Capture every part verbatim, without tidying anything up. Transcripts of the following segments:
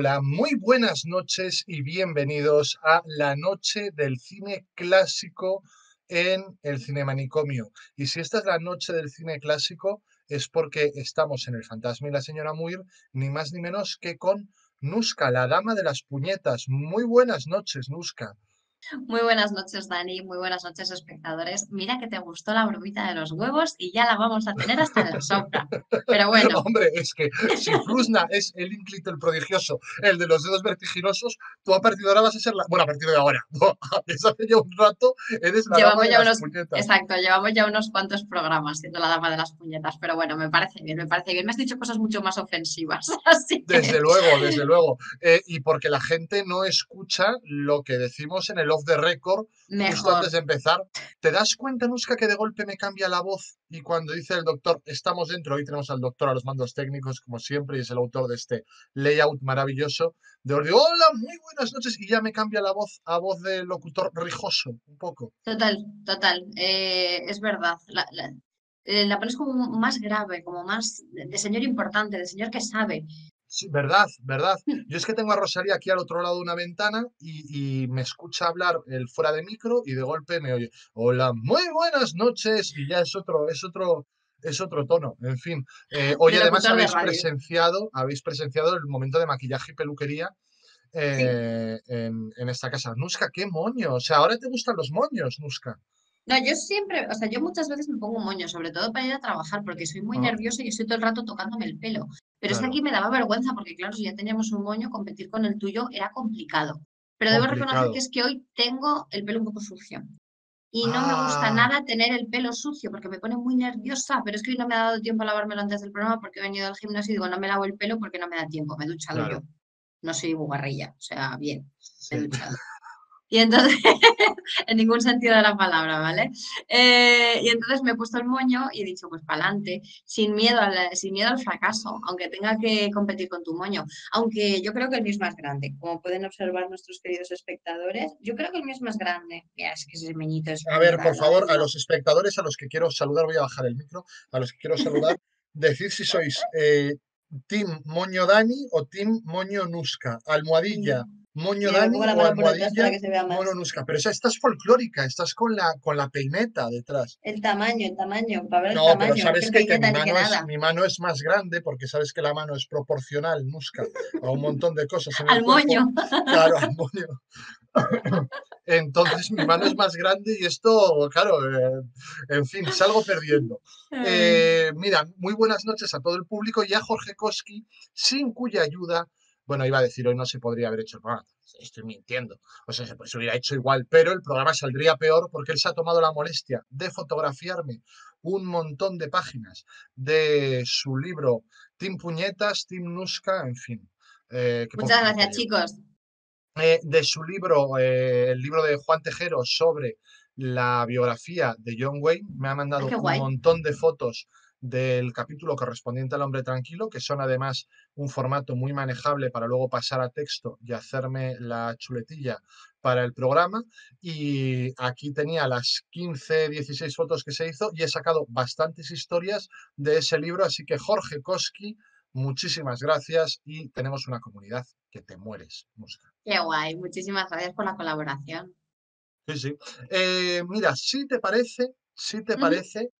Hola, muy buenas noches y bienvenidos a la noche del cine clásico en el Cinemanicomio. Y si esta es la noche del cine clásico es porque estamos en El fantasma y la señora Muir, ni más ni menos que con Nuska, la dama de las puñetas. Muy buenas noches, Nuska. Muy buenas noches, Dani. Muy buenas noches, espectadores. Mira que te gustó la bromita de los huevos y ya la vamos a tener hasta en el sofá. Pero bueno. Hombre, es que si Frusna es el ínclito, el prodigioso, el de los dedos vertiginosos, tú a partir de ahora vas a ser la... Bueno, a partir de ahora. No, desde hace ya un rato eres la llevamos dama de ya las unos... puñetas. Exacto, llevamos ya unos cuantos programas siendo la dama de las puñetas. Pero bueno, me parece bien, me parece bien. Me has dicho cosas mucho más ofensivas. Así que... Desde luego, desde luego. Eh, y porque la gente no escucha lo que decimos en el off the record, mejor. Justo antes de empezar. ¿Te das cuenta, Nuska, que de golpe me cambia la voz? Y cuando dice el doctor, estamos dentro, hoy tenemos al doctor a los mandos técnicos, como siempre, y es el autor de este layout maravilloso. De orden, hola, muy buenas noches, y ya me cambia la voz a voz de locutor rijoso, un poco. Total, total, eh, es verdad. La, la, eh, la pones como más grave, como más de señor importante, de señor que sabe. Sí, verdad, verdad. Yo es que tengo a Rosalía aquí al otro lado de una ventana y, y me escucha hablar el fuera de micro y de golpe me oye, hola, muy buenas noches, y ya es otro, es otro, es otro tono. En fin, eh, hoy además habéis presenciado, habéis presenciado el momento de maquillaje y peluquería eh, sí. en, en esta casa. Nuska, qué moño. O sea, ahora te gustan los moños, Nuska. No, yo siempre, o sea, yo muchas veces me pongo un moño, sobre todo para ir a trabajar, porque soy muy ah. nerviosa y estoy todo el rato tocándome el pelo. Pero claro, es que aquí me daba vergüenza, porque claro, si ya teníamos un moño, competir con el tuyo era complicado. Pero complicado. Debo reconocer que es que hoy tengo el pelo un poco sucio. Y no ah. me gusta nada tener el pelo sucio, porque me pone muy nerviosa. Pero es que hoy no me ha dado tiempo a lavármelo antes del programa, porque he venido al gimnasio y digo, no me lavo el pelo porque no me da tiempo, me he duchado claro. yo. No soy bugarrilla, o sea, bien, sí. me he duchado. Y entonces, en ningún sentido de la palabra, ¿vale? Eh, y entonces me he puesto el moño y he dicho, pues para adelante, sin miedo al, sin miedo al fracaso, aunque tenga que competir con tu moño. Aunque yo creo que el mío es más grande, como pueden observar nuestros queridos espectadores, yo creo que el mío es más grande. Mira, es que ese meñito es... A ver, por favor, a los espectadores a los que quiero saludar, voy a bajar el micro, a los que quiero saludar, decid si sois eh, Team Moño Dani o Team Moño Nuska, almohadilla. Moño Dani o almohadilla, mono Nuska. Pero esa, estás folclórica, estás con la, con la peineta detrás. El tamaño, el tamaño, para ver el no, tamaño. No, pero sabes que, que, mi, mano que es, mi mano es más grande porque sabes que la mano es proporcional, Nuska, a un montón de cosas. En el al cuerpo. Moño. Claro, al moño. Entonces mi mano es más grande y esto, claro, eh, en fin, salgo perdiendo. Eh, mira, muy buenas noches a todo el público y a Jorge Koski, sin cuya ayuda... Bueno, iba a decir, hoy no se podría haber hecho el programa. Estoy mintiendo. O sea, se, pues, se hubiera hecho igual, pero el programa saldría peor porque él se ha tomado la molestia de fotografiarme un montón de páginas de su libro Team Puñetas, Team Nuska, en fin. Eh, Muchas gracias, chicos. Eh, de su libro, eh, el libro de Juan Tejero sobre la biografía de John Wayne, me ha mandado un guay. montón de fotos del capítulo correspondiente al Hombre Tranquilo, que son además un formato muy manejable para luego pasar a texto y hacerme la chuletilla para el programa. Y aquí tenía las quince, dieciséis fotos que se hizo y he sacado bastantes historias de ese libro. Así que Jorge Koski, muchísimas gracias y tenemos una comunidad que te mueres, Nuska. Qué guay, muchísimas gracias por la colaboración. Sí, sí. Eh, mira, si te parece, si te mm. parece,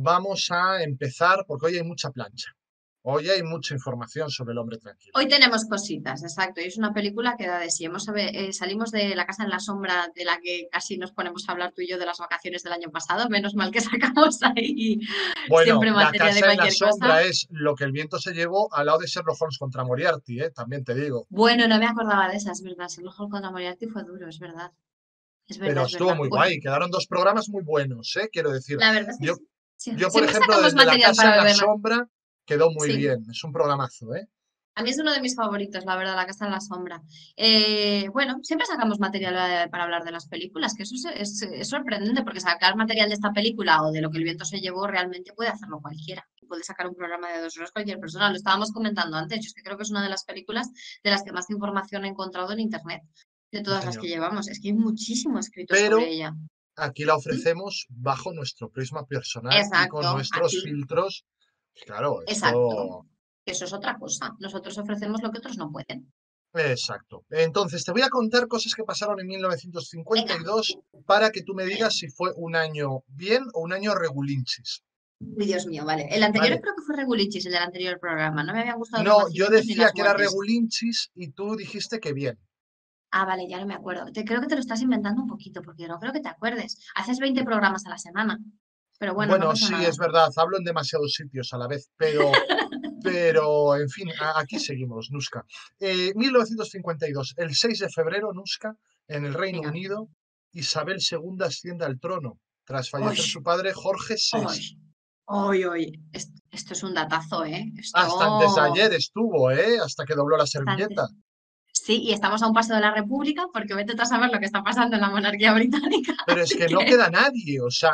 vamos a empezar porque hoy hay mucha plancha. Hoy hay mucha información sobre El Hombre Tranquilo. Hoy tenemos cositas, exacto. Y es una película que da de sí. Hemos, eh, salimos de La casa en la sombra, de la que casi nos ponemos a hablar tú y yo de las vacaciones del año pasado. Menos mal que sacamos ahí bueno, siempre materia de cualquier cosa. La casa en la sombra es lo que el viento se llevó al lado de Sherlock Holmes contra Moriarty, ¿eh? También te digo. Bueno, no me acordaba de esas, ¿verdad? Sherlock Holmes contra Moriarty fue duro, es verdad. Es verdad Pero estuvo es verdad. muy guay. Bueno. Quedaron dos programas muy buenos, ¿eh? Quiero decir. La verdad es que yo... Sí, yo, por ejemplo, desde La casa en la sombra quedó muy sí. bien. Es un programazo, ¿eh? A mí es uno de mis favoritos, la verdad, La casa en la sombra. Eh, bueno, siempre sacamos material para hablar de las películas, que eso es, es, es sorprendente, porque sacar material de esta película o de lo que el viento se llevó realmente puede hacerlo cualquiera. Puede sacar un programa de dos horas cualquier persona. Lo estábamos comentando antes. Yo es que creo que es una de las películas de las que más información he encontrado en Internet, de todas Señor. las que llevamos. Es que hay muchísimo escrito Pero... sobre ella. Aquí la ofrecemos bajo nuestro prisma personal Exacto, y con nuestros aquí. filtros. Claro, esto... Exacto. Eso es otra cosa. Nosotros ofrecemos lo que otros no pueden. Exacto. Entonces, te voy a contar cosas que pasaron en mil novecientos cincuenta y dos para que tú me digas si fue un año bien o un año regulinchis. Dios mío, vale. El anterior vale. Creo que fue regulinchis, el del anterior programa. No me habían gustado. No, yo decía que era regulinchis y tú dijiste que bien. Ah, vale, ya no me acuerdo. Te, creo que te lo estás inventando un poquito porque yo no creo que te acuerdes. Haces veinte programas a la semana. Pero bueno, bueno no sí, nada. Es verdad. Hablo en demasiados sitios a la vez, pero... Pero, en fin, aquí seguimos, Nuska. Eh, mil novecientos cincuenta y dos, el seis de febrero, Nuska, en el Reino Venga. Unido, Isabel segunda asciende al trono, tras fallecer oy. su padre Jorge sexto. Oy, oy. Esto es un datazo, ¿eh? Esto... Hasta antes de ayer estuvo, ¿eh? Hasta que dobló la servilleta. Bastante. Sí, y estamos a un paso de la República, porque vete tú a saber lo que está pasando en la monarquía británica. Pero es que, que no queda nadie, o sea...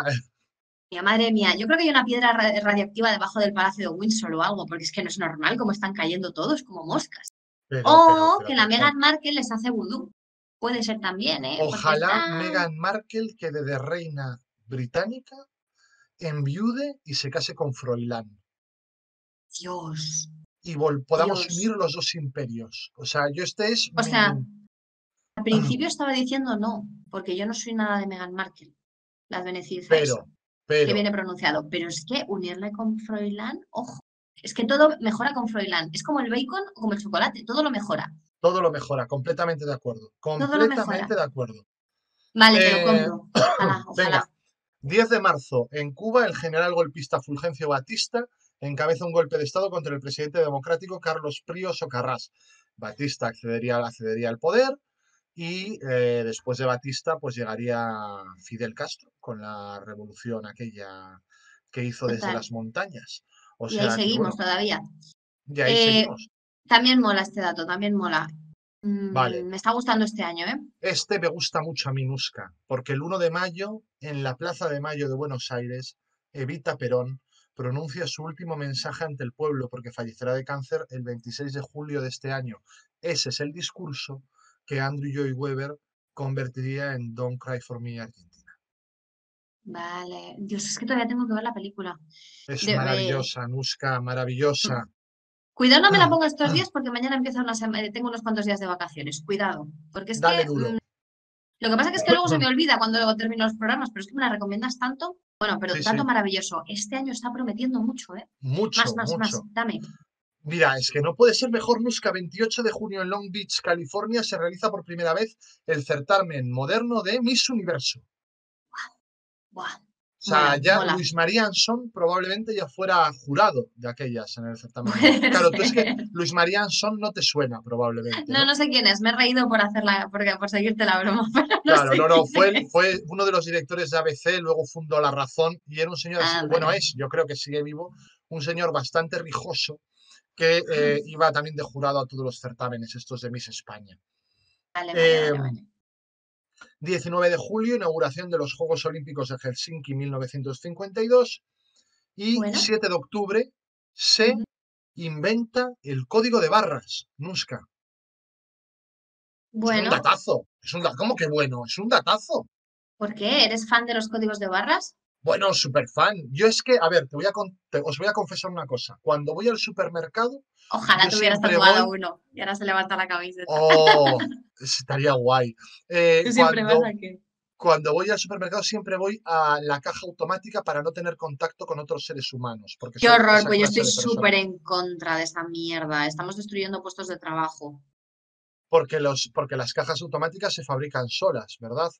Madre mía, yo creo que hay una piedra radiactiva debajo del Palacio de Windsor o algo, porque es que no es normal cómo están cayendo todos como moscas. Pero, o pero, pero, que la pero, Meghan Markle les hace vudú. Puede ser también, ¿eh? Ojalá está... Meghan Markle quede de reina británica, enviude y se case con Froilán. Dios. Y podamos Dios. unir los dos imperios. O sea, yo este es... O mi... sea, al principio estaba diciendo no, porque yo no soy nada de Meghan Markle. Las beneficias. Pero... Pero, que viene pronunciado, pero es que unirle con Froilán, ojo, es que todo mejora con Froilán, es como el bacon o como el chocolate, todo lo mejora. Todo lo mejora, completamente de acuerdo, completamente de acuerdo. Vale, eh, pero compro, ojalá, ojalá. Venga. diez de marzo, en Cuba, el general golpista Fulgencio Batista encabeza un golpe de Estado contra el presidente democrático Carlos Prío Socarrás. Batista accedería, accedería al poder. Y eh, después de Batista, pues llegaría Fidel Castro con la revolución aquella que hizo Total. desde las montañas. O y sea, ahí seguimos bueno, todavía. Y ahí eh, seguimos. También mola este dato, también mola. Mm, vale. Me está gustando este año, ¿eh? Este me gusta mucho a mí, Nuska, porque el primero de mayo, en la Plaza de Mayo de Buenos Aires, Evita Perón pronuncia su último mensaje ante el pueblo porque fallecerá de cáncer el veintiséis de julio de este año. Ese es el discurso que Andrew Lloyd Webber convertiría en Don't Cry For Me Argentina. Vale. Dios, es que todavía tengo que ver la película. Es de, maravillosa, eh... Nuska, maravillosa. Cuidado, no me la pongo estos días porque mañana empieza una semana, tengo unos cuantos días de vacaciones. Cuidado. Porque es Dale que... Duro. Lo que pasa es que luego se me olvida cuando termino los programas, pero es que me la recomiendas tanto. Bueno, pero sí, tanto sí. maravilloso. Este año está prometiendo mucho, ¿eh? Mucho, Más, más, mucho. más. Dame. Mira, es que no puede ser mejor, Nuska. veintiocho de junio en Long Beach, California, se realiza por primera vez el certamen moderno de Miss Universo. Wow. Wow. O sea, mola, ya mola. Luis María Anson probablemente ya fuera jurado de aquellas en el certamen. Claro, tú es que Luis María Anson no te suena probablemente. No, no, no sé quién es. Me he reído por hacerla, por, por seguirte la broma. Pero no claro, sé no, no. Fue, fue uno de los directores de A B C, luego fundó La Razón y era un señor, ah, así, bueno, es, yo creo que sigue vivo, un señor bastante rijoso, que eh, iba también de jurado a todos los certámenes estos de Miss España. Vale, vale, eh, vale, vale. diecinueve de julio, inauguración de los Juegos Olímpicos de Helsinki mil novecientos cincuenta y dos y bueno. siete de octubre se uh-huh. inventa el código de barras, Nuska. Bueno. Es un datazo. Es un da- ¿Cómo que bueno? Es un datazo. ¿Por qué? ¿Eres fan de los códigos de barras? Bueno, súper fan. Yo es que, a ver, te voy a con, te, os voy a confesar una cosa. Cuando voy al supermercado... Ojalá te hubieras tatuado voy... uno y ahora se levanta la camiseta. Oh, estaría guay. Eh, ¿Tú siempre cuando, vas a qué? Cuando voy al supermercado siempre voy a la caja automática para no tener contacto con otros seres humanos. Porque qué horror, pues yo estoy súper en contra de esa mierda. Estamos destruyendo puestos de trabajo. Porque, los, porque las cajas automáticas se fabrican solas, ¿verdad?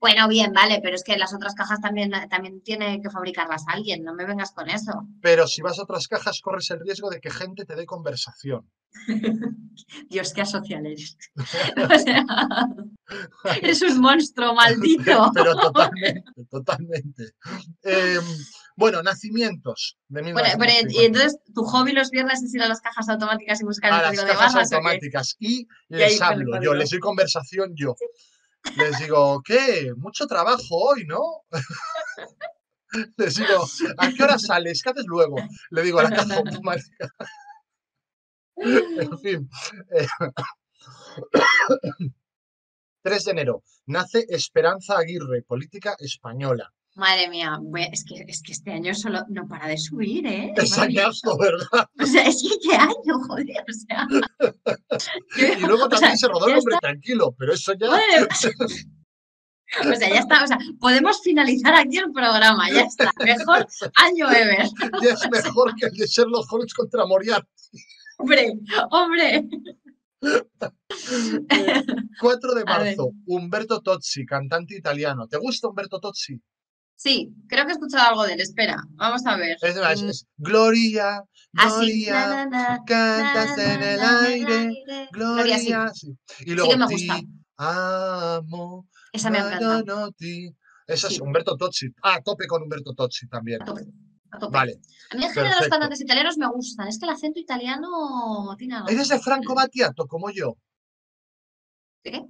Bueno, bien, vale, pero es que las otras cajas también, también tiene que fabricarlas alguien, no me vengas con eso. Pero si vas a otras cajas corres el riesgo de que gente te dé conversación. Dios, qué asocial eres. O sea, eres un monstruo maldito. Pero totalmente, totalmente. Eh, bueno, nacimientos. De bueno, pero y entonces tu hobby los viernes es ir a las cajas automáticas y buscar a el código de barras. A las cajas automáticas y les y hablo yo, les doy conversación yo. Les digo, ¿qué? Mucho trabajo hoy, ¿no? Les digo, ¿a qué hora sales? ¿Qué haces luego? Le digo a la caja automática. En fin. tres de enero. Nace Esperanza Aguirre, política española. Madre mía, es que, es que este año solo no para de subir, ¿eh? Es añazo, ¿verdad? O sea, es que qué año, joder, o sea. Y luego también o sea, se rodó El hombre está... tranquilo, pero eso ya... Bueno, o sea, ya está, o sea, podemos finalizar aquí el programa, ya está. Mejor año ever. Ya es mejor o sea... que el de Sherlock Holmes contra Moriarty. Hombre, hombre. cuatro de marzo, Umberto Tozzi, cantante italiano. ¿Te gusta Umberto Tozzi? Sí, creo que he escuchado algo de él. Espera, vamos a ver. Es, es, es. Gloria, Gloria, na, na, na, cantas na, na, en el na, aire, na, na, Gloria, sí. Sí. Y luego, sí que me gusta. Ti, amo, esa me encanta. No, ti. Esa sí. Es Umberto Tozzi. Ah, a tope con Umberto Tozzi también. A tope, a tope. Vale. A mí en general los cantantes italianos me gustan. Es que el acento italiano tiene algo. ¿Eres de Franco Battiato, como yo? ¿Qué?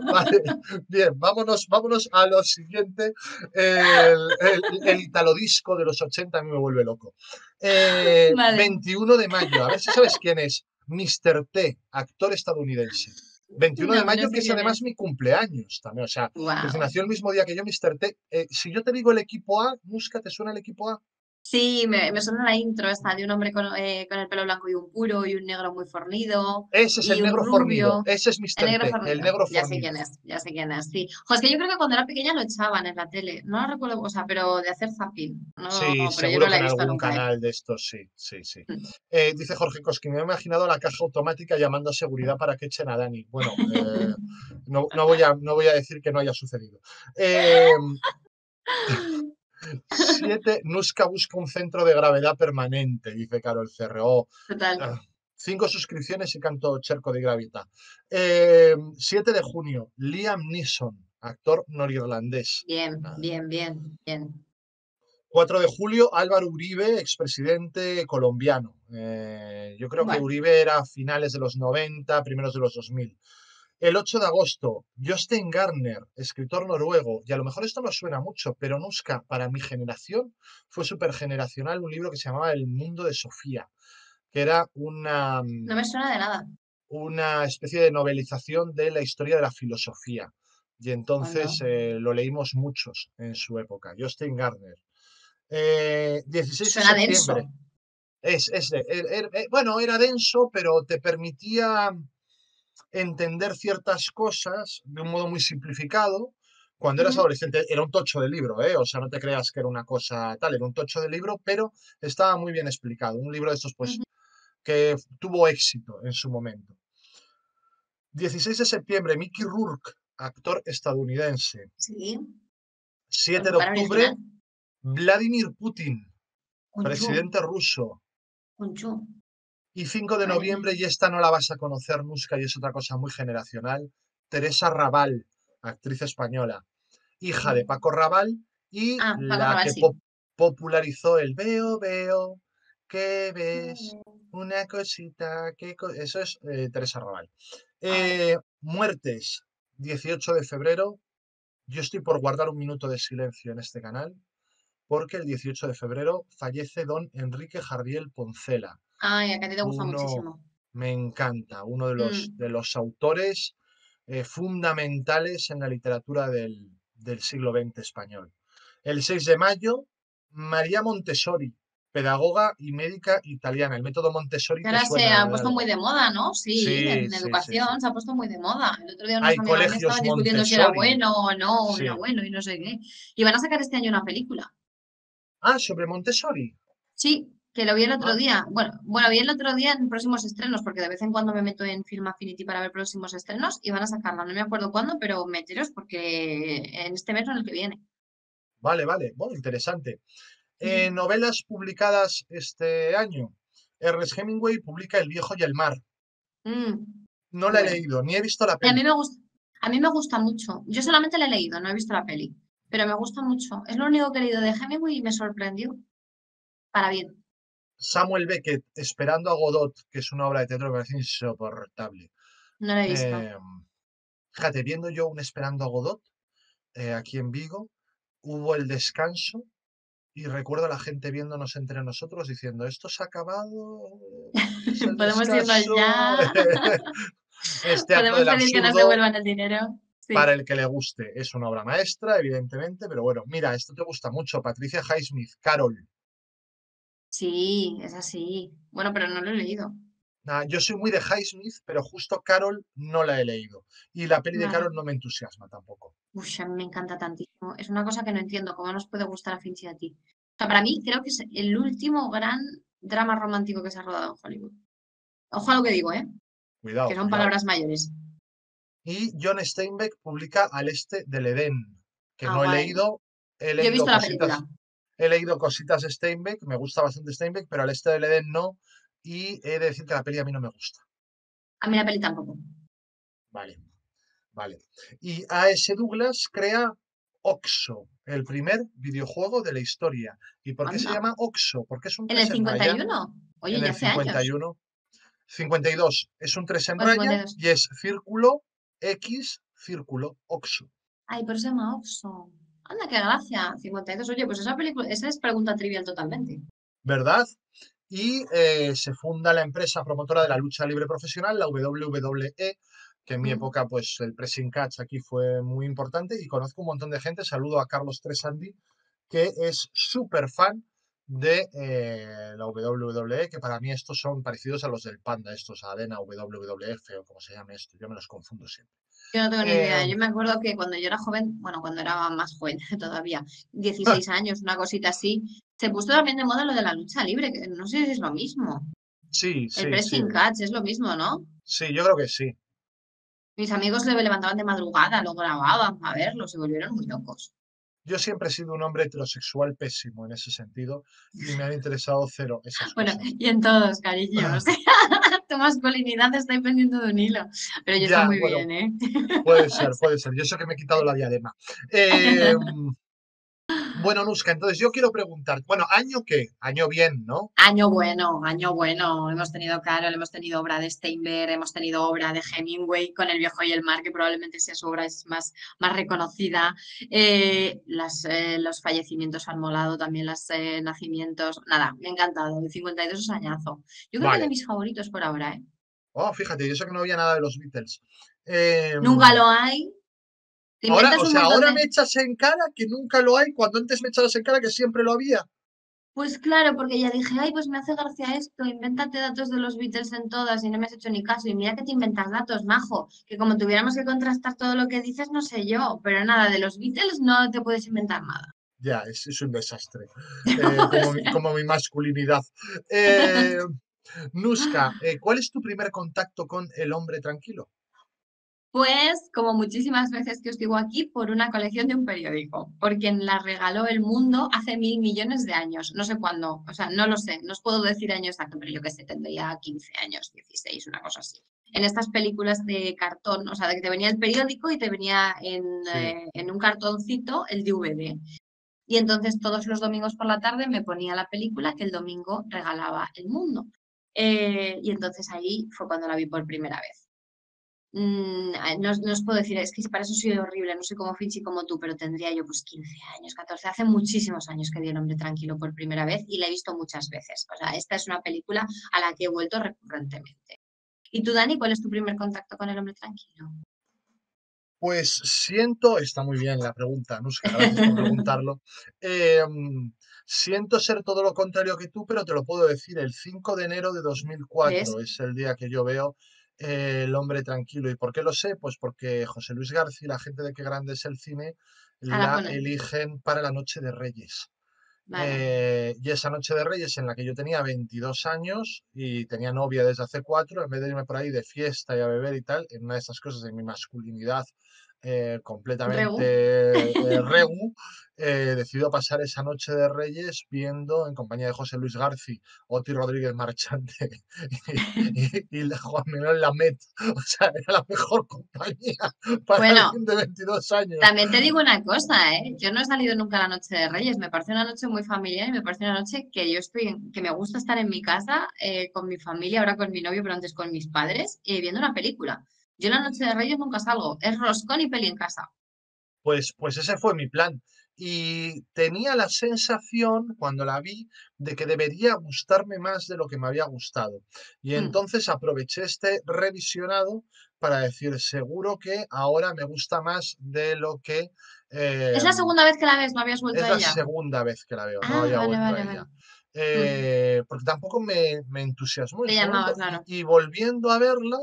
Vale, bien, vámonos, vámonos a lo siguiente. El, el, el italodisco de los ochenta a mí me vuelve loco. Eh, vale. veintiuno de mayo, a ver si sabes quién es. mister T, actor estadounidense. veintiuno de mayo, no sé, que es además es. mi cumpleaños también. O sea, wow. Pues nació el mismo día que yo, mister T. Eh, si yo te digo el equipo A, Nuska, ¿te suena el equipo A? Sí, me, me suena la intro esta de un hombre con, eh, con el pelo blanco y un puro y un negro muy fornido. Ese es el negro rubio. fornido, ese es mister T, fornido. el negro fornido. Ya sé quién es, ya sé quién es, sí. Jo, es que yo creo que cuando era pequeña lo echaban en la tele, no lo recuerdo, o sea, pero de hacer zapping. No, sí, no, pero seguro yo no la he visto en algún nunca, canal eh. de estos, sí, sí, sí. Eh, dice Jorge Koski, me he imaginado la caja automática llamando a seguridad para que echen a Dani. Bueno, eh, no, no, voy a, no voy a decir que no haya sucedido. Eh... siete. Nuska busca un centro de gravedad permanente, dice Carol C R O. Total. cinco suscripciones y canto Cerco di Gravità. Eh, siete de junio, Liam Neeson, actor norirlandés. Bien, bien, bien, bien. cuatro de julio, Álvaro Uribe, expresidente colombiano. Eh, yo creo bueno. que Uribe era a finales de los noventa, primeros de los dos mil. El ocho de agosto, Jostein Gaarder, escritor noruego, y a lo mejor esto no suena mucho, pero Nuska, para mi generación, fue supergeneracional un libro que se llamaba El mundo de Sofía, que era una... No me suena de nada. Una especie de novelización de la historia de la filosofía. Y entonces oh, no. eh, lo leímos muchos en su época, Jostein Gaarder. Eh, dieciséis de septiembre. Denso. Es, es de, er, er, er, bueno, era denso, pero te permitía... entender ciertas cosas de un modo muy simplificado. Cuando eras adolescente era un tocho de libro, ¿eh? O sea, no te creas que era una cosa tal, era un tocho de libro, pero estaba muy bien explicado. Un libro de estos, pues, uh-huh. que tuvo éxito en su momento. dieciséis de septiembre, Mickey Rourke, actor estadounidense. Sí. siete de octubre, Vladimir Putin, presidente ruso. Conchú. Y cinco de noviembre, y esta no la vas a conocer, Nuska, y es otra cosa muy generacional, Teresa Rabal, actriz española, hija de Paco Rabal, y ah, Paco la Rabal, que sí. po popularizó el veo, veo, ¿qué ves? Una cosita, ¿qué co eso es eh, Teresa Rabal. Eh, muertes, dieciocho de febrero, yo estoy por guardar un minuto de silencio en este canal, porque el dieciocho de febrero fallece don Enrique Jardiel Poncela. Ay, a que te gusta uno, muchísimo. Me encanta, uno de los, mm. de los autores eh, fundamentales en la literatura del, del siglo veinte español. El seis de mayo, María Montessori, pedagoga y médica italiana. El método Montessori. Ahora se ha puesto muy de moda, ¿no? Sí, sí en sí, educación sí, sí. se ha puesto muy de moda. El otro día unos amigos estaban discutiendo si era bueno o no, o sí. era bueno y no sé qué. Y van a sacar este año una película. Ah, sobre Montessori. Sí. Que lo vi el otro día, bueno, bueno, vi el otro día en próximos estrenos, porque de vez en cuando me meto en Film Affinity para ver próximos estrenos y van a sacarla, no me acuerdo cuándo, pero meteros porque en este mes o en el que viene. Vale, vale, bueno, interesante. Eh, mm. Novelas publicadas este año. Ernest Hemingway publica El viejo y el mar. Mm. No la bueno. he leído, ni he visto la peli. A mí, me gusta, a mí me gusta mucho, yo solamente la he leído, no he visto la peli, pero me gusta mucho. Es lo único que he leído de Hemingway y me sorprendió, para bien. Samuel Beckett, Esperando a Godot, que es una obra de teatro que parece insoportable. No la he visto. Eh, fíjate, viendo yo un Esperando a Godot, eh, aquí en Vigo, hubo el descanso y recuerdo a la gente viéndonos entre nosotros diciendo, esto se ha acabado. Podemos irnos ya. Este acto del absurdo, que no se vuelvan el dinero. Sí. Para el que le guste, es una obra maestra, evidentemente, pero bueno, mira, esto te gusta mucho, Patricia Highsmith, Carol. Sí, es así. Bueno, pero no lo he leído. Nah, yo soy muy de Highsmith, pero justo Carol no la he leído. Y la peli vale. de Carol no me entusiasma tampoco. Uy, a mí me encanta tantísimo. Es una cosa que no entiendo, cómo nos puede gustar a Fincher a ti. O sea, para mí creo que es el último gran drama romántico que se ha rodado en Hollywood. Ojo a lo que digo, ¿eh? Cuidado. Que son cuidado. palabras mayores. Y John Steinbeck publica Al este del Edén, que ah, no vale. he leído. He leído yo he visto cositas, la película. He leído cositas de Steinbeck, me gusta bastante Steinbeck, pero Al este del Edén no. Y he de decir que la peli a mí no me gusta. A mí la peli tampoco. Vale, vale. Y A S Douglas crea OXO, el primer videojuego de la historia. ¿Y por qué ¿Cuándo? se llama OXO? Porque es un ¿En el cincuenta y uno? Raya. Oye, en ya el hace cincuenta y uno. Años. cincuenta y dos. Es un tres en raya y es círculo, X, círculo, OXO. Ay, pero se llama OXO. Anda, qué gracia. cincuenta y dos. Oye, pues esa película, esa es pregunta trivial totalmente. ¿Verdad? Y eh, se funda la empresa promotora de la lucha libre profesional, la W W E, que en mi época pues el pressing catch aquí fue muy importante y conozco un montón de gente. Saludo a Carlos Tresandi, que es súper fan de eh, la W W E, que para mí estos son parecidos a los del Panda, estos a Arena, W W F o como se llame esto, yo me los confundo siempre. Yo no tengo ni eh, idea, yo me acuerdo que cuando yo era joven, bueno, cuando era más joven todavía, dieciséis años, una cosita así, se puso también de moda lo de la lucha libre, que no sé si es lo mismo. Sí, sí. El pressing sí. catch es lo mismo, ¿no? Sí, yo creo que sí. Mis amigos le levantaban de madrugada, lo grababan a verlo, se volvieron muy locos. Yo siempre he sido un hombre heterosexual pésimo en ese sentido y me han interesado cero esas bueno, cosas. Y en todos, cariño. O sea, tu masculinidad está dependiendo de un hilo. Pero yo ya, estoy muy bueno, bien, ¿eh? Puede ser, puede ser. Yo sé que me he quitado la diadema. Eh, bueno, Nuska, entonces yo quiero preguntar, bueno, ¿año qué? Año bien, ¿no? Año bueno, año bueno. Hemos tenido Carol, hemos tenido obra de Steinbeck, hemos tenido obra de Hemingway con El viejo y el mar, que probablemente sea su obra es más, más reconocida. Eh, las, eh, los fallecimientos han molado, también los eh, nacimientos. Nada, me ha encantado. El cincuenta y dos es añazo. Yo creo vale. que de mis favoritos por ahora, ¿eh? Oh, fíjate, yo sé que no había nada de los Beatles. Eh... Nunca lo hay. Ahora, o sea, ahora de... me echas en cara que nunca lo hay, cuando antes me echabas en cara que siempre lo había. Pues claro, porque ya dije, ay, pues me hace gracia esto, invéntate datos de los Beatles en todas y no me has hecho ni caso. Y mira que te inventas datos, majo, que como tuviéramos que contrastar todo lo que dices, no sé yo, pero nada, de los Beatles no te puedes inventar nada. Ya, es, es un desastre, eh, como, mi, como mi masculinidad. Eh, Nuska, eh, ¿cuál es tu primer contacto con El hombre tranquilo? Pues, como muchísimas veces que os digo aquí, por una colección de un periódico, por quien la regaló el mundo hace mil millones de años, no sé cuándo, o sea, no lo sé, no os puedo decir año exacto, pero yo que sé, tendría quince años, dieciséis, una cosa así. En estas películas de cartón, o sea, de que te venía el periódico y te venía en, sí. eh, en un cartoncito el D V D. Y entonces todos los domingos por la tarde me ponía la película que el domingo regalaba el mundo. Eh, y entonces ahí fue cuando la vi por primera vez. No, no os puedo decir, es que para eso soy horrible, no soy como Finchi como tú, pero tendría yo pues quince años, catorce, hace muchísimos años que vi El hombre tranquilo por primera vez y la he visto muchas veces, o sea, esta es una película a la que he vuelto recurrentemente. ¿Y tú, Dani, cuál es tu primer contacto con El hombre tranquilo? Pues siento, está muy bien la pregunta, Nuska, gracias por preguntarlo. Eh, siento ser todo lo contrario que tú, pero te lo puedo decir, el cinco de enero de dos mil cuatro ¿ves? Es el día que yo veo El hombre tranquilo. ¿Y por qué lo sé? Pues porque José Luis Garci, la gente de Qué grande es el cine, la, la eligen para la Noche de Reyes. Vale. Eh, y esa Noche de Reyes en la que yo tenía veintidós años y tenía novia desde hace cuatro, en vez de irme por ahí de fiesta y a beber y tal, en una de esas cosas de mi masculinidad eh, completamente regu, eh, regu eh, decido pasar esa Noche de Reyes viendo en compañía de José Luis Garci, Oti Rodríguez Marchante y, y, y Juan Manuel Lamet. O sea, era la mejor compañía para bueno, alguien de veintidós años. También te digo una cosa, ¿eh? Yo no he salido nunca a la Noche de Reyes, me parece una noche muy familiar y me parece una noche que yo estoy, en, que me gusta estar en mi casa eh, con mi familia, ahora con mi novio, pero antes con mis padres, eh, viendo una película. Yo la Noche de Reyes nunca salgo, es roscón y peli en casa. Pues, pues ese fue mi plan. y tenía la sensación, cuando la vi, de que debería gustarme más de lo que me había gustado. Y entonces aproveché este revisionado para decir, seguro que ahora me gusta más de lo que... Eh, ¿Es la segunda vez que la ves? ¿No habías vuelto a ella? Es la segunda vez que la veo, ah, no había vale, vuelto vale, a ella. Vale. Eh, porque tampoco me, me entusiasmó. Te llamaba, claro. Y volviendo a verla,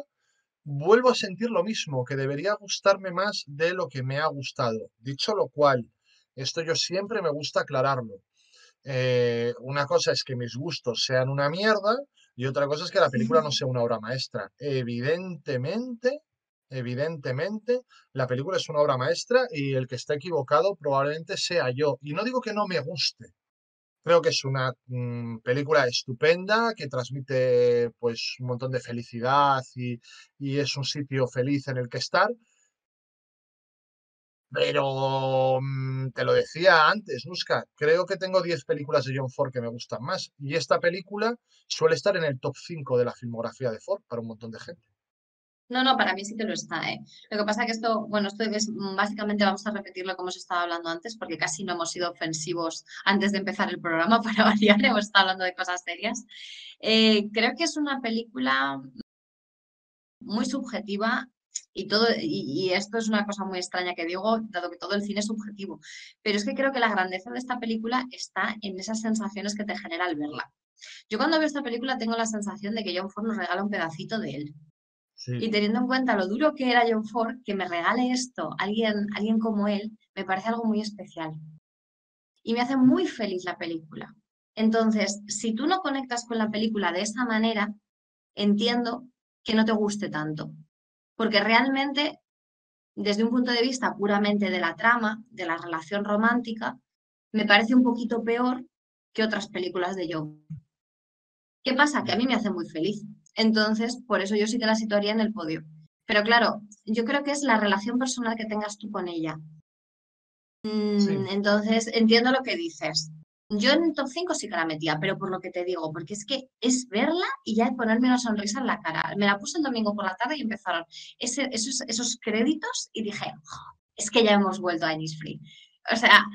vuelvo a sentir lo mismo, que debería gustarme más de lo que me ha gustado. Dicho lo cual, esto yo siempre me gusta aclararlo. Eh, una cosa es que mis gustos sean una mierda y otra cosa es que la película no sea una obra maestra. Evidentemente, evidentemente, la película es una obra maestra y el que está equivocado probablemente sea yo. Y no digo que no me guste. Creo que es una mmm, película estupenda que transmite pues, un montón de felicidad y, y es un sitio feliz en el que estar. Pero mmm, te lo decía antes, Nuska, creo que tengo diez películas de John Ford que me gustan más. Y esta película suele estar en el top cinco de la filmografía de Ford para un montón de gente. No, no, para mí sí que lo está, ¿eh? Lo que pasa es que esto, bueno, esto es, básicamente vamos a repetirlo como os estaba hablando antes, porque casi no hemos sido ofensivos antes de empezar el programa, para variar, hemos estado hablando de cosas serias. Eh, creo que es una película muy subjetiva y, todo, y, y esto es una cosa muy extraña que digo, dado que todo el cine es subjetivo, pero es que creo que la grandeza de esta película está en esas sensaciones que te genera al verla. Yo cuando veo esta película tengo la sensación de que John Ford nos regala un pedacito de él. Sí. Y teniendo en cuenta lo duro que era John Ford, que me regale esto alguien, alguien como él, me parece algo muy especial. Y me hace muy feliz la película. Entonces, si tú no conectas con la película de esa manera, entiendo que no te guste tanto. Porque realmente, desde un punto de vista puramente de la trama, de la relación romántica, me parece un poquito peor que otras películas de John. ¿Qué pasa? Que a mí me hace muy feliz. Entonces, por eso yo sí que la situaría en el podio. Pero claro, yo creo que es la relación personal que tengas tú con ella. Mm, sí. Entonces, entiendo lo que dices. Yo en el top cinco sí que la metía, pero por lo que te digo, porque es que es verla y ya ponerme una sonrisa en la cara. Me la puse el domingo por la tarde y empezaron ese, esos, esos créditos y dije, oh, es que ya hemos vuelto a Annie's Free. O sea,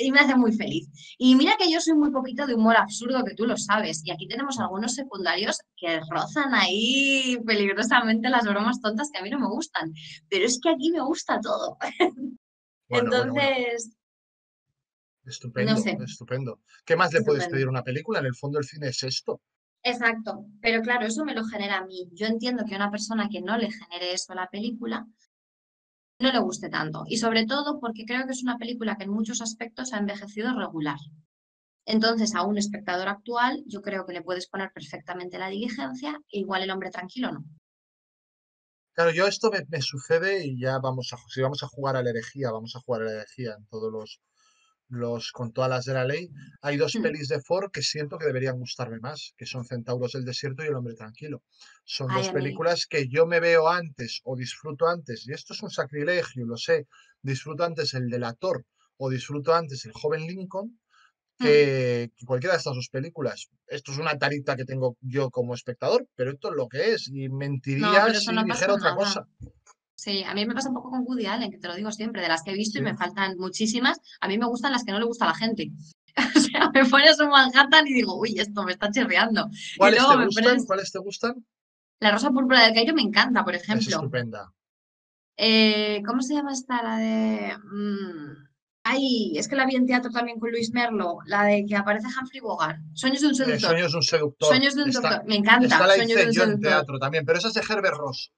y me hace muy feliz. Y mira que yo soy muy poquito de humor absurdo, que tú lo sabes. Y aquí tenemos algunos secundarios que rozan ahí peligrosamente las bromas tontas que a mí no me gustan. Pero es que aquí me gusta todo. Bueno, entonces... Bueno, bueno. Estupendo, no sé. Estupendo. ¿Qué más le estupendo. Puedes pedir a una película? En el fondo el cine es esto. Exacto. Pero claro, eso me lo genera a mí. Yo entiendo que a una persona que no le genere eso a la película... no le guste tanto. Y sobre todo porque creo que es una película que en muchos aspectos ha envejecido regular. Entonces, a un espectador actual, yo creo que le puedes poner perfectamente La diligencia, e igual El hombre tranquilo no. Claro, yo esto me, me sucede y ya vamos a, si vamos a jugar a la herejía, vamos a jugar a la herejía en todos los, los con todas las de la ley. Hay dos mm. pelis de Ford que siento que deberían gustarme más, que son Centauros del desierto y El hombre tranquilo. Son Ay, dos películas que yo me veo antes o disfruto antes, y esto es un sacrilegio, lo sé, disfruto antes El delator o disfruto antes El joven Lincoln, que, mm. que cualquiera de estas dos películas. Esto es una tarita que tengo yo como espectador, pero esto es lo que es, y mentiría no, si no dijera otra nada. cosa. Sí, a mí me pasa un poco con Woody Allen, que te lo digo siempre, de las que he visto sí. y me faltan muchísimas, a mí me gustan las que no le gusta a la gente. O sea, me pones un Manhattan y digo, uy, esto me está chirriando. ¿Cuáles te gustan? Pones... ¿Cuáles te gustan? La Rosa Púrpura del Cairo me encanta, por ejemplo. Es estupenda. Eh, ¿Cómo se llama esta? La de... Mm... Ay, es que la vi en teatro también con Luis Merlo, la de que aparece Humphrey Bogart. Sueños de un seductor. Eh, Sueños de un seductor. Sueños de un está, doctor. Me encanta. Está la hice yo en teatro también, pero esa es de Herbert Ross.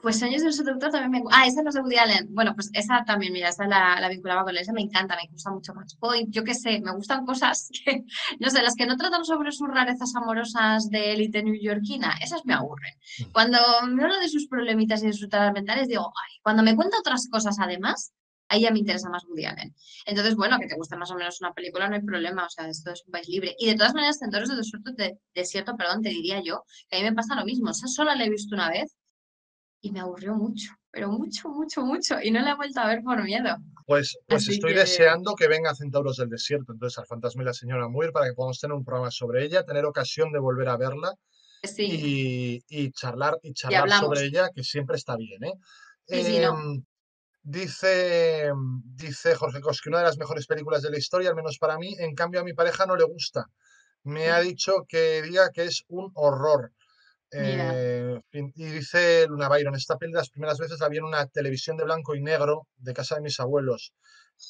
Pues Sueños de un seductor también me gusta. Ah, esa no es de Woody Allen. Bueno, pues esa también, mira, esa la, la vinculaba con él. Esa me encanta, me gusta mucho Match Point. Yo qué sé, me gustan cosas que, no sé, las que no tratan sobre sus rarezas amorosas de élite newyorkina, esas me aburren. Cuando me hablo de sus problemitas y de sus trastornos mentales, digo, ay, cuando me cuenta otras cosas además, ahí ya me interesa más Woody Allen. Entonces, bueno, que te guste más o menos una película, no hay problema, o sea, esto es un país libre. Y de todas maneras, Centauros del Desierto, de, desierto perdón, te diría yo, que a mí me pasa lo mismo. O sea, solo la he visto una vez. Y me aburrió mucho, pero mucho, mucho, mucho. Y no la he vuelto a ver por miedo. Pues, pues estoy que... deseando que venga Centauros del Desierto, entonces al Fantasma y la Señora Muir, para que podamos tener un programa sobre ella, tener ocasión de volver a verla sí. y, y charlar, y charlar y sobre ella, que siempre está bien. ¿eh? Sí, eh, sí, no. Dice, dice Jorge Koski, una de las mejores películas de la historia, al menos para mí. En cambio, a mi pareja no le gusta. Me ha dicho que diga que es un horror. Eh, y dice Luna Byron, esta peli las primeras veces la vi en una televisión de blanco y negro de casa de mis abuelos.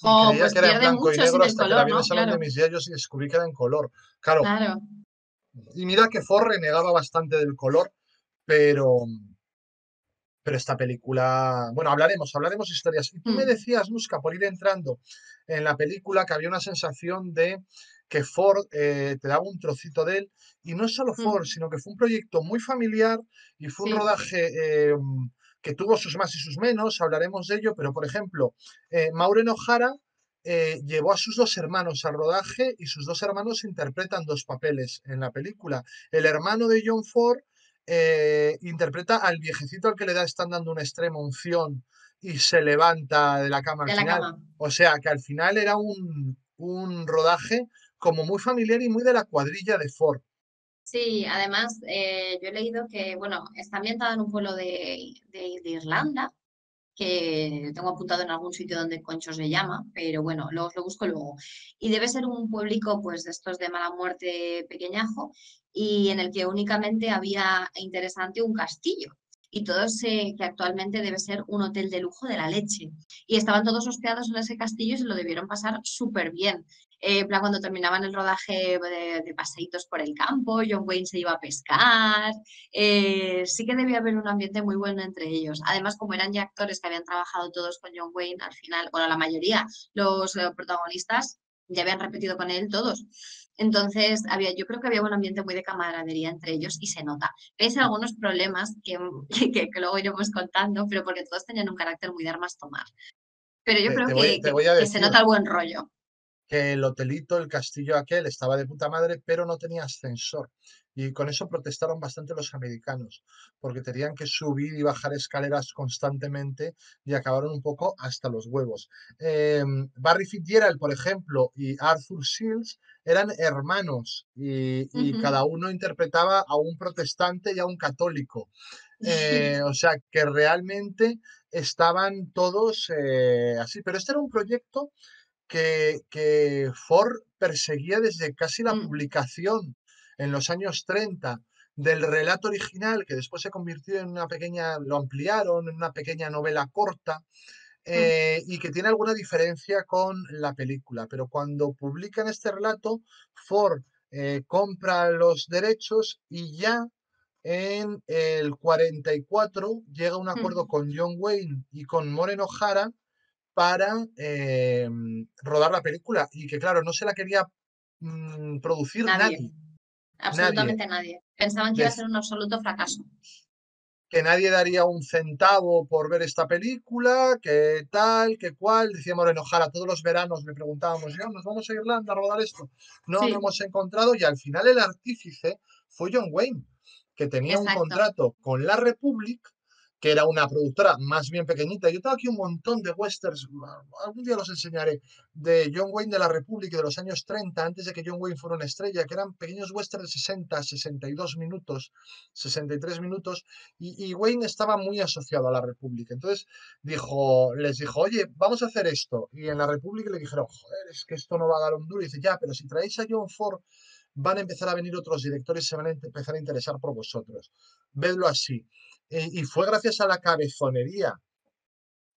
Y oh, creía pues que era en blanco y negro hasta color, que la vi en el salón de mis diarios y descubrí que era en color. Claro. claro. Y mira que Ford renegaba bastante del color, pero... Pero esta película... Bueno, hablaremos, hablaremos historias. Y tú me decías, Nuska, por ir entrando en la película, que había una sensación de que Ford eh, te daba un trocito de él. Y no solo Ford, mm. sino que fue un proyecto muy familiar y fue sí. un rodaje eh, que tuvo sus más y sus menos. Hablaremos de ello. Pero, por ejemplo, eh, Maureen O'Hara eh, llevó a sus dos hermanos al rodaje y sus dos hermanos interpretan dos papeles en la película. El hermano de John Ford Eh, interpreta al viejecito al que le da, están dando una extrema unción y se levanta de la cama al final. Cama. O sea que al final era un, un rodaje como muy familiar y muy de la cuadrilla de Ford. Sí, además eh, yo he leído que, bueno, está ambientada en un pueblo de, de, de Irlanda, que tengo apuntado en algún sitio donde concho se llama, pero bueno, lo, lo busco luego. Y debe ser un pueblico, pues, de estos de mala muerte pequeñajo, y en el que únicamente había, interesante, un castillo. Y todo se, que actualmente debe ser un hotel de lujo de la leche. Y estaban todos hospedados en ese castillo y se lo debieron pasar súper bien. Eh, plan, cuando terminaban el rodaje de, de paseitos por el campo, John Wayne se iba a pescar. Eh, sí que debía haber un ambiente muy bueno entre ellos. Además, como eran ya actores que habían trabajado todos con John Wayne, al final, bueno, la mayoría, los eh, protagonistas ya habían repetido con él todos. Entonces, había, yo creo que había un ambiente muy de camaradería entre ellos y se nota. Pese a algunos problemas que, que, que luego iremos contando, pero porque todos tenían un carácter muy de armas tomar. Pero yo te, creo te voy, que, que, que se nota el buen rollo. Que el hotelito, el castillo aquel, estaba de puta madre, pero no tenía ascensor. Y con eso protestaron bastante los americanos, porque tenían que subir y bajar escaleras constantemente y acabaron un poco hasta los huevos. Eh, Barry Fitzgerald, por ejemplo, y Arthur Shields eran hermanos y, y uh-huh. cada uno interpretaba a un protestante y a un católico. Eh, uh-huh. O sea, que realmente estaban todos eh, así. Pero este era un proyecto que, que Ford perseguía desde casi la uh-huh. publicación en los años treinta, del relato original, que después se convirtió en una pequeña, lo ampliaron, en una pequeña novela corta, eh, mm. y que tiene alguna diferencia con la película. Pero cuando publican este relato, Ford eh, compra los derechos y ya en el cuarenta y cuatro llega a un acuerdo mm. con John Wayne y con Maureen O'Hara para eh, rodar la película. Y que, claro, no se la quería mmm, producir nadie. nadie. Absolutamente nadie. nadie. Pensaban que iba a ser un absoluto fracaso. Que nadie daría un centavo por ver esta película, que tal, que cual. Decía Maureen O'Hara, todos los veranos le preguntábamos, nos vamos a Irlanda a rodar esto. No sí. lo hemos encontrado y al final el artífice fue John Wayne, que tenía Exacto. un contrato con la Republic, que era una productora más bien pequeñita. Yo tengo aquí un montón de westerns, algún día los enseñaré, de John Wayne de la República de los años treinta, antes de que John Wayne fuera una estrella, que eran pequeños westerns de sesenta, sesenta y dos minutos, sesenta y tres minutos, y, y Wayne estaba muy asociado a la República. Entonces dijo, les dijo, oye, vamos a hacer esto. Y en la República le dijeron, joder, es que esto no va a dar un duro. Y dice, ya, pero si traéis a John Ford, van a empezar a venir otros directores y se van a empezar a interesar por vosotros. Vedlo así. Y fue gracias a la cabezonería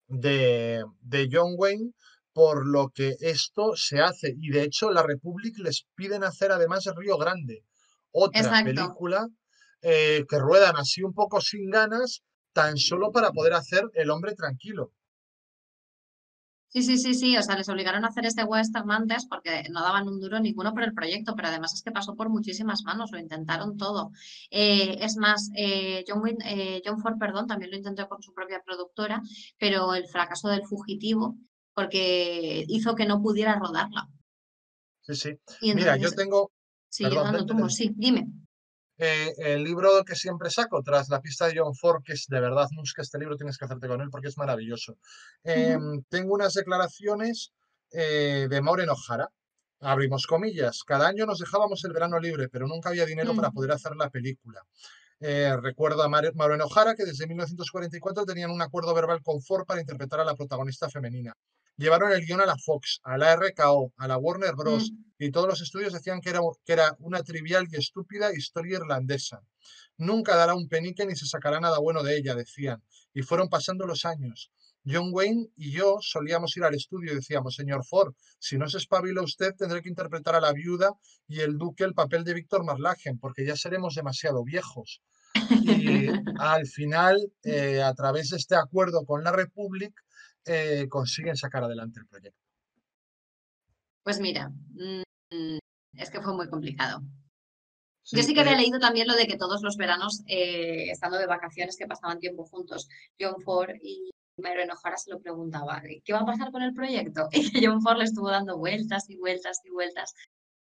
de, de John Wayne por lo que esto se hace. Y de hecho, la Republic les piden hacer además Río Grande, otra Exacto. película eh, que ruedan así un poco sin ganas, tan solo para poder hacer El Hombre Tranquilo. Sí, sí, sí, sí, o sea, les obligaron a hacer este western antes porque no daban un duro ninguno por el proyecto, pero además es que pasó por muchísimas manos, lo intentaron todo. Eh, es más, eh, John, Wayne, eh, John Ford perdón, también lo intentó con su propia productora, pero el fracaso del Fugitivo, porque hizo que no pudiera rodarla. Sí, sí. Entonces, mira, yo tengo... Sí, perdón, yo tengo, sí, dime. Eh, el libro que siempre saco, tras la pista de John Ford, que es de verdad, Nuska, este libro tienes que hacerte con él porque es maravilloso. Eh, uh-huh. Tengo unas declaraciones eh, de Maureen O'Hara. Abrimos comillas. Cada año nos dejábamos el verano libre, pero nunca había dinero uh-huh. para poder hacer la película. Eh, recuerda a Maureen O'Hara, que desde mil novecientos cuarenta y cuatro tenían un acuerdo verbal con Ford para interpretar a la protagonista femenina. Llevaron el guión a la Fox, a la R K O, a la Warner Bros. Mm. Y todos los estudios decían que era, que era una trivial y estúpida historia irlandesa. Nunca dará un penique ni se sacará nada bueno de ella, decían. Y fueron pasando los años. John Wayne y yo solíamos ir al estudio y decíamos, señor Ford, si no se espabila usted tendré que interpretar a la viuda y el duque el papel de Víctor McLaglen, porque ya seremos demasiado viejos. Y al final, eh, a través de este acuerdo con la Republic, eh, consiguen sacar adelante el proyecto. Pues mira, es que fue muy complicado. Sí, yo sí que había leído también lo de que todos los veranos, eh, estando de vacaciones, que pasaban tiempo juntos, John Ford y Maureen O'Hara se lo preguntaba, ¿qué va a pasar con el proyecto? Y que John Ford le estuvo dando vueltas y vueltas y vueltas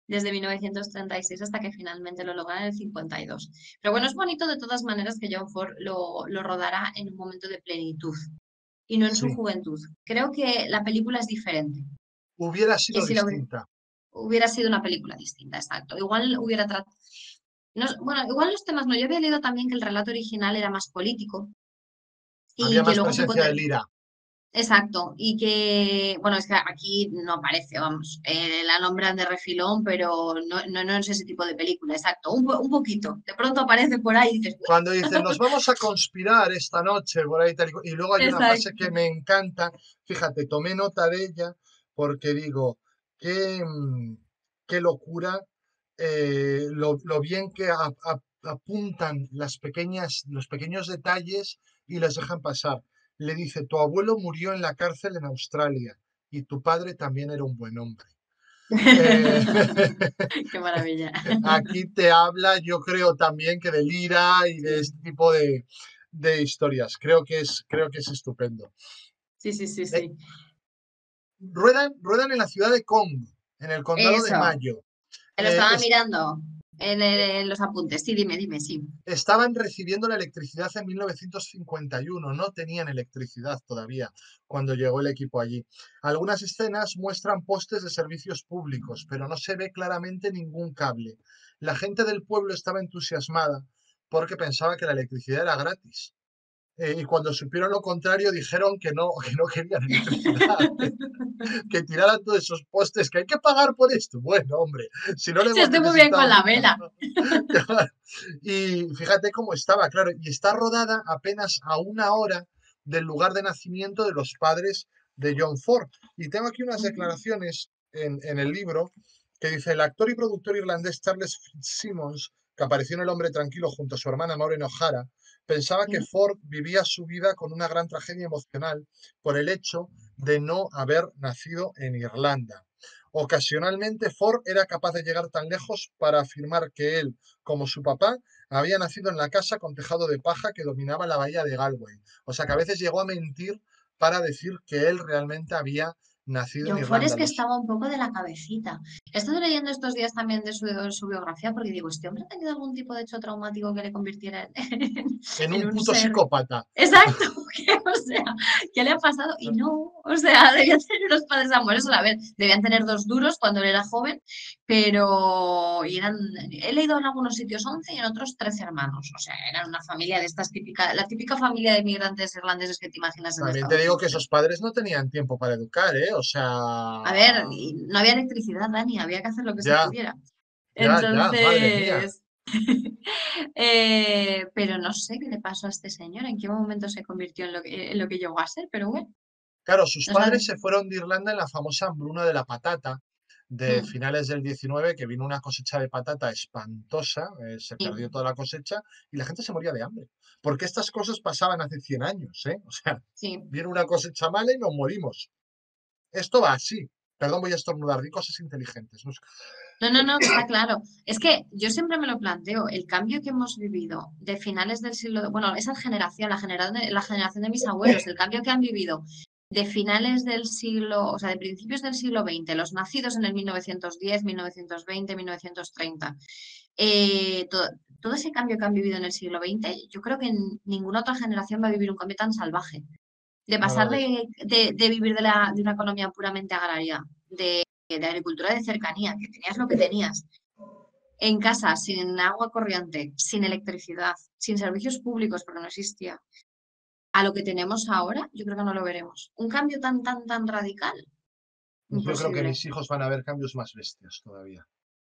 desde mil novecientos treinta y seis hasta que finalmente lo logra en el cincuenta y dos. Pero bueno, es bonito de todas maneras que John Ford lo, lo rodara en un momento de plenitud y no en sí. su juventud. Creo que la película es diferente. Hubiera sido si distinta. Hubiera sido una película distinta, exacto. Igual hubiera tratado... No, bueno, igual los temas no. Yo había leído también que el relato original era más político. Y había que más luego presencia de lira. Exacto. Y que, bueno, es que aquí no aparece, vamos, eh, la nombran de refilón, pero no, no, no es ese tipo de película, exacto. Un, un poquito. De pronto aparece por ahí y dices... Cuando dicen, nos vamos a conspirar esta noche, por ahí tal y... Y luego hay exacto. una frase que me encanta. Fíjate, tomé nota de ella porque digo, qué, qué locura... Eh, lo, lo bien que a, a, apuntan las pequeñas, los pequeños detalles y los dejan pasar. Le dice, tu abuelo murió en la cárcel en Australia y tu padre también era un buen hombre. Eh, ¡Qué maravilla! Aquí te habla, yo creo también que de lira y de este tipo de, de historias. Creo que, es, creo que es estupendo. Sí, sí, sí. sí. Eh, ruedan, ruedan en la ciudad de Congo, en el condado Eso. de Mayo. Lo estaba eh, es, mirando en, el, en los apuntes. Sí, dime, dime, sí. Estaban recibiendo la electricidad en mil novecientos cincuenta y uno. No tenían electricidad todavía cuando llegó el equipo allí. Algunas escenas muestran postes de servicios públicos, pero no se ve claramente ningún cable. La gente del pueblo estaba entusiasmada porque pensaba que la electricidad era gratis. Eh, y cuando supieron lo contrario dijeron que no, que no querían electricidad, que tiraran todos esos postes, que hay que pagar por esto. Bueno, hombre, si no le Se estoy muy bien con la vela. Y fíjate cómo estaba, claro, y está rodada apenas a una hora del lugar de nacimiento de los padres de John Ford. Y tengo aquí unas declaraciones en, en el libro que dice, el actor y productor irlandés Charles Fitzsimmons, que apareció en El hombre tranquilo junto a su hermana Maureen O'Hara, pensaba que Ford vivía su vida con una gran tragedia emocional por el hecho de no haber nacido en Irlanda. Ocasionalmente Ford era capaz de llegar tan lejos para afirmar que él, como su papá, había nacido en la casa con tejado de paja que dominaba la bahía de Galway. O sea que a veces llegó a mentir para decir que él realmente había nacido en Irlanda. Es que estaba un poco de la cabecita. He estado leyendo estos días también de su, de su biografía porque digo, ¿este hombre ha tenido algún tipo de hecho traumático que le convirtiera en, en, en un, un puto ser... psicópata? Exacto, que, o sea, ¿qué le ha pasado? Y no, o sea, debían tener unos padres amorosos, a ver, debían tener dos duros cuando él era joven, pero eran, he leído en algunos sitios once y en otros trece hermanos, o sea, eran una familia de estas típicas, la típica familia de migrantes irlandeses que te imaginas. En también te digo que esos padres no tenían tiempo para educar, ¿eh? O sea... A ver, no había electricidad, Dani, había que hacer lo que ya, se pudiera. Entonces... Ya, ya, eh, pero no sé qué le pasó a este señor, en qué momento se convirtió en lo que, en lo que llegó a ser, pero bueno. Claro, sus no padres sabe. se fueron de Irlanda en la famosa hambruna de la patata de mm. finales del diecinueve, que vino una cosecha de patata espantosa, eh, se sí. perdió toda la cosecha y la gente se moría de hambre. Porque estas cosas pasaban hace cien años, ¿eh? O sea, sí. vino una cosecha mala y nos morimos. Esto va así. Perdón, voy a estornudar. Di cosas inteligentes. No, no, no, está claro. Es que yo siempre me lo planteo. El cambio que hemos vivido de finales del siglo... Bueno, esa generación, la generación de, la generación de mis abuelos, el cambio que han vivido de finales del siglo... O sea, de principios del siglo veinte, los nacidos en el mil novecientos diez, mil novecientos veinte, mil novecientos treinta. Eh, todo, todo ese cambio que han vivido en el siglo veinte, yo creo que ninguna otra generación va a vivir un cambio tan salvaje. De pasar de, de, de vivir de, la, de una economía puramente agraria, de, de agricultura de cercanía, que tenías lo que tenías, en casa, sin agua corriente, sin electricidad, sin servicios públicos, porque no existía, a lo que tenemos ahora, yo creo que no lo veremos. Un cambio tan, tan, tan radical. Imposible. Yo creo que mis hijos van a ver cambios más bestias todavía.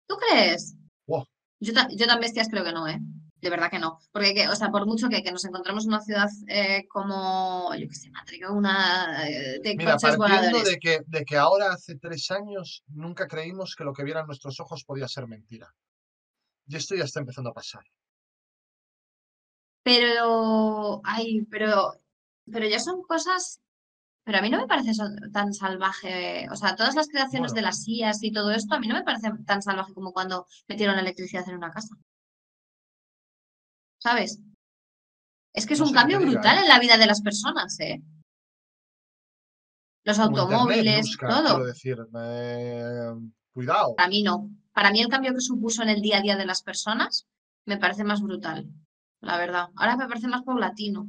¿Tú crees? Wow. Yo, ta yo tan bestias creo que no, ¿eh? De verdad que no. Porque, que, o sea, por mucho que, que nos encontremos en una ciudad eh, como, yo qué sé, Madrid, una eh, de Mira, coches voladores. De que, de que ahora hace tres años nunca creímos que lo que vieran nuestros ojos podía ser mentira. Y esto ya está empezando a pasar. Pero, ay, pero, pero ya son cosas, pero a mí no me parece tan salvaje, o sea, todas las creaciones bueno. de las I As y todo esto, a mí no me parece tan salvaje como cuando metieron la electricidad en una casa. ¿Sabes? Es que es no un cambio diga, brutal eh. en la vida de las personas, ¿eh? Los como automóviles, Internet, Nuska, todo. Quiero decir, eh, cuidado. Para mí no. Para mí el cambio que supuso en el día a día de las personas me parece más brutal. La verdad, ahora me parece más paulatino,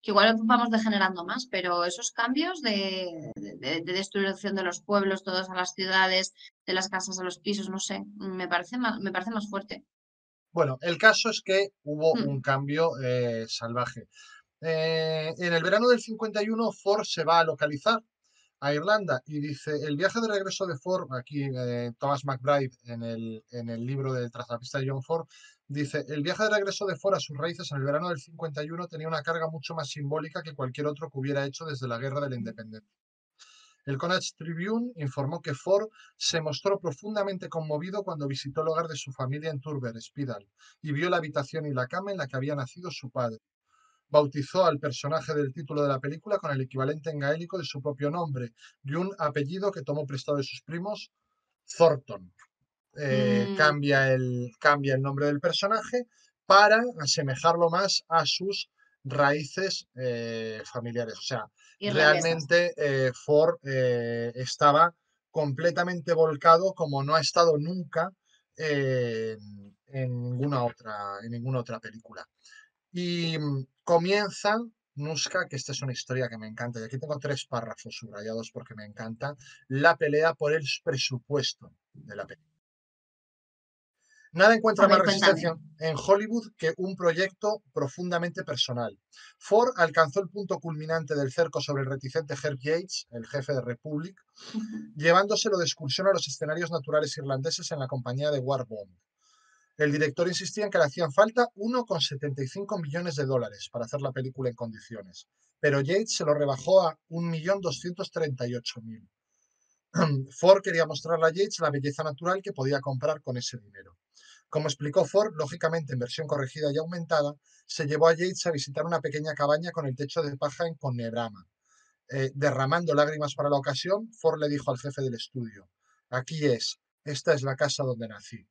que igual vamos degenerando más, pero esos cambios de, de, de destrucción de los pueblos, todas a las ciudades, de las casas a los pisos, no sé, me parece más, me parece más fuerte. Bueno, el caso es que hubo hmm. un cambio eh, salvaje. Eh, en el verano del cincuenta y uno, Ford se va a localizar a Irlanda y dice, el viaje de regreso de Ford, aquí eh, Thomas McBride en el, en el libro de Tras la pista de John Ford, dice, el viaje de regreso de Ford a sus raíces en el verano del cincuenta y uno tenía una carga mucho más simbólica que cualquier otro que hubiera hecho desde la Guerra de la Independencia. El Connacht Tribune informó que Ford se mostró profundamente conmovido cuando visitó el hogar de su familia en Turber, Spital, y vio la habitación y la cama en la que había nacido su padre. Bautizó al personaje del título de la película con el equivalente en gaélico de su propio nombre y un apellido que tomó prestado de sus primos, Thornton. Eh, mm. cambia, el, cambia el nombre del personaje para asemejarlo más a sus raíces eh, familiares. O sea, realmente eh, Ford eh, estaba completamente volcado como no ha estado nunca eh, en, en, ninguna otra, en ninguna otra película. Y comienza Nuska, que esta es una historia que me encanta, y aquí tengo tres párrafos subrayados porque me encanta, la pelea por el presupuesto de la película. Nada encuentra ver, más resistencia cuéntame. en Hollywood que un proyecto profundamente personal. Ford alcanzó el punto culminante del cerco sobre el reticente Herb Yates, el jefe de Republic, llevándoselo de excursión a los escenarios naturales irlandeses en la compañía de Warbond. El director insistía en que le hacían falta uno coma setenta y cinco millones de dólares para hacer la película en condiciones, pero Yates se lo rebajó a un millón doscientos treinta y ocho mil. Ford quería mostrarle a Yates la belleza natural que podía comprar con ese dinero. Como explicó Ford, lógicamente en versión corregida y aumentada, se llevó a Yates a visitar una pequeña cabaña con el techo de paja en Conebrama. Eh, derramando lágrimas para la ocasión, Ford le dijo al jefe del estudio, «Aquí es, esta es la casa donde nací».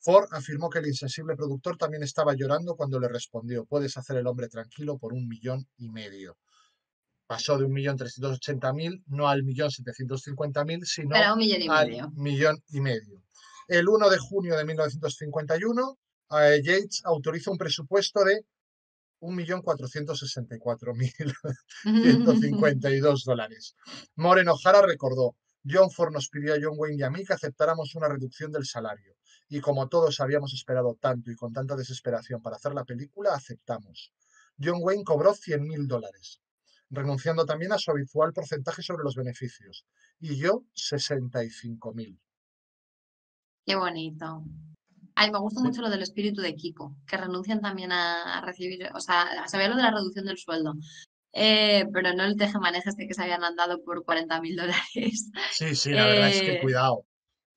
Ford afirmó que el insensible productor también estaba llorando cuando le respondió, puedes hacer el hombre tranquilo por un millón y medio. Pasó de un millón trescientos ochenta mil, no al millón setecientos cincuenta mil, sino al millón y medio. El uno de junio de mil novecientos cincuenta y uno, eh, Yates autoriza un presupuesto de un millón cuatrocientos sesenta y cuatro mil ciento cincuenta y dos dólares. Maureen O'Hara recordó, John Ford nos pidió a John Wayne y a mí que aceptáramos una reducción del salario. Y como todos habíamos esperado tanto y con tanta desesperación para hacer la película, aceptamos. John Wayne cobró cien mil dólares, renunciando también a su habitual porcentaje sobre los beneficios. Y yo, sesenta y cinco mil. Qué bonito. Ay, me gusta mucho lo del espíritu de Kiko, que renuncian también a recibir, o sea, sabía lo de la reducción del sueldo. Eh, pero no el tejemanejes de que se habían andado por cuarenta mil dólares. Sí, sí, la eh... verdad es que cuidado.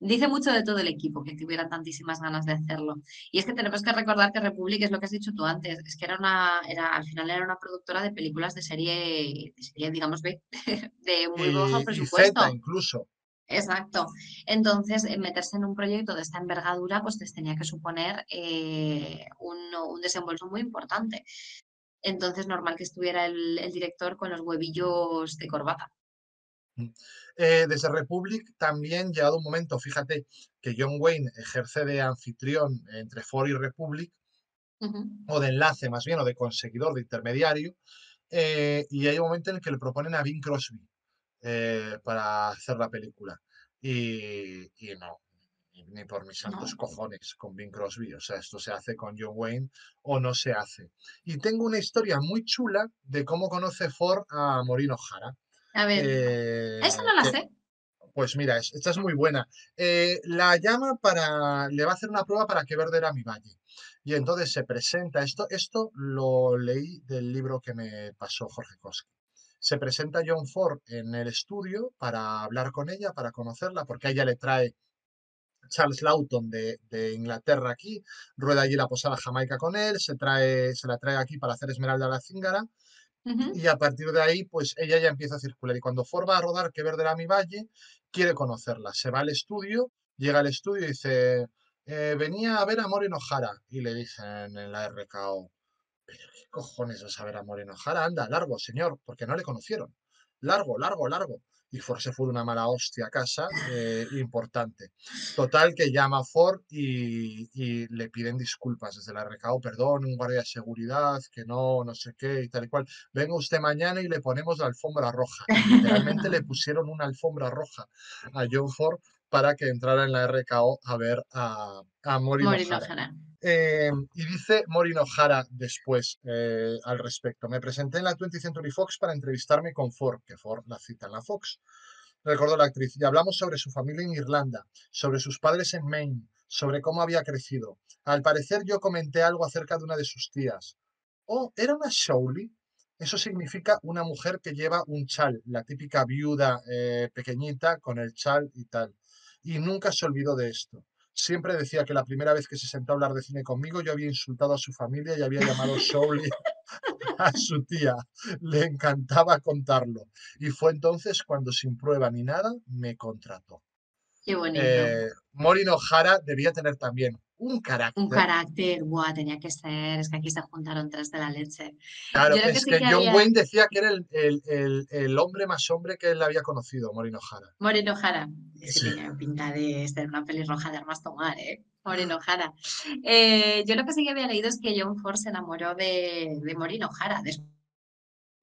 Dice mucho de todo el equipo que tuviera tantísimas ganas de hacerlo. Y es que tenemos que recordar que Republic, es lo que has dicho tú antes, es que era una, era, al final era una productora de películas de serie, de serie digamos, B, de muy bajo presupuesto. Y Z incluso. Exacto. Entonces, meterse en un proyecto de esta envergadura, pues les tenía que suponer eh, un, un desembolso muy importante. Entonces, normal que estuviera el, el director con los huevillos de corbata. Eh, desde Republic también llegado un momento, fíjate que John Wayne ejerce de anfitrión entre Ford y Republic, uh-huh. o de enlace más bien, o de conseguidor, de intermediario, eh, y hay un momento en el que le proponen a Bing Crosby eh, para hacer la película y, y no, ni por mis santos cojones con Bing Crosby. O sea, esto se hace con John Wayne o no se hace. Y tengo una historia muy chula de cómo conoce Ford a Maureen O'Hara. A ver, eh, esa no la que, sé. Pues mira, esta es muy buena. Eh, la llama para... Le va a hacer una prueba para que verde era mi valle. Y entonces se presenta... Esto, esto lo leí del libro que me pasó Jorge Koski. Se presenta John Ford en el estudio para hablar con ella, para conocerla, porque a ella le trae Charles Lawton de, de Inglaterra aquí, rueda allí la posada Jamaica con él, se, trae, se la trae aquí para hacer Esmeralda a la Zíngara. Uh-huh. Y a partir de ahí, pues ella ya empieza a circular. Y cuando Ford va a rodar Que verde era mi valle, quiere conocerla. Se va al estudio, llega al estudio y dice, eh, venía a ver a Maureen O'Hara. Y le dicen en la R K O, ¿qué cojones vas a ver a Maureen O'Hara? Anda, largo, señor, porque no le conocieron. Largo, largo, largo. Y Ford se fue de una mala hostia a casa, eh, importante. Total, que llama a Ford y, y le piden disculpas desde la R K O, perdón, un guardia de seguridad, que no, no sé qué, y tal y cual. Venga usted mañana y le ponemos la alfombra roja. Y literalmente le pusieron una alfombra roja a John Ford para que entrara en la R K O a ver a, a Maureen O'Hara. Eh, y dice Maureen O'Hara después eh, al respecto. Me presenté en la twentieth Century Fox para entrevistarme con Ford, que Ford la cita en la Fox. Recordó la actriz. Y hablamos sobre su familia en Irlanda, sobre sus padres en Maine, sobre cómo había crecido. Al parecer yo comenté algo acerca de una de sus tías. Oh, era una Showley. Eso significa una mujer que lleva un chal, la típica viuda eh, pequeñita con el chal y tal. Y nunca se olvidó de esto. Siempre decía que la primera vez que se sentó a hablar de cine conmigo yo había insultado a su familia y había llamado Showley a su tía. Le encantaba contarlo. Y fue entonces cuando, sin prueba ni nada, me contrató. Qué bonito. Eh, Maureen O'Hara debía tener también un carácter. Un carácter, guau, tenía que ser. Es que aquí se juntaron tres de la leche. Claro, yo es que, sí que, que había... John Wayne decía que era el, el, el, el hombre más hombre que él había conocido, Maureen O'Hara. Maureen O'Hara. Es que sí. Tiene pinta de ser una pelirroja de armas tomar, ¿eh? Maureen O'Hara. Eh, yo lo que sí que había leído es que John Ford se enamoró de, de Maureen O'Hara, después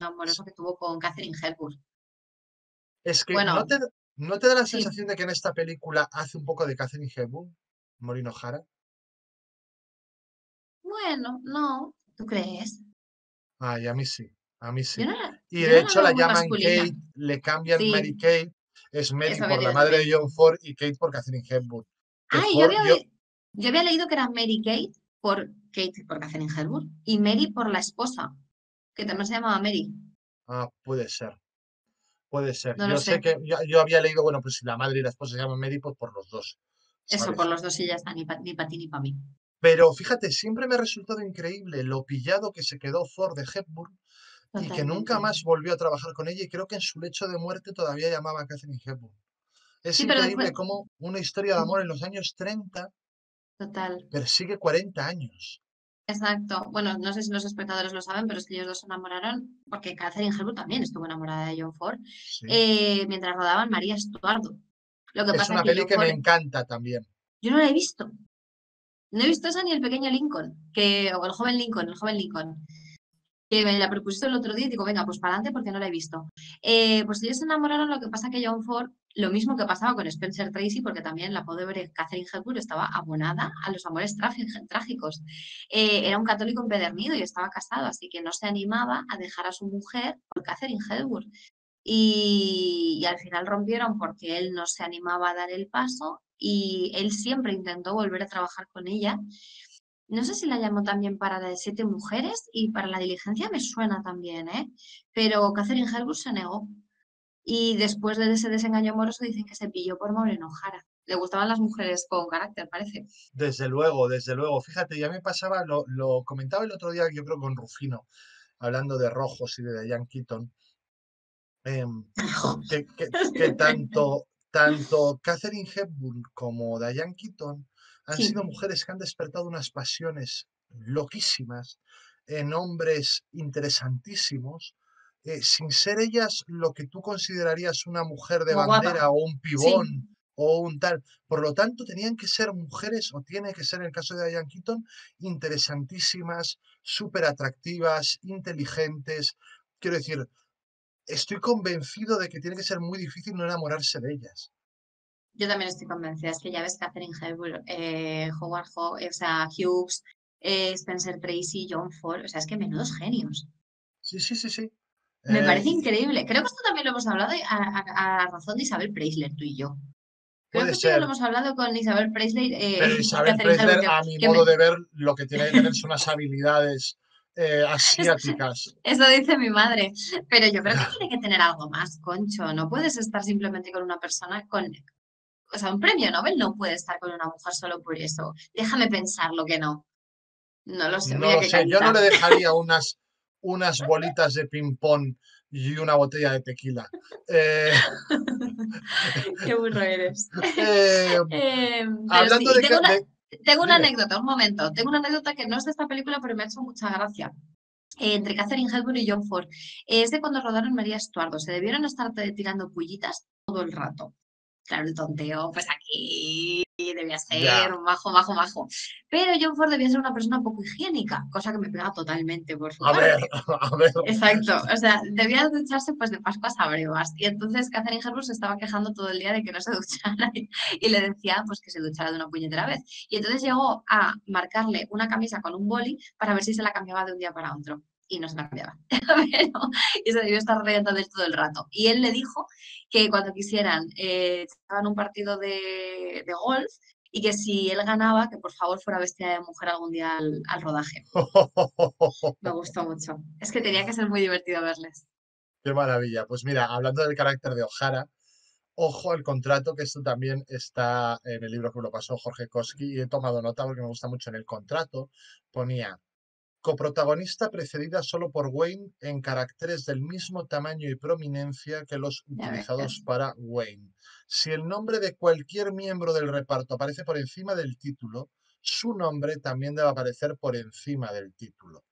de un amoroso que tuvo con Catherine Hepburn. Es que bueno, no te... ¿No te da la sensación sí. de que en esta película hace un poco de Catherine Hepburn, Maureen O'Hara? Bueno, no. ¿Tú crees? Ay, a mí sí. A mí sí. No la, y de no hecho la, la llaman masculina. Kate, le cambian sí. Mary Kate. Es Mary Eso por la madre de John Ford y Kate por Catherine Hepburn. Ay, Ford, yo, había, yo... yo había leído que era Mary Kate por Kate por Catherine Hepburn y Mary por la esposa, que también se llamaba Mary. Ah, puede ser. Puede ser. No yo sé, sé que yo, yo había leído, bueno, pues si la madre y la esposa se llaman Mary, pues por los dos. ¿Sabes? Eso, por los dos y ya está, ni para ni pa ti ni para mí. Pero fíjate, siempre me ha resultado increíble lo pillado que se quedó Ford de Hepburn. Totalmente. Y que nunca más volvió a trabajar con ella y creo que en su lecho de muerte todavía llamaba a Catherine Hepburn. Es sí, increíble después... cómo una historia de amor en los años treinta Total. Persigue cuarenta años. Exacto. Bueno, no sé si los espectadores lo saben, pero es que ellos dos se enamoraron, porque Catherine Hepburn también estuvo enamorada de John Ford, sí. eh, mientras rodaban María Estuardo. Lo que es pasa una que peli que Ford... me encanta también. Yo no la he visto. No he visto esa ni el pequeño Lincoln, que, o el joven Lincoln, el joven Lincoln, que me la propusiste el otro día y digo, venga, pues para adelante porque no la he visto. Eh, pues ellos se enamoraron, lo que pasa que John Ford, lo mismo que pasaba con Spencer Tracy, porque también la pobre Catherine Hepburn estaba abonada a los amores trágicos. Eh, era un católico empedernido y estaba casado, así que no se animaba a dejar a su mujer por Catherine Hepburn. Y, y al final rompieron porque él no se animaba a dar el paso y él siempre intentó volver a trabajar con ella. No sé si la llamó también para la de Siete Mujeres y para la Diligencia me suena también, ¿eh? Pero Catherine Hepburn se negó. Y después de ese desengaño amoroso dicen que se pilló por Maureen O'Hara. Le gustaban las mujeres con carácter, parece. Desde luego, desde luego. Fíjate, ya me pasaba, lo, lo comentaba el otro día, yo creo con Rufino, hablando de Rojos y de Diane Keaton, eh, que, que, que tanto, tanto Catherine Hepburn como Diane Keaton han sí. sido mujeres que han despertado unas pasiones loquísimas en hombres interesantísimos, eh, sin ser ellas lo que tú considerarías una mujer de Muy bandera guapa. O un pibón sí. o un tal. Por lo tanto, tenían que ser mujeres, o tiene que ser en el caso de Diane Keaton, interesantísimas, súper atractivas, inteligentes. Quiero decir, estoy convencido de que tiene que ser muy difícil no enamorarse de ellas. Yo también estoy convencida, es que ya ves Catherine Hepburn, eh, Howard Hawks, o sea, Hughes, eh, Spencer Tracy, John Ford, o sea, es que menudos genios. Sí, sí, sí, sí. Me eh... parece increíble. Creo que esto también lo hemos hablado a, a, a razón de Isabel Preisler, tú y yo. Creo Puede que ser. Lo hemos hablado con Isabel Preisler. Eh, Pero Isabel Preisler, a mi modo me... de ver, lo que tiene que tener son unas habilidades eh, asiáticas. Eso dice mi madre. Pero yo creo que tiene que tener algo más, Concho. No puedes estar simplemente con una persona con... O sea, un premio Nobel no puede estar con una mujer solo por eso. Déjame pensar lo que no. No lo sé. No lo sé. Yo no le dejaría unas, unas bolitas de ping-pong y una botella de tequila. Eh... Qué burro eres. Eh, eh, hablando sí, de tengo, que, una, de... tengo una anécdota, un momento. Tengo una anécdota que no es de esta película, pero me ha hecho mucha gracia. Eh, entre Catherine Hepburn y John Ford. Eh, es de cuando rodaron María Estuardo. Se debieron estar tirando pullitas todo el rato. Claro, el tonteo, pues aquí debía ser yeah. majo, majo, majo. Pero John Ford debía ser una persona poco higiénica, cosa que me pega totalmente, por supuesto. A ver, a ver. Exacto, o sea, debía ducharse pues de Pascuas a Brevas. Y entonces Catherine Hepburn se estaba quejando todo el día de que no se duchara y, y le decía pues que se duchara de una puñetera vez. Y entonces llegó a marcarle una camisa con un boli para ver si se la cambiaba de un día para otro. Y no se la cambiaba. Pero, y se debió estar riendo de él todo el rato. Y él le dijo que cuando quisieran, eh, estaban un partido de, de golf y que si él ganaba, que por favor fuera vestida de mujer algún día al, al rodaje. Me gustó mucho. Es que tenía que ser muy divertido verles. Qué maravilla. Pues mira, hablando del carácter de O'Hara, ojo al contrato, que esto también está en el libro que me lo pasó Jorge Koski y he tomado nota porque me gusta mucho. En el contrato ponía: coprotagonista precedida solo por Wayne en caracteres del mismo tamaño y prominencia que los utilizados para Wayne. Si el nombre de cualquier miembro del reparto aparece por encima del título, su nombre también debe aparecer por encima del título.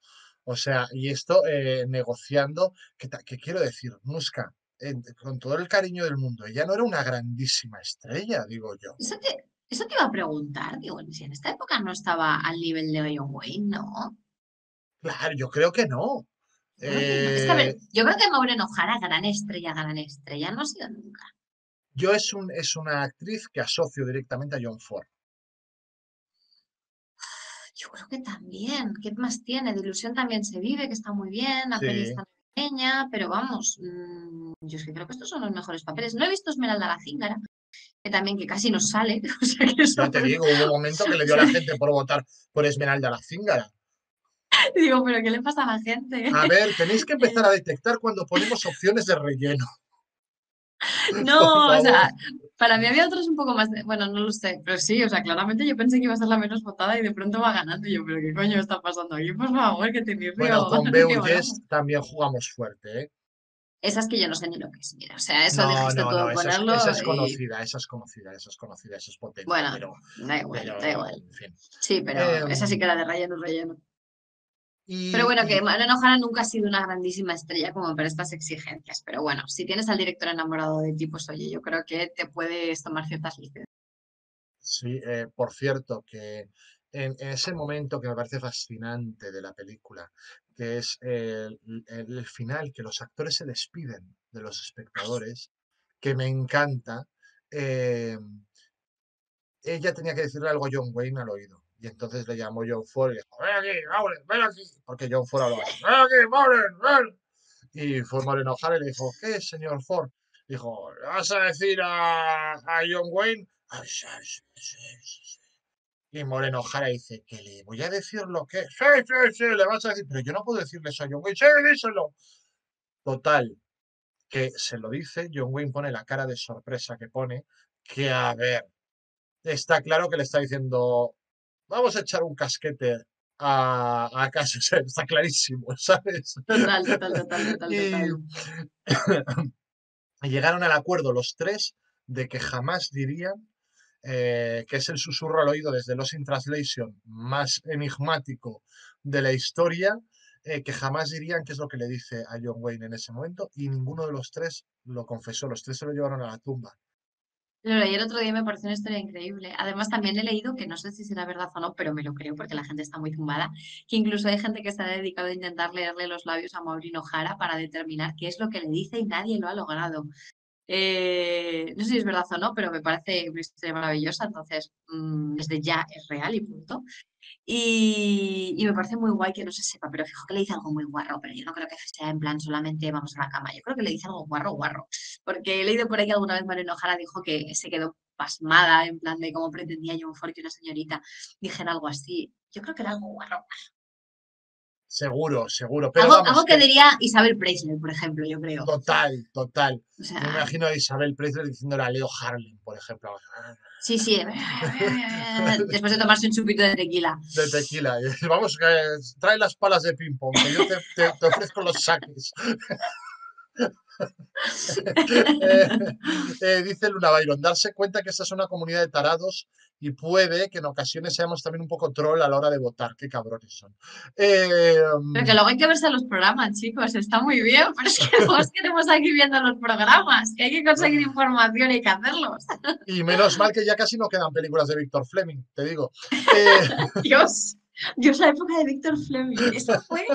O sea, y esto eh, negociando, que, que quiero decir, Nuska, eh, con todo el cariño del mundo, ella no era una grandísima estrella, digo yo. Eso te, eso te iba a preguntar, digo, si en esta época no estaba al nivel de John Wayne, ¿no? Claro, yo creo que no. Ay, eh, es que, a ver, yo creo que Maureen O'Hara, gran estrella, gran estrella, no ha sido nunca. Yo es, un, es una actriz que asocio directamente a John Ford. Yo creo que también. ¿Qué más tiene? De Ilusión también se vive, que está muy bien, la sí. peli está pequeña, pero vamos, mmm, yo es que creo que estos son los mejores papeles. No he visto Esmeralda la Cíngara, que también que casi nos sale. O sea, que son... Yo te digo, hubo un momento que le dio a la gente por votar por Esmeralda la Cíngara. Digo, ¿pero qué le pasa a la gente? A ver, tenéis que empezar a detectar cuando ponemos opciones de relleno. No, o sea, para mí había otros un poco más... De, bueno, no lo sé, pero sí, o sea, claramente yo pensé que iba a ser la menos votada y de pronto va ganando. Y yo, ¿pero qué coño está pasando aquí? Por favor, que te miro. Bueno, con Beu y Jess también jugamos fuerte, ¿eh? Esas que yo no sé ni lo que es, mira, o sea, eso no, dejaste no, todo no, ponerlo. Esa es, esa es conocida, y... esa es conocida, esa es conocida, esa es potente. Bueno, pero, da igual, pero, da igual. En fin. Sí, pero eh, esa sí que era de relleno, relleno. Y, pero bueno, que Maureen O'Hara nunca ha sido una grandísima estrella como para estas exigencias. Pero bueno, si tienes al director enamorado de ti, pues oye, yo creo que te puedes tomar ciertas licencias. Sí, eh, por cierto, que en, en ese momento que me parece fascinante de la película, que es el, el, el final, que los actores se despiden de los espectadores, que me encanta, eh, ella tenía que decirle algo a John Wayne al oído. Y entonces le llamó John Ford y dijo, ven aquí, Maureen, ven aquí. Porque John Ford hablaba, ven aquí, Maureen, ven. Y fue Maureen O'Hara y le dijo, ¿qué, señor Ford? Dijo, ¿vas a decir a, a John Wayne? Sí, sí, sí. Y Maureen O'Hara dice, que le voy a decir lo que... Sí, sí, sí, le vas a decir, pero yo no puedo decirle eso a John Wayne. Sí, díselo. Total, que se lo dice, John Wayne pone la cara de sorpresa que pone, que a ver, está claro que le está diciendo... Vamos a echar un casquete a, a casa, o sea, está clarísimo, ¿sabes? Total, total, total, total. Y... total. Llegaron al acuerdo los tres de que jamás dirían eh, que es el susurro al oído desde Lost in Translation más enigmático de la historia, eh, que jamás dirían qué es lo que le dice a John Wayne en ese momento, y ninguno de los tres lo confesó, los tres se lo llevaron a la tumba. Lo leí el otro día y me pareció una historia increíble. Además, también he leído, que no sé si será verdad o no, pero me lo creo porque la gente está muy zumbada, que incluso hay gente que se ha dedicado a intentar leerle los labios a Maureen O'Hara para determinar qué es lo que le dice y nadie lo ha logrado. Eh, no sé si es verdad o no, pero me parece una historia maravillosa, entonces mmm, desde ya es real y punto. Y, y me parece muy guay que no se sepa, pero fijo que le dice algo muy guarro, pero yo no creo que sea en plan solamente vamos a la cama, yo creo que le dice algo guarro, guarro, porque he leído por ahí alguna vez Maureen O'Hara dijo que se quedó pasmada en plan de cómo pretendía John Ford que una señorita dijera algo así, yo creo que era algo guarro, guarro. Seguro, seguro. Pero algo, vamos, algo que, que diría Isabel Preisler, por ejemplo, yo creo. Total, total. O sea, me imagino a Isabel Preisler diciéndole a Leo Harlem, por ejemplo. Sí, sí. Después de tomarse un chupito de tequila. De tequila. Vamos, trae las palas de ping-pong, que yo te, te, te ofrezco los saques. eh, eh, dice Luna Byron, darse cuenta que esta es una comunidad de tarados y puede que en ocasiones seamos también un poco troll a la hora de votar, qué cabrones son. Eh, pero que luego hay que verse los programas, chicos, está muy bien, pero es que todos queremos aquí viendo los programas, que hay que conseguir información y hay que hacerlos. Y menos mal que ya casi no quedan películas de Víctor Fleming, te digo. Eh, Dios, Dios, la época de Víctor Fleming, eso fue...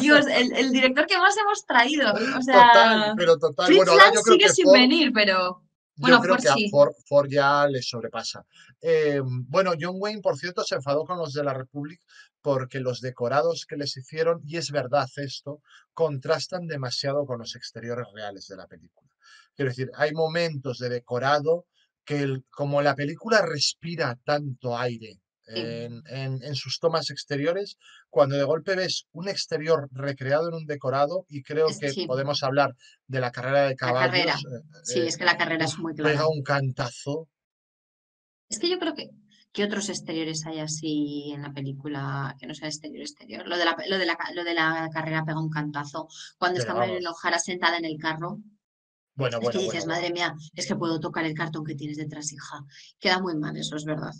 Dios, el, el director que más hemos traído. O sea, total, pero total. Bueno, ahora yo creo sigue que sin Ford, venir, pero. Bueno, yo creo Ford que sí. a Ford, Ford ya le sobrepasa. Eh, bueno, John Wayne, por cierto, se enfadó con los de la República porque los decorados que les hicieron, y es verdad esto, contrastan demasiado con los exteriores reales de la película. Quiero decir, hay momentos de decorado que, el, como la película respira tanto aire. En, en, en sus tomas exteriores, cuando de golpe ves un exterior recreado en un decorado, y creo que sí. podemos hablar de la carrera de caballos. Carrera. Sí, eh, es que la carrera es muy clara. Pega un cantazo. Es que yo creo que, que otros exteriores hay así en la película que no sea exterior, exterior. Lo de la, lo de la, lo de la carrera pega un cantazo. Cuando está Maureen O'Hara sentada en el carro. Bueno, es bueno, que dices, bueno, madre mía, es que puedo tocar el cartón que tienes detrás, hija. Queda muy mal, eso es verdad.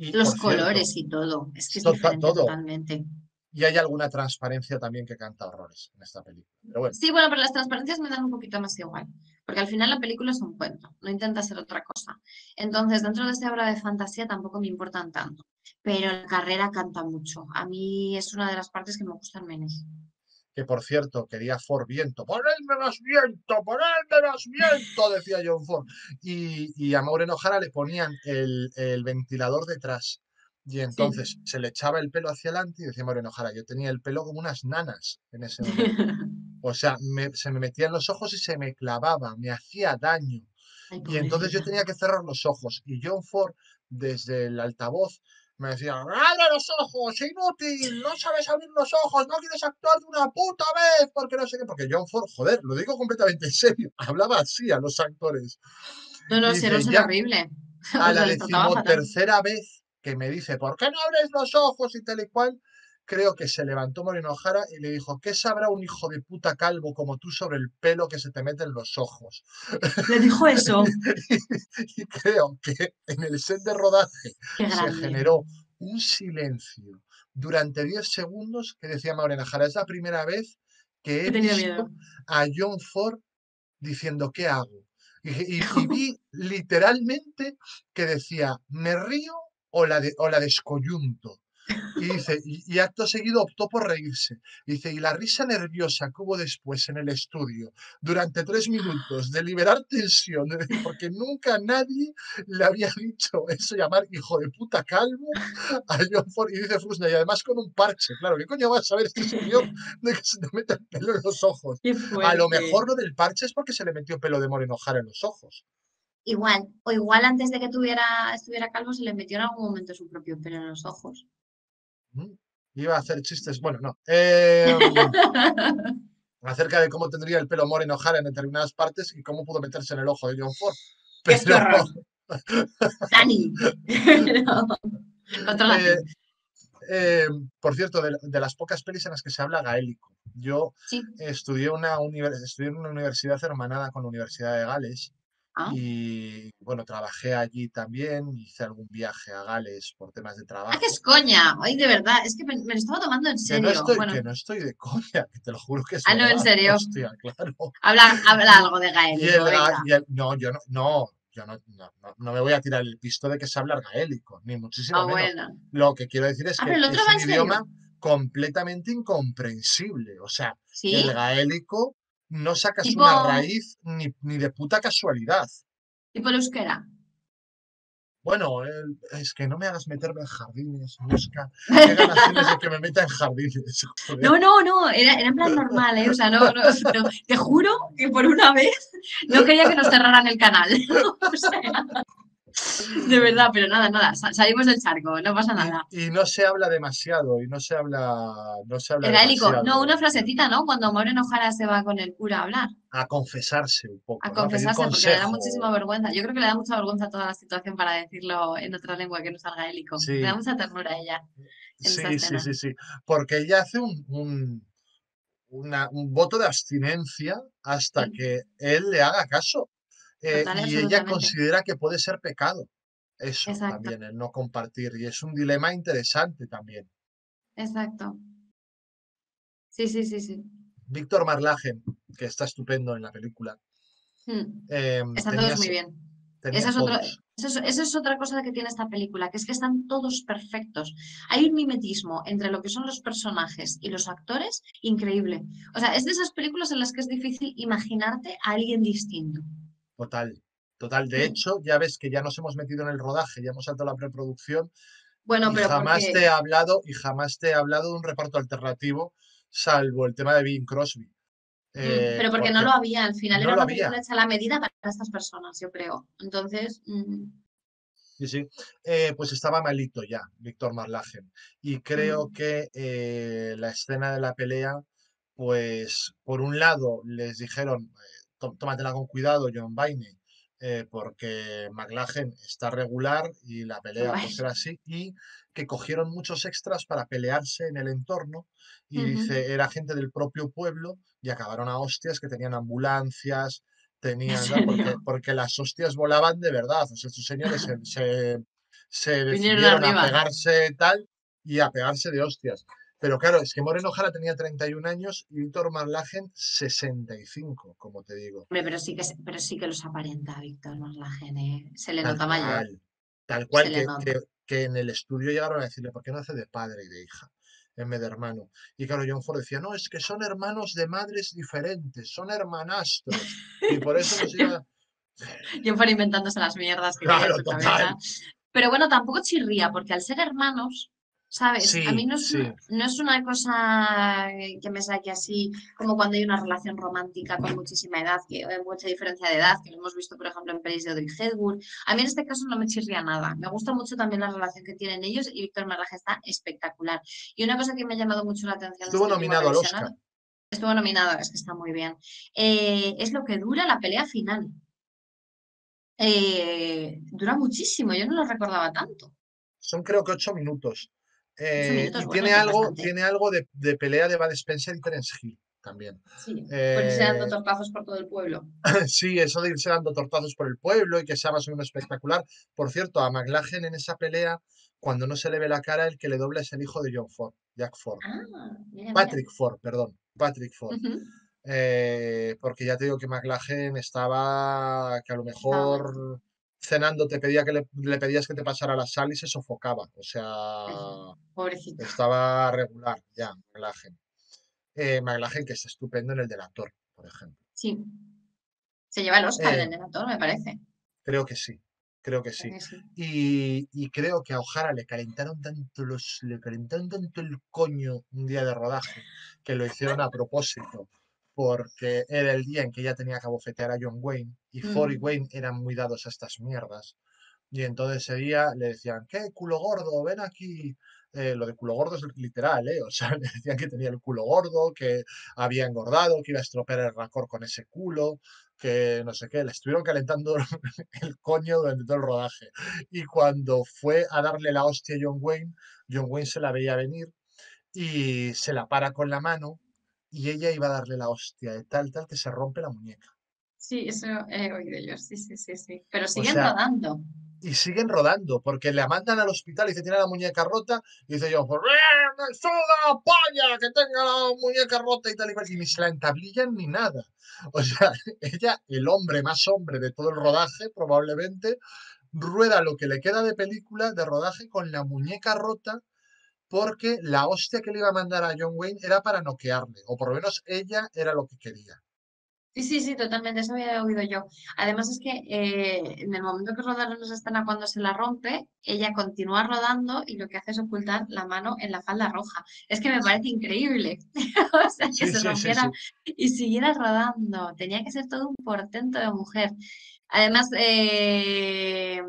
Y los colores cierto, y todo, es que es diferente todo. Totalmente. Y hay alguna transparencia también que canta horrores en esta película. Pero bueno. Sí, bueno, pero las transparencias me dan un poquito más igual, porque al final la película es un cuento, no intenta hacer otra cosa. Entonces, dentro de esta obra de fantasía tampoco me importan tanto, pero la carrera canta mucho. A mí es una de las partes que me gustan menos. Que por cierto, quería Ford viento, ponedme más viento, ponedme más viento, decía John Ford. Y, y a Maureen O'Hara le ponían el, el ventilador detrás. Y entonces sí. se le echaba el pelo hacia adelante y decía Maureen O'Hara, yo tenía el pelo como unas nanas en ese momento. O sea, me, se me metía en los ojos y se me clavaba, me hacía daño. Ay, y entonces yo tenía que cerrar los ojos. Y John Ford, desde el altavoz, me decía, abre los ojos, inútil, no sabes abrir los ojos, no quieres actuar de una puta vez, porque no sé qué, porque John Ford, joder, lo digo completamente en serio, hablaba así a los actores. No, no, será horrible. A la decimotercera vez que me dice, ¿por qué no abres los ojos y tal y cual? Creo que se levantó Maureen O'Hara y le dijo, ¿qué sabrá un hijo de puta calvo como tú sobre el pelo que se te mete en los ojos? Le dijo eso. Y creo que en el set de rodaje se generó un silencio durante diez segundos que decía Maureen O'Hara, es la primera vez que he visto a John Ford diciendo, ¿qué hago? Y, y, y vi literalmente que decía, ¿me río o la, de, o la descoyunto? Y dice, y, y acto seguido optó por reírse. Dice, y la risa nerviosa que hubo después en el estudio, durante tres minutos, de liberar tensión, porque nunca nadie le había dicho eso, llamar hijo de puta calvo a John Ford. Y dice Frusna, y además con un parche, claro, ¿qué coño vas a ver este señor de que se te mete el pelo en los ojos? A lo mejor lo del parche es porque se le metió pelo de Maureen O'Hara en los ojos. Igual, o igual antes de que tuviera, estuviera calvo se le metió en algún momento su propio pelo en los ojos. Iba a hacer chistes, bueno, no. Eh, acerca de cómo tendría el pelo Maureen O'Hara en determinadas partes y cómo pudo meterse en el ojo de John Ford. Pero... ¡Qué horror! ¡Dani! No. eh, eh, por cierto, de, de las pocas pelis en las que se habla gaélico. Yo ¿Sí? estudié, una estudié en una universidad hermanada con la Universidad de Gales. ¿Ah? Y bueno, trabajé allí también, hice algún viaje a Gales por temas de trabajo. ¡Ah, qué es coña! Ay, de verdad, es que me, me lo estaba tomando en serio. Que no estoy, bueno. que no estoy de coña, que te lo juro que es Ah, verdad. No, en serio. Hostia, claro. Habla, habla algo de gaélico. No, yo no, no, yo no, no, no me voy a tirar el pisto de que se habla gaélico, ni muchísimo ah, menos. Bueno. Lo que quiero decir es ah, que es un idioma completamente incomprensible. O sea, ¿sí? el gaélico no sacas tipo, una raíz ni, ni de puta casualidad. Tipo el euskera. Bueno, el, es que no me hagas meterme en jardines, Nuska. Qué ganas tienes de que me meta en jardines. Joder. No, no, no, era, era en plan normal, ¿eh? O sea, no, no, no, te juro que por una vez no quería que nos cerraran el canal. O sea, de verdad, pero nada, nada, salimos del charco, no pasa nada. Y, y no se habla demasiado, y no se habla, no se habla demasiado. No, una frasecita, ¿no? Cuando Maureen O'Hara se va con el cura a hablar. A confesarse un poco. A confesarse, ¿no? Porque le da muchísima vergüenza. Yo creo que le da mucha vergüenza a toda la situación para decirlo en otra lengua que no sea gaélico. Sí. Le da mucha ternura a ella. Sí, sí, sí, sí. Porque ella hace un, un, una, un voto de abstinencia hasta sí. que él le haga caso. Eh, Total, y ella considera que puede ser pecado eso. Exacto. También, el no compartir, y es un dilema interesante también. Exacto. Sí, sí, sí, sí. Víctor McLaglen, que está estupendo en la película. Hmm. Eh, están tenía, todos muy bien. Eso es, otro, eso, eso es otra cosa que tiene esta película, que es que están todos perfectos. Hay un mimetismo entre lo que son los personajes y los actores increíble. O sea, es de esas películas en las que es difícil imaginarte a alguien distinto. Total, total. De hecho, ya ves que ya nos hemos metido en el rodaje, ya hemos saltado la preproducción. Bueno, y pero jamás porque... te he hablado y jamás te he hablado de un reparto alternativo, salvo el tema de Bing Crosby. Eh, pero porque, porque no lo había, al final no era una película hecha a la medida para estas personas, yo creo. Entonces. Mm. Sí, sí. Eh, pues estaba malito ya, Víctor McLaglen. Y creo mm. que eh, la escena de la pelea, pues, por un lado, les dijeron. Eh, Tómatela con cuidado, John Wayne, eh, porque McLaglen está regular y la pelea puede ser así, y que cogieron muchos extras para pelearse en el entorno, y uh-huh. dice, era gente del propio pueblo, y acabaron a hostias, que tenían ambulancias, tenían, ¿no? porque, porque las hostias volaban de verdad, o sea, estos señores se, se, se decidieron a pegarse tal, y a pegarse de hostias. Pero claro, es que Maureen O'Hara tenía treinta y un años y Víctor McLaglen sesenta y cinco, como te digo. Pero sí que, pero sí que los aparenta Víctor McLaglen, ¿eh? Se le tal nota cual, mayor. Tal cual que, que, que en el estudio llegaron a decirle, ¿por qué no hace de padre y de hija en vez de hermano? Y claro, John Ford decía, no, es que son hermanos de madres diferentes, son hermanastros. Y por eso nos iba... John Ford inventándose las mierdas que claro, en su cabeza. Pero bueno, tampoco chirría, porque al ser hermanos... ¿Sabes? Sí, a mí no es, sí. no es una cosa que me saque así, como cuando hay una relación romántica con muchísima edad, que hay mucha diferencia de edad, que lo hemos visto, por ejemplo, en pelis de Audrey Hepburn. A mí en este caso no me chirría nada. Me gusta mucho también la relación que tienen ellos y Víctor McLaglen está espectacular. Y una cosa que me ha llamado mucho la atención... Estuvo nominado al Oscar. Estuvo nominado, es que está muy bien. Eh, es lo que dura la pelea final. Eh, dura muchísimo, yo no lo recordaba tanto. Son creo que ocho minutos. Eh, y tiene algo, tiene algo de, de pelea de Bud Spencer y Terence Hill también. Sí, eh, por irse dando tortazos por todo el pueblo. Sí, eso de irse dando tortazos por el pueblo y que sea más o menos espectacular. Por cierto, a McLaglen en esa pelea, cuando no se le ve la cara, el que le dobla es el hijo de John Ford, Jack Ford. Ah, mira, Patrick mira. Ford, perdón, Patrick Ford. Uh-huh. eh, porque ya te digo que McLaglen estaba, que a lo mejor... Cenando te pedía que le, le pedías que te pasara la sal y se sofocaba. O sea, pobrecito. Estaba regular ya, McLaglen. Eh, McLaglen que está estupendo en El Delator, por ejemplo. Sí. Se lleva el Oscar eh, en El Delator, me parece. Creo que sí, creo que sí. Creo que sí. Y, y creo que a O'Hara le calentaron tanto los, le calentaron tanto el coño un día de rodaje que lo hicieron a propósito. Porque era el día en que ella tenía que abofetear a John Wayne, y mm. Ford y Wayne eran muy dados a estas mierdas. Y entonces ese día le decían, ¿qué culo gordo? Ven aquí. Eh, lo de culo gordo es literal, ¿eh? O sea, le decían que tenía el culo gordo, que había engordado, que iba a estropear el racor con ese culo, que no sé qué. Le estuvieron calentando el coño durante todo el rodaje. Y cuando fue a darle la hostia a John Wayne, John Wayne se la veía venir y se la para con la mano. Y ella iba a darle la hostia de tal, tal, que se rompe la muñeca. Sí, eso he oído yo, sí, sí, sí, sí. Pero siguen o sea, rodando. Y siguen rodando, porque la mandan al hospital y dice, tiene la muñeca rota, y dice yo, ¡me suda la polla que tenga la muñeca rota y tal y cual! Y ni se la entablillan ni nada. O sea, ella, el hombre más hombre de todo el rodaje, probablemente, rueda lo que le queda de película, de rodaje, con la muñeca rota, porque la hostia que le iba a mandar a John Wayne era para noquearle, o por lo menos ella era lo que quería. Sí, sí, sí, totalmente, eso había oído yo. Además es que eh, en el momento que rodaron esa escena cuando se la rompe, ella continúa rodando y lo que hace es ocultar la mano en la falda roja. Es que me parece increíble. O sea, que sí, se sí, rompiera sí, sí. y siguiera rodando. Tenía que ser todo un portento de mujer. Además, eh,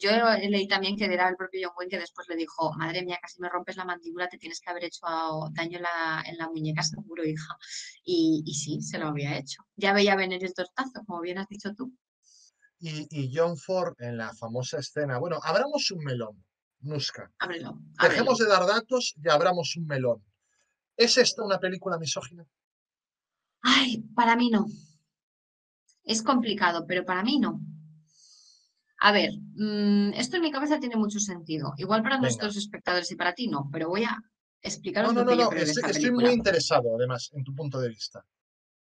yo leí también que era el propio John Wayne que después le dijo, madre mía, casi me rompes la mandíbula, te tienes que haber hecho daño la, en la muñeca, seguro, hija. Y, y sí, se lo había hecho. Ya veía venir el tortazo, como bien has dicho tú. Y, y John Ford, en la famosa escena, bueno, abramos un melón, Nuska. Ábrelo, ábrelo. Dejemos de dar datos y abramos un melón. ¿Es esta una película misógina? Ay, para mí no. Es complicado, pero para mí no. A ver, mmm, esto en mi cabeza tiene mucho sentido. Igual para Venga. nuestros espectadores y para ti no, pero voy a explicaros no, no, lo que no, yo no, creo estoy, de esta estoy película. Muy interesado, además, en tu punto de vista.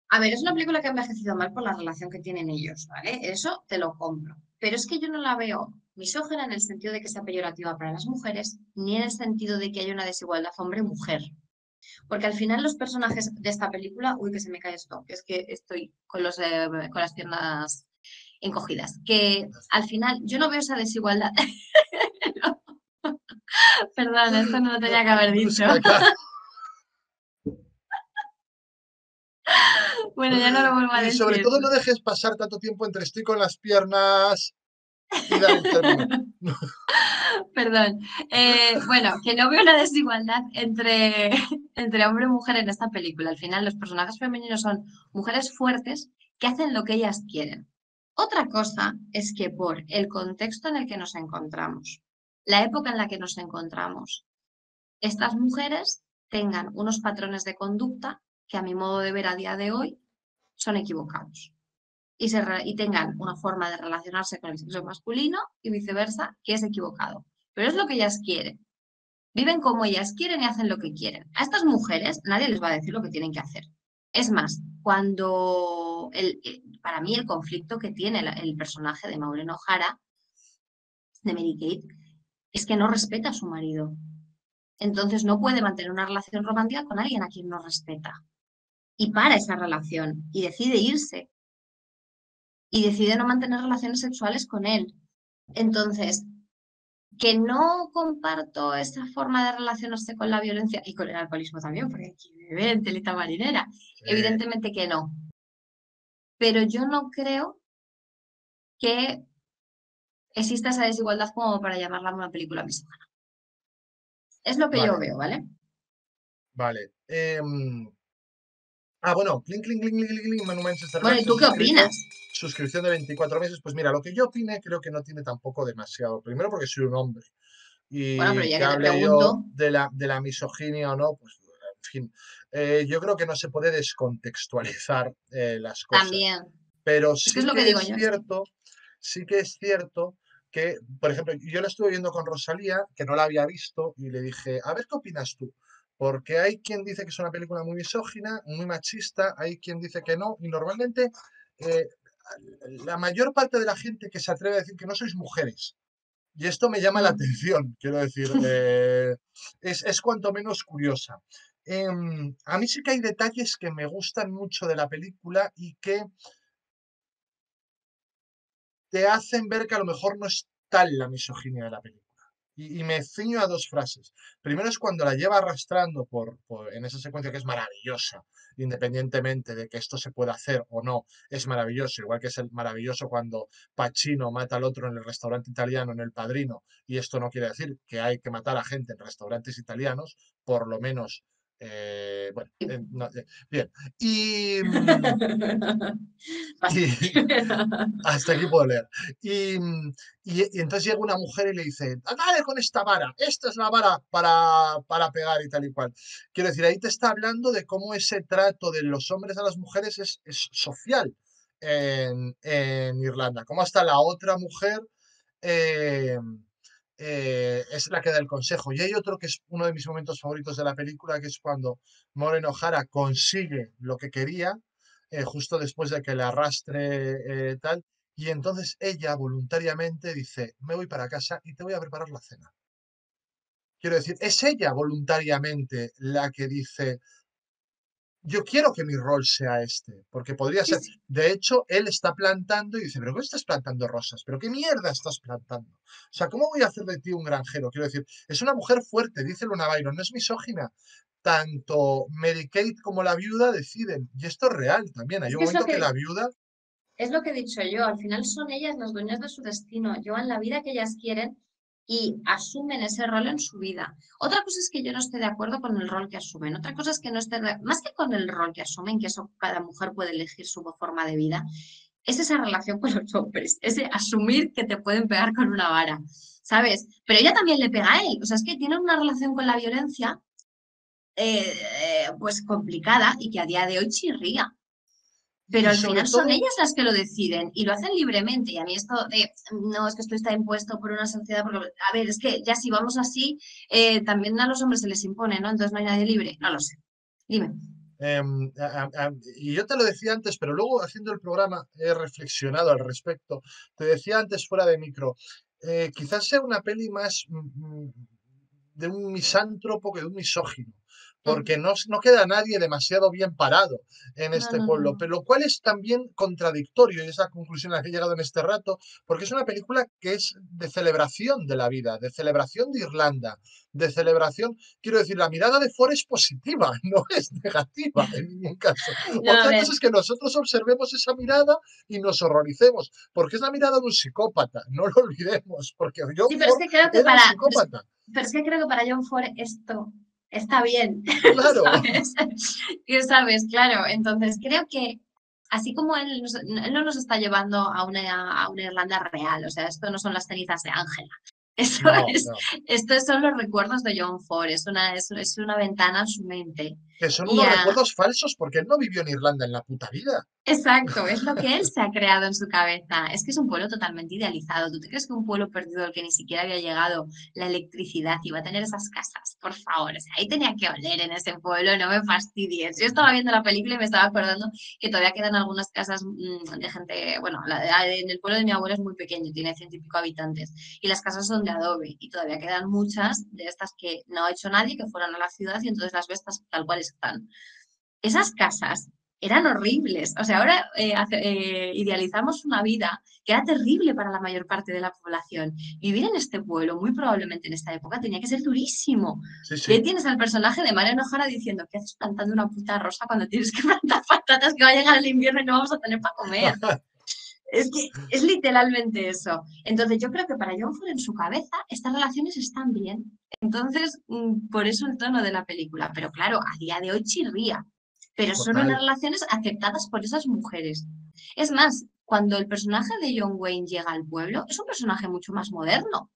A ver, es una película que ha envejecido mal por la relación que tienen ellos, ¿vale? Eso te lo compro. Pero es que yo no la veo misógina en el sentido de que sea peyorativa para las mujeres, ni en el sentido de que haya una desigualdad hombre-mujer. Porque al final los personajes de esta película, uy, que se me cae esto, que es que estoy con, los, eh, con las piernas encogidas, que al final yo no veo esa desigualdad. No. Perdón, esto no lo tenía que haber dicho. Bueno, ya no lo vuelvo a decir. Y sobre todo no dejes pasar tanto tiempo entre estoy con las piernas... Perdón. Eh, bueno, que no veo una desigualdad entre, entre hombre y mujer en esta película. Al final los personajes femeninos son mujeres fuertes que hacen lo que ellas quieren. Otra cosa es que por el contexto en el que nos encontramos, la época en la que nos encontramos, estas mujeres tengan unos patrones de conducta que a mi modo de ver a día de hoy son equivocados. Y, se, y tengan una forma de relacionarse con el sexo masculino y viceversa, que es equivocado. Pero es lo que ellas quieren. Viven como ellas quieren y hacen lo que quieren. A estas mujeres nadie les va a decir lo que tienen que hacer. Es más, cuando el, para mí el conflicto que tiene el, el personaje de Maureen O'Hara, de Mary Kate, es que no respeta a su marido. Entonces no puede mantener una relación romántica con alguien a quien no respeta. Y para esa relación y decide irse. Y decide no mantener relaciones sexuales con él. Entonces, que no comparto esa forma de relacionarse con la violencia y con el alcoholismo también, porque aquí me ven telita marinera. Sí. Evidentemente que no. Pero yo no creo que exista esa desigualdad como para llamarla una película misógina. Es lo que vale. yo veo, ¿vale? Vale. Eh... Ah, bueno, clink, clink, clink, clink, clink, monumentos de Bueno, ¿y tú qué opinas? Suscripción de veinticuatro meses, pues mira, lo que yo opine creo que no tiene tampoco demasiado. Primero porque soy un hombre. Y bueno, pero ya que, que te pregunto... De la, de la misoginia o no, pues en fin. Eh, yo creo que no se puede descontextualizar eh, las cosas. También. Pero sí es que es, lo que que digo es yo. cierto, sí que es cierto que, por ejemplo, yo la estuve viendo con Rosalía, que no la había visto, y le dije, a ver, ¿qué opinas tú? Porque hay quien dice que es una película muy misógina, muy machista, hay quien dice que no, y normalmente eh, la mayor parte de la gente que se atreve a decir que no sois mujeres, y esto me llama la atención, quiero decir, eh, es, es cuanto menos curiosa. Eh, a mí sí que hay detalles que me gustan mucho de la película y que te hacen ver que a lo mejor no es tal la misoginia de la película. Y, y me ciño a dos frases. Primero es cuando la lleva arrastrando por, por, en esa secuencia que es maravillosa, independientemente de que esto se pueda hacer o no, es maravilloso, igual que es el maravilloso cuando Pacino mata al otro en el restaurante italiano, en El Padrino, y esto no quiere decir que hay que matar a gente en restaurantes italianos, por lo menos... Eh, bueno, eh, no, eh, bien. Y, y hasta aquí puedo leer. Y, y, y entonces llega una mujer y le dice, dale con esta vara, esta es la vara para, para pegar y tal y cual. Quiero decir, ahí te está hablando de cómo ese trato de los hombres a las mujeres es, es social en, en Irlanda. Cómo hasta la otra mujer... Eh, Eh, es la que da el consejo. Y hay otro que es uno de mis momentos favoritos de la película, que es cuando Maureen O'Hara consigue lo que quería, eh, justo después de que le arrastre eh, tal, y entonces ella voluntariamente dice, me voy para casa y te voy a preparar la cena. Quiero decir, es ella voluntariamente la que dice, yo quiero que mi rol sea este, porque podría ser, sí, sí. De hecho, él está plantando y dice, pero ¿qué estás plantando rosas? ¿Pero qué mierda estás plantando? O sea, ¿cómo voy a hacer de ti un granjero? Quiero decir, es una mujer fuerte, dice Luna Byron, no es misógina. Tanto Mary Kate como la viuda deciden, y esto es real también, hay un momento que... que la viuda... Es lo que he dicho yo, al final son ellas las dueñas de su destino, llevan la vida que ellas quieren y asumen ese rol en su vida. Otra cosa es que yo no esté de acuerdo con el rol que asumen, otra cosa es que no esté, de... más que con el rol que asumen, que eso cada mujer puede elegir su forma de vida, es esa relación con los hombres, ese asumir que te pueden pegar con una vara, ¿sabes? Pero ella también le pega a él, o sea, es que tienen una relación con la violencia eh, eh, pues complicada y que a día de hoy chirría. Pero al final son ellas las que lo deciden y lo hacen libremente. Y a mí esto de, no, es que esto está impuesto por una sociedad, porque, a ver, es que ya si vamos así, eh, también a los hombres se les impone, ¿no? Entonces no hay nadie libre, no lo sé. Dime. Eh, a, a, y yo te lo decía antes, pero luego haciendo el programa he reflexionado al respecto. Te decía antes fuera de micro, eh, quizás sea una peli más mm, de un misántropo que de un misógino. Porque no, no queda nadie demasiado bien parado en este no, no, pueblo, no. Pero lo cual es también contradictorio, y esa conclusión a la que he llegado en este rato, porque es una película que es de celebración de la vida, de celebración de Irlanda, de celebración, quiero decir, la mirada de Ford es positiva, no es negativa en ningún caso. No, otra cosa es que nosotros observemos esa mirada y nos horroricemos, porque es la mirada de un psicópata, no lo olvidemos, porque yo sí, pero es que creo que para, un psicópata. Pero, pero es que creo que para John Ford esto... está bien, claro. ¿Sabes? ¿Sabes? Claro, entonces creo que así como él, él no nos está llevando a una, a una Irlanda real, o sea, esto no son las cenizas de Ángela, esto no, es, no. Estos son los recuerdos de John Ford, es una, es, es una ventana a su mente. Que son unos a... recuerdos falsos porque él no vivió en Irlanda en la puta vida. Exacto, es lo que él se ha creado en su cabeza. Es que es un pueblo totalmente idealizado. ¿Tú te crees que un pueblo perdido al que ni siquiera había llegado la electricidad iba a tener esas casas? Por favor, o sea, ahí tenía que oler en ese pueblo, no me fastidies. Yo estaba viendo la película y me estaba acordando que todavía quedan algunas casas mmm, de gente, bueno, la, la, en el pueblo de mi abuelo es muy pequeño, tiene ciento y pico habitantes y las casas son de adobe y todavía quedan muchas de estas que no ha hecho nadie, que fueron a la ciudad y entonces las ves tal cual están. Esas casas eran horribles. O sea, ahora eh, hace, eh, idealizamos una vida que era terrible para la mayor parte de la población. Vivir en este pueblo, muy probablemente en esta época, tenía que ser durísimo. Sí, sí. Y ahí tienes al personaje de Maureen O'Hara diciendo, ¿qué haces plantando una puta rosa cuando tienes que plantar patatas que va a llegar el invierno y no vamos a tener para comer? Es que es literalmente eso. Entonces yo creo que para John Ford en su cabeza estas relaciones están bien. Entonces por eso el tono de la película. Pero claro, a día de hoy chirría. Pero total. Son unas relaciones aceptadas por esas mujeres. Es más, cuando el personaje de John Wayne llega al pueblo, es un personaje mucho más moderno.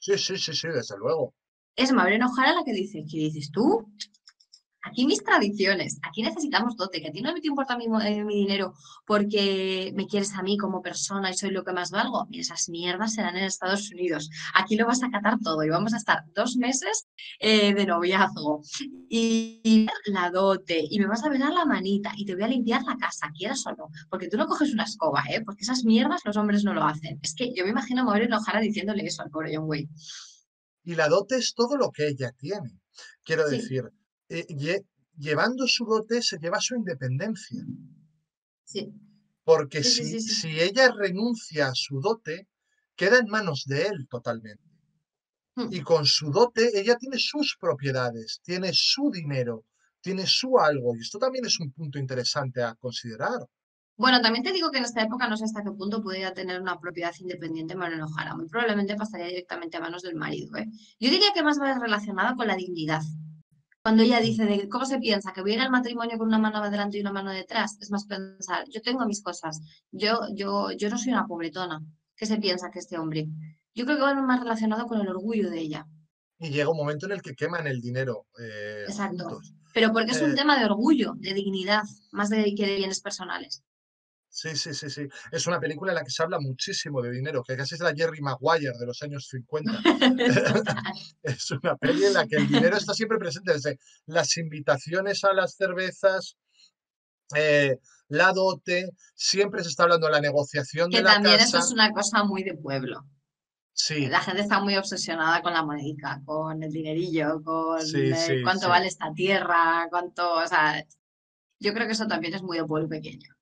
Sí, sí, sí, sí, desde luego. Es Maureen O'Hara la que dice, ¿qué dices tú? Aquí mis tradiciones, aquí necesitamos dote, que a ti no te importa mi, eh, mi dinero porque me quieres a mí como persona y soy lo que más valgo. Y esas mierdas serán en Estados Unidos. Aquí lo vas a catar todo y vamos a estar dos meses eh, de noviazgo. Y, y la dote, y me vas a velar la manita y te voy a limpiar la casa, quieras o no. Porque tú no coges una escoba, ¿eh? Porque esas mierdas los hombres no lo hacen. Es que yo me imagino a Maureen O'Hara diciéndole eso al pobre John Wayne. Y la dote es todo lo que ella tiene. Quiero sí. decir... Eh, lle, llevando su dote se lleva su independencia. Sí. Porque sí, si, sí, sí, sí. si ella renuncia a su dote, queda en manos de él totalmente. Hmm. Y con su dote ella tiene sus propiedades, tiene su dinero, tiene su algo. Y esto también es un punto interesante a considerar. Bueno, también te digo que en esta época no sé hasta qué punto pudiera tener una propiedad independiente Maureen O'Hara. Muy probablemente pasaría directamente a manos del marido, ¿eh? Yo diría que más va relacionada con la dignidad. Cuando ella dice, de ¿cómo se piensa? ¿Que voy a ir al matrimonio con una mano adelante y una mano detrás? Es más pensar, yo tengo mis cosas, yo, yo, yo no soy una pobretona. ¿Qué se piensa que este hombre? Yo creo que va más relacionado con el orgullo de ella. Y llega un momento en el que queman el dinero. Eh, Exacto, juntos. Pero porque es un eh... tema de orgullo, de dignidad, más de, que de bienes personales. Sí, sí, sí, sí. Es una película en la que se habla muchísimo de dinero, que casi es la Jerry Maguire de los años cincuenta. Es una peli en la que el dinero está siempre presente, desde las invitaciones a las cervezas, eh, la dote, siempre se está hablando de la negociación de la casa. Que también eso es una cosa muy de pueblo. Sí. La gente está muy obsesionada con la monedica, con el dinerillo, con sí, sí, cuánto sí. vale esta tierra, cuánto, o sea... Yo creo que eso también es muy de pueblo pequeño.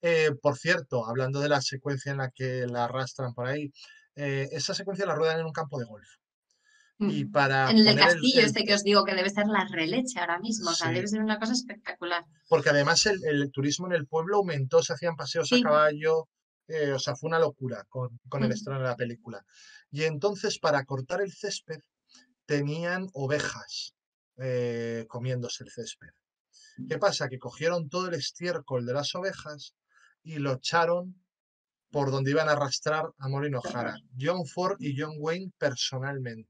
Eh, por cierto, hablando de la secuencia en la que la arrastran por ahí, eh, esa secuencia la ruedan en un campo de golf. Y para en el castillo el, el... este que os digo que debe ser la releche ahora mismo, sí. O sea, debe ser una cosa espectacular. Porque además el, el turismo en el pueblo aumentó, se hacían paseos sí. a caballo, eh, o sea, fue una locura con, con mm. el estreno de la película. Y entonces para cortar el césped tenían ovejas eh, comiéndose el césped. ¿Qué pasa? Que cogieron todo el estiércol de las ovejas y lo echaron por donde iban a arrastrar a Maureen O'Hara, John Ford y John Wayne personalmente.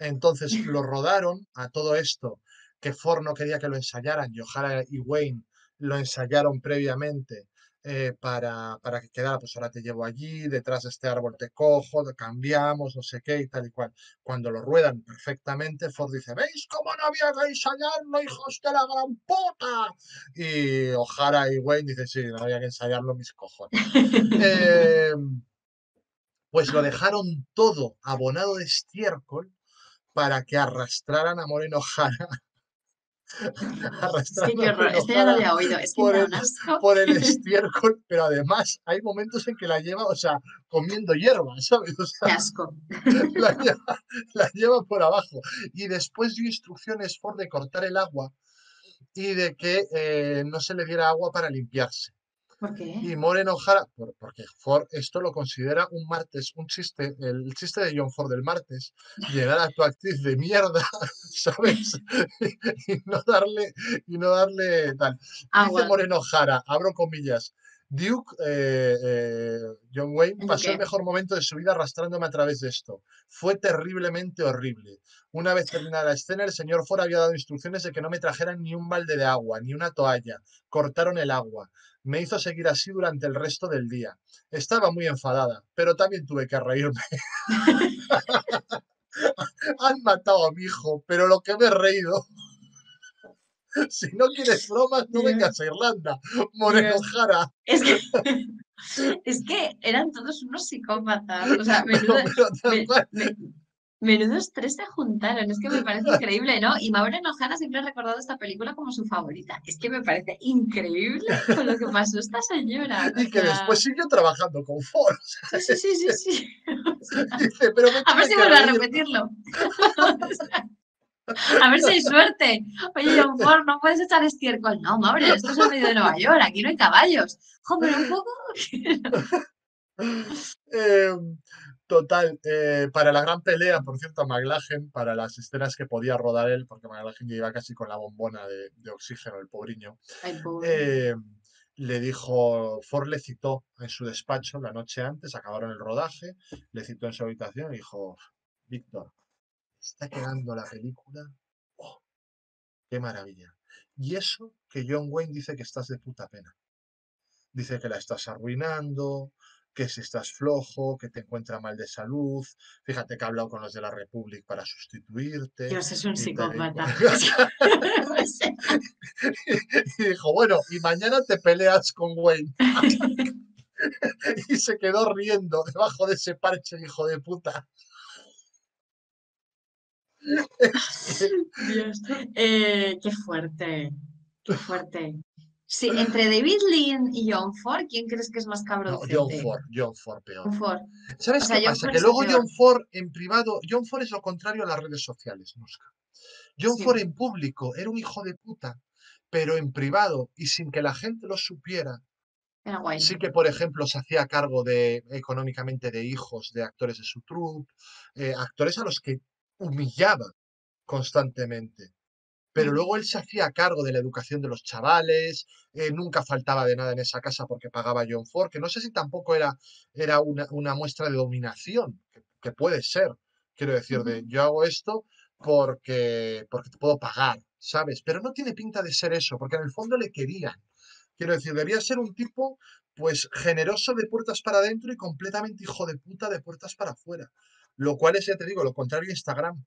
Entonces lo rodaron a todo esto, que Ford no quería que lo ensayaran, y O'Hara y Wayne lo ensayaron previamente eh, para, para que quedara, pues ahora te llevo allí, detrás de este árbol te cojo, te cambiamos, no sé qué y tal y cual. Cuando lo ruedan perfectamente, Ford dice, ¿veis cómo no había que ensayarlo, hijos de la gran puta? Y O'Hara y Wayne dicen, sí, no había que ensayarlo, mis cojones. Eh, pues lo dejaron todo abonado de estiércol, para que arrastraran a Maureen O'Hara. Es que qué horror, este ya lo había oído, es que por, el, por el estiércol, pero además hay momentos en que la lleva, o sea, comiendo hierba, ¿sabes? O sea, qué asco. La lleva, la lleva por abajo. Y después dio instrucciones Ford de cortar el agua y de que eh, no se le diera agua para limpiarse. ¿Por qué? Y Maureen O'Hara, porque Ford esto lo considera un martes, un chiste, el chiste de John Ford del martes, llegar a tu actriz de mierda, ¿sabes? Y no darle, y no darle tal. Ah, dice bueno. Maureen O'Hara, abro comillas, Duke, eh, eh, John Wayne, pasó okay. el mejor momento de su vida arrastrándome a través de esto. Fue terriblemente horrible. Una vez terminada la escena, el señor Ford había dado instrucciones de que no me trajeran ni un balde de agua, ni una toalla. Cortaron el agua. Me hizo seguir así durante el resto del día. Estaba muy enfadada, pero también tuve que reírme. Han matado a mi hijo, pero lo que me he reído... Si no quieres bromas, no vengas a Irlanda, Maureen O'Hara. Es que, es que eran todos unos psicópatas. O sea, menudo, no, me, me, menudo tres se juntaron. Es que me parece increíble, ¿no? Y Maureen O'Hara siempre ha recordado esta película como su favorita. Es que me parece increíble con lo que pasó esta señora. Y que sea... después siguió trabajando con Ford. ¿Sabes? Sí, sí, sí, sí. sí. O sea, dice, pero a ver si vuelve a repetirlo. O sea, a ver si hay suerte. Oye, John Ford, no puedes echar estiércol. No, madre, esto es el medio de Nueva York, aquí no hay caballos. Joder, un poco. eh, total, eh, para la gran pelea, por cierto, McLaglen, para las escenas que podía rodar él, porque McLaglen ya iba casi con la bombona de, de oxígeno, el pobriño. Ay, pobre. Eh, Le dijo, Ford le citó en su despacho la noche antes, acabaron el rodaje, le citó en su habitación y dijo, Víctor, está quedando la película. ¡Oh! ¡Qué maravilla! Y eso que John Wayne dice que estás de puta pena. Dice que la estás arruinando, que si estás flojo, que te encuentra mal de salud. Fíjate que ha hablado con los de la República para sustituirte. Dios, es un psicópata. Y dijo, bueno, y mañana te peleas con Wayne. Y se quedó riendo debajo de ese parche, hijo de puta. Dios. Eh, qué fuerte, qué fuerte. Sí, entre David Lean y John Ford, ¿quién crees que es más cabrón? No, John Ford, John Ford peor. Ford. ¿Sabes o sea, qué John pasa? Ford que luego peor. John Ford en privado, John Ford es lo contrario a las redes sociales, Nuska. John sí. Ford en público era un hijo de puta, pero en privado y sin que la gente lo supiera. Era guay. Sí que, por ejemplo, se hacía cargo de económicamente de hijos de actores de su troupe, eh, actores a los que humillaba constantemente, pero luego él se hacía cargo de la educación de los chavales, eh, nunca faltaba de nada en esa casa porque pagaba John Ford, que no sé si tampoco era, era una, una muestra de dominación, que, que puede ser, quiero decir, de yo hago esto porque, porque te puedo pagar, ¿sabes? Pero no tiene pinta de ser eso, porque en el fondo le querían, quiero decir, debía ser un tipo pues generoso de puertas para adentro y completamente hijo de puta de puertas para afuera. Lo cual es, ya te digo, lo contrario a Instagram.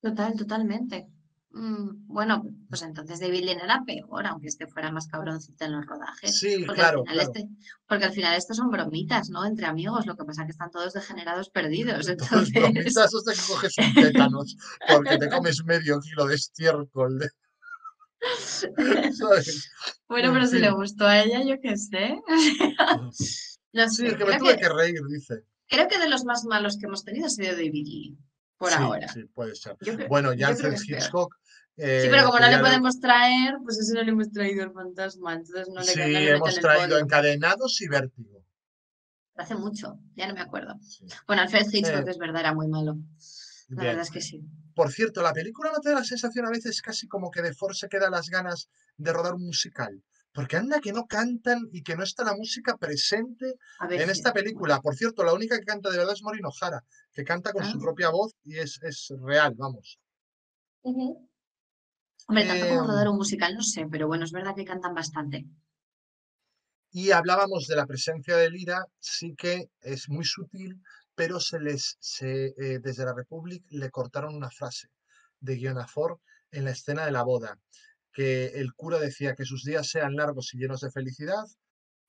Total, totalmente. Mm, bueno, pues entonces David Lean era peor, aunque este fuera más cabroncito en los rodajes. Sí, porque claro. Al final claro. Este, porque al final estos son bromitas, ¿no? Entre amigos, lo que pasa es que están todos degenerados perdidos. Entonces... bromitas hasta que coges un tétanos porque te comes medio kilo de estiércol. De... Bueno, pero si le gustó a ella, yo qué sé. No, sí, es que me tuve que, que reír, dice. Creo que de los más malos que hemos tenido ha sido David Lean, por sí, ahora. Sí, puede ser. Creo, bueno, ya Alfred Hitchcock. Eh, sí, pero como no le podemos traer, pues ese no le hemos traído el fantasma, entonces no le sí, no le hemos traído Encadenados y Vértigo. Hace mucho, ya no me acuerdo. Sí. Bueno, Alfred Hitchcock, eh, es verdad, era muy malo. La bien. verdad es que sí. Por cierto, la película no te da la sensación a veces casi como que de Ford se queda las ganas de rodar un musical. Porque anda que no cantan y que no está la música presente en esta película. Por cierto, la única que canta de verdad es Maureen O'Hara, que canta con ah. su propia voz y es, es real, vamos. Uh-huh. Hombre, tanto eh, como rodar un musical, no sé, pero bueno, es verdad que cantan bastante. Y hablábamos de la presencia de Lira, sí que es muy sutil, pero se les, se, eh, desde la Republic le cortaron una frase de guion a Ford en la escena de la boda, que el cura decía que sus días sean largos y llenos de felicidad,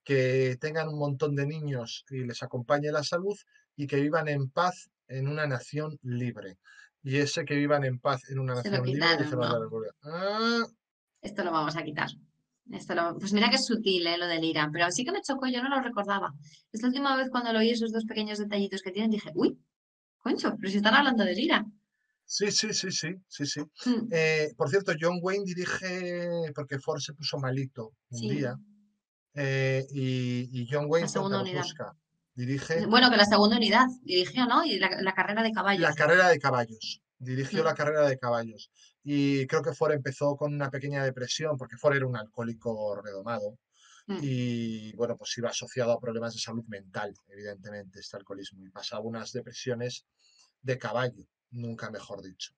que tengan un montón de niños y les acompañe la salud y que vivan en paz en una nación libre. Y ese que vivan en paz en una nación quitaron, libre... ¿no? Ah. Esto lo vamos a quitar. Esto lo... Pues mira que es sutil, ¿eh?, lo del Irán, pero sí que me chocó, yo no lo recordaba. Esta última vez cuando lo oí, esos dos pequeños detallitos que tienen, dije, uy, concho, pero si están hablando del Irán. Sí, sí, sí, sí, sí, sí. Mm. Eh, por cierto, John Wayne dirige, porque Ford se puso malito un sí. día, eh, y, y John Wayne Nuska dirige... Bueno, que la segunda unidad dirigió, ¿no? Y la, la carrera de caballos. La carrera de caballos. Dirigió mm. la carrera de caballos. Y creo que Ford empezó con una pequeña depresión, porque Ford era un alcohólico redomado. Mm. Y bueno, pues iba asociado a problemas de salud mental, evidentemente, este alcoholismo. Y pasaba unas depresiones de caballo. Nunca mejor dicho.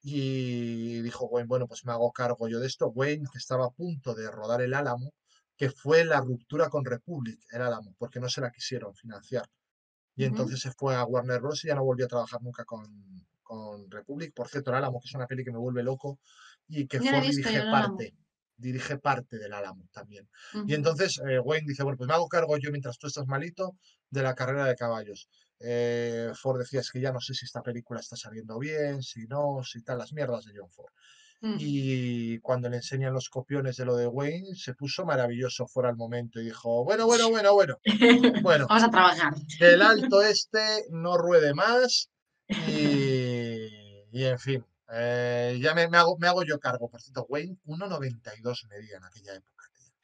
Y dijo Wayne, bueno, pues me hago cargo yo de esto. Wayne, que estaba a punto de rodar El Álamo, que fue la ruptura con Republic, El Álamo, porque no se la quisieron financiar. Y uh-huh. entonces se fue a Warner Bros. Y ya no volvió a trabajar nunca con, con Republic. Por cierto, El Álamo, que es una peli que me vuelve loco, y que Ford dirige parte, dirige parte del Álamo también. Uh-huh. Y entonces eh, Wayne dice, bueno, pues me hago cargo yo mientras tú estás malito de la carrera de caballos. Eh, Ford decía, es que ya no sé si esta película está saliendo bien, si no, si tal, las mierdas de John Ford. Mm. Y cuando le enseñan los copiones de lo de Wayne, se puso maravilloso Ford al momento y dijo, bueno, bueno, bueno, bueno, bueno, vamos a trabajar. Que el alto este no ruede más y, y en fin, eh, ya me, me, hago, me hago yo cargo. Por cierto, Wayne uno noventa y dos medía en aquella época.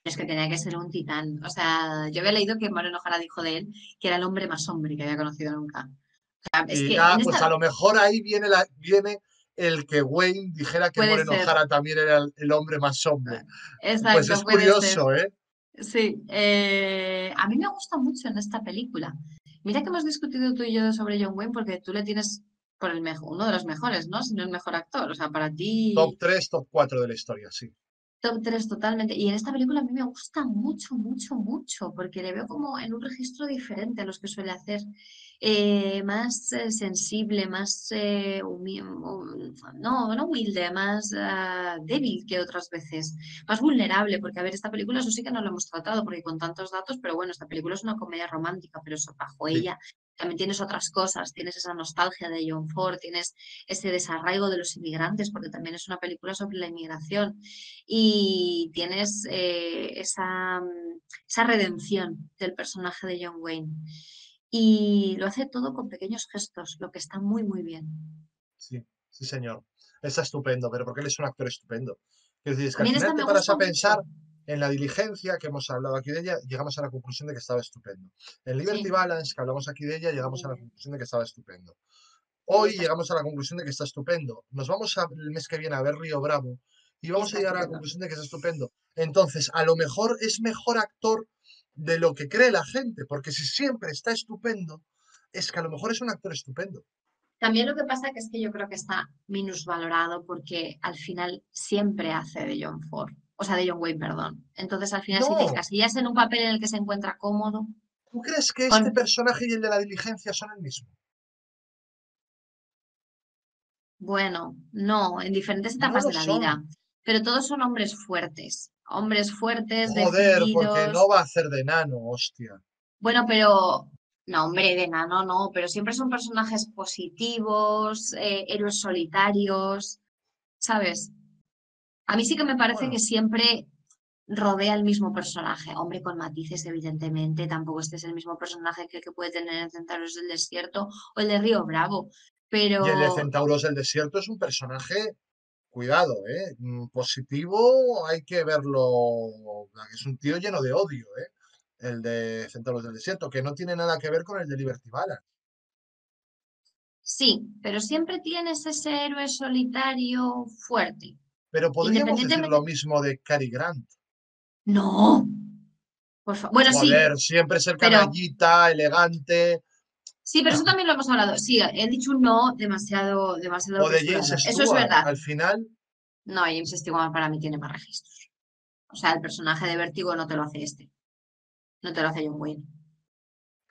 Es que tenía que ser un titán. O sea, yo había leído que Maureen O'Hara dijo de él que era el hombre más hombre que había conocido nunca. O sea, es y que ya, pues esta... a lo mejor ahí viene, la, viene el que Wayne dijera que Maureen O'Hara también era el, el hombre más hombre. Exacto, pues es curioso, ser. ¿eh? Sí. Eh, a mí me gusta mucho en esta película. Mira que hemos discutido tú y yo sobre John Wayne porque tú le tienes por el mejor, uno de los mejores, ¿no? Si no el mejor actor. O sea, para ti... top tres, top cuatro de la historia, sí. top tres totalmente. Y en esta película a mí me gusta mucho, mucho, mucho, porque le veo como en un registro diferente a los que suele hacer. Eh, más eh, sensible, más eh, no, no humilde, más uh, débil que otras veces. Más vulnerable, porque a ver, esta película, eso sí que no lo hemos tratado, porque con tantos datos, pero bueno, esta película es una comedia romántica, pero eso bajo sí. ella. También tienes otras cosas, tienes esa nostalgia de John Ford, tienes ese desarraigo de los inmigrantes, porque también es una película sobre la inmigración, y tienes eh, esa, esa redención del personaje de John Wayne. Y lo hace todo con pequeños gestos, lo que está muy, muy bien. Sí, sí señor. Está estupendo, pero porque él es un actor estupendo. Quiero decir, es que al final te paras a pensar... En La diligencia, que hemos hablado aquí de ella, llegamos a la conclusión de que estaba estupendo. En Liberty sí. Balance, que hablamos aquí de ella, llegamos sí. a la conclusión de que estaba estupendo. Hoy sí. llegamos a la conclusión de que está estupendo. Nos vamos a, el mes que viene a ver Río Bravo y vamos está a llegar estupendo. a la conclusión de que está estupendo. Entonces, a lo mejor es mejor actor de lo que cree la gente, porque si siempre está estupendo, es que a lo mejor es un actor estupendo. También lo que pasa que es que yo creo que está minusvalorado porque al final siempre hace de John Ford. O sea, de John Wayne, perdón. Entonces, al final, no. si te encasillas en un papel en el que se encuentra cómodo... ¿Tú crees que con... este personaje y el de La diligencia son el mismo? Bueno, no, en diferentes etapas no de la son. vida. Pero todos son hombres fuertes. Hombres fuertes, Joder, decididos... porque no va a hacer de nano, hostia. Bueno, pero... No, hombre, de nano no. Pero siempre son personajes positivos, eh, héroes solitarios, ¿sabes? A mí sí que me parece bueno. que siempre rodea el mismo personaje, hombre, con matices evidentemente, tampoco este es el mismo personaje que el que puede tener en Centauros del Desierto o el de Río Bravo, pero... Y el de Centauros del Desierto es un personaje, cuidado, ¿eh? positivo, hay que verlo, es un tío lleno de odio, ¿eh? el de Centauros del Desierto, que no tiene nada que ver con el de Liberty Balance. Sí, pero siempre tienes ese héroe solitario fuerte. Pero podríamos decir lo mismo de Cary Grant. No. Por favor. Bueno, Joder, sí. siempre es el canallita, pero... elegante. Sí, pero eso también lo hemos hablado. Sí, he dicho un no demasiado... demasiado o de James Stewart. Eso es verdad. Al final... No, James Stewart para mí tiene más registros. O sea, el personaje de Vértigo no te lo hace este. No te lo hace John Wayne.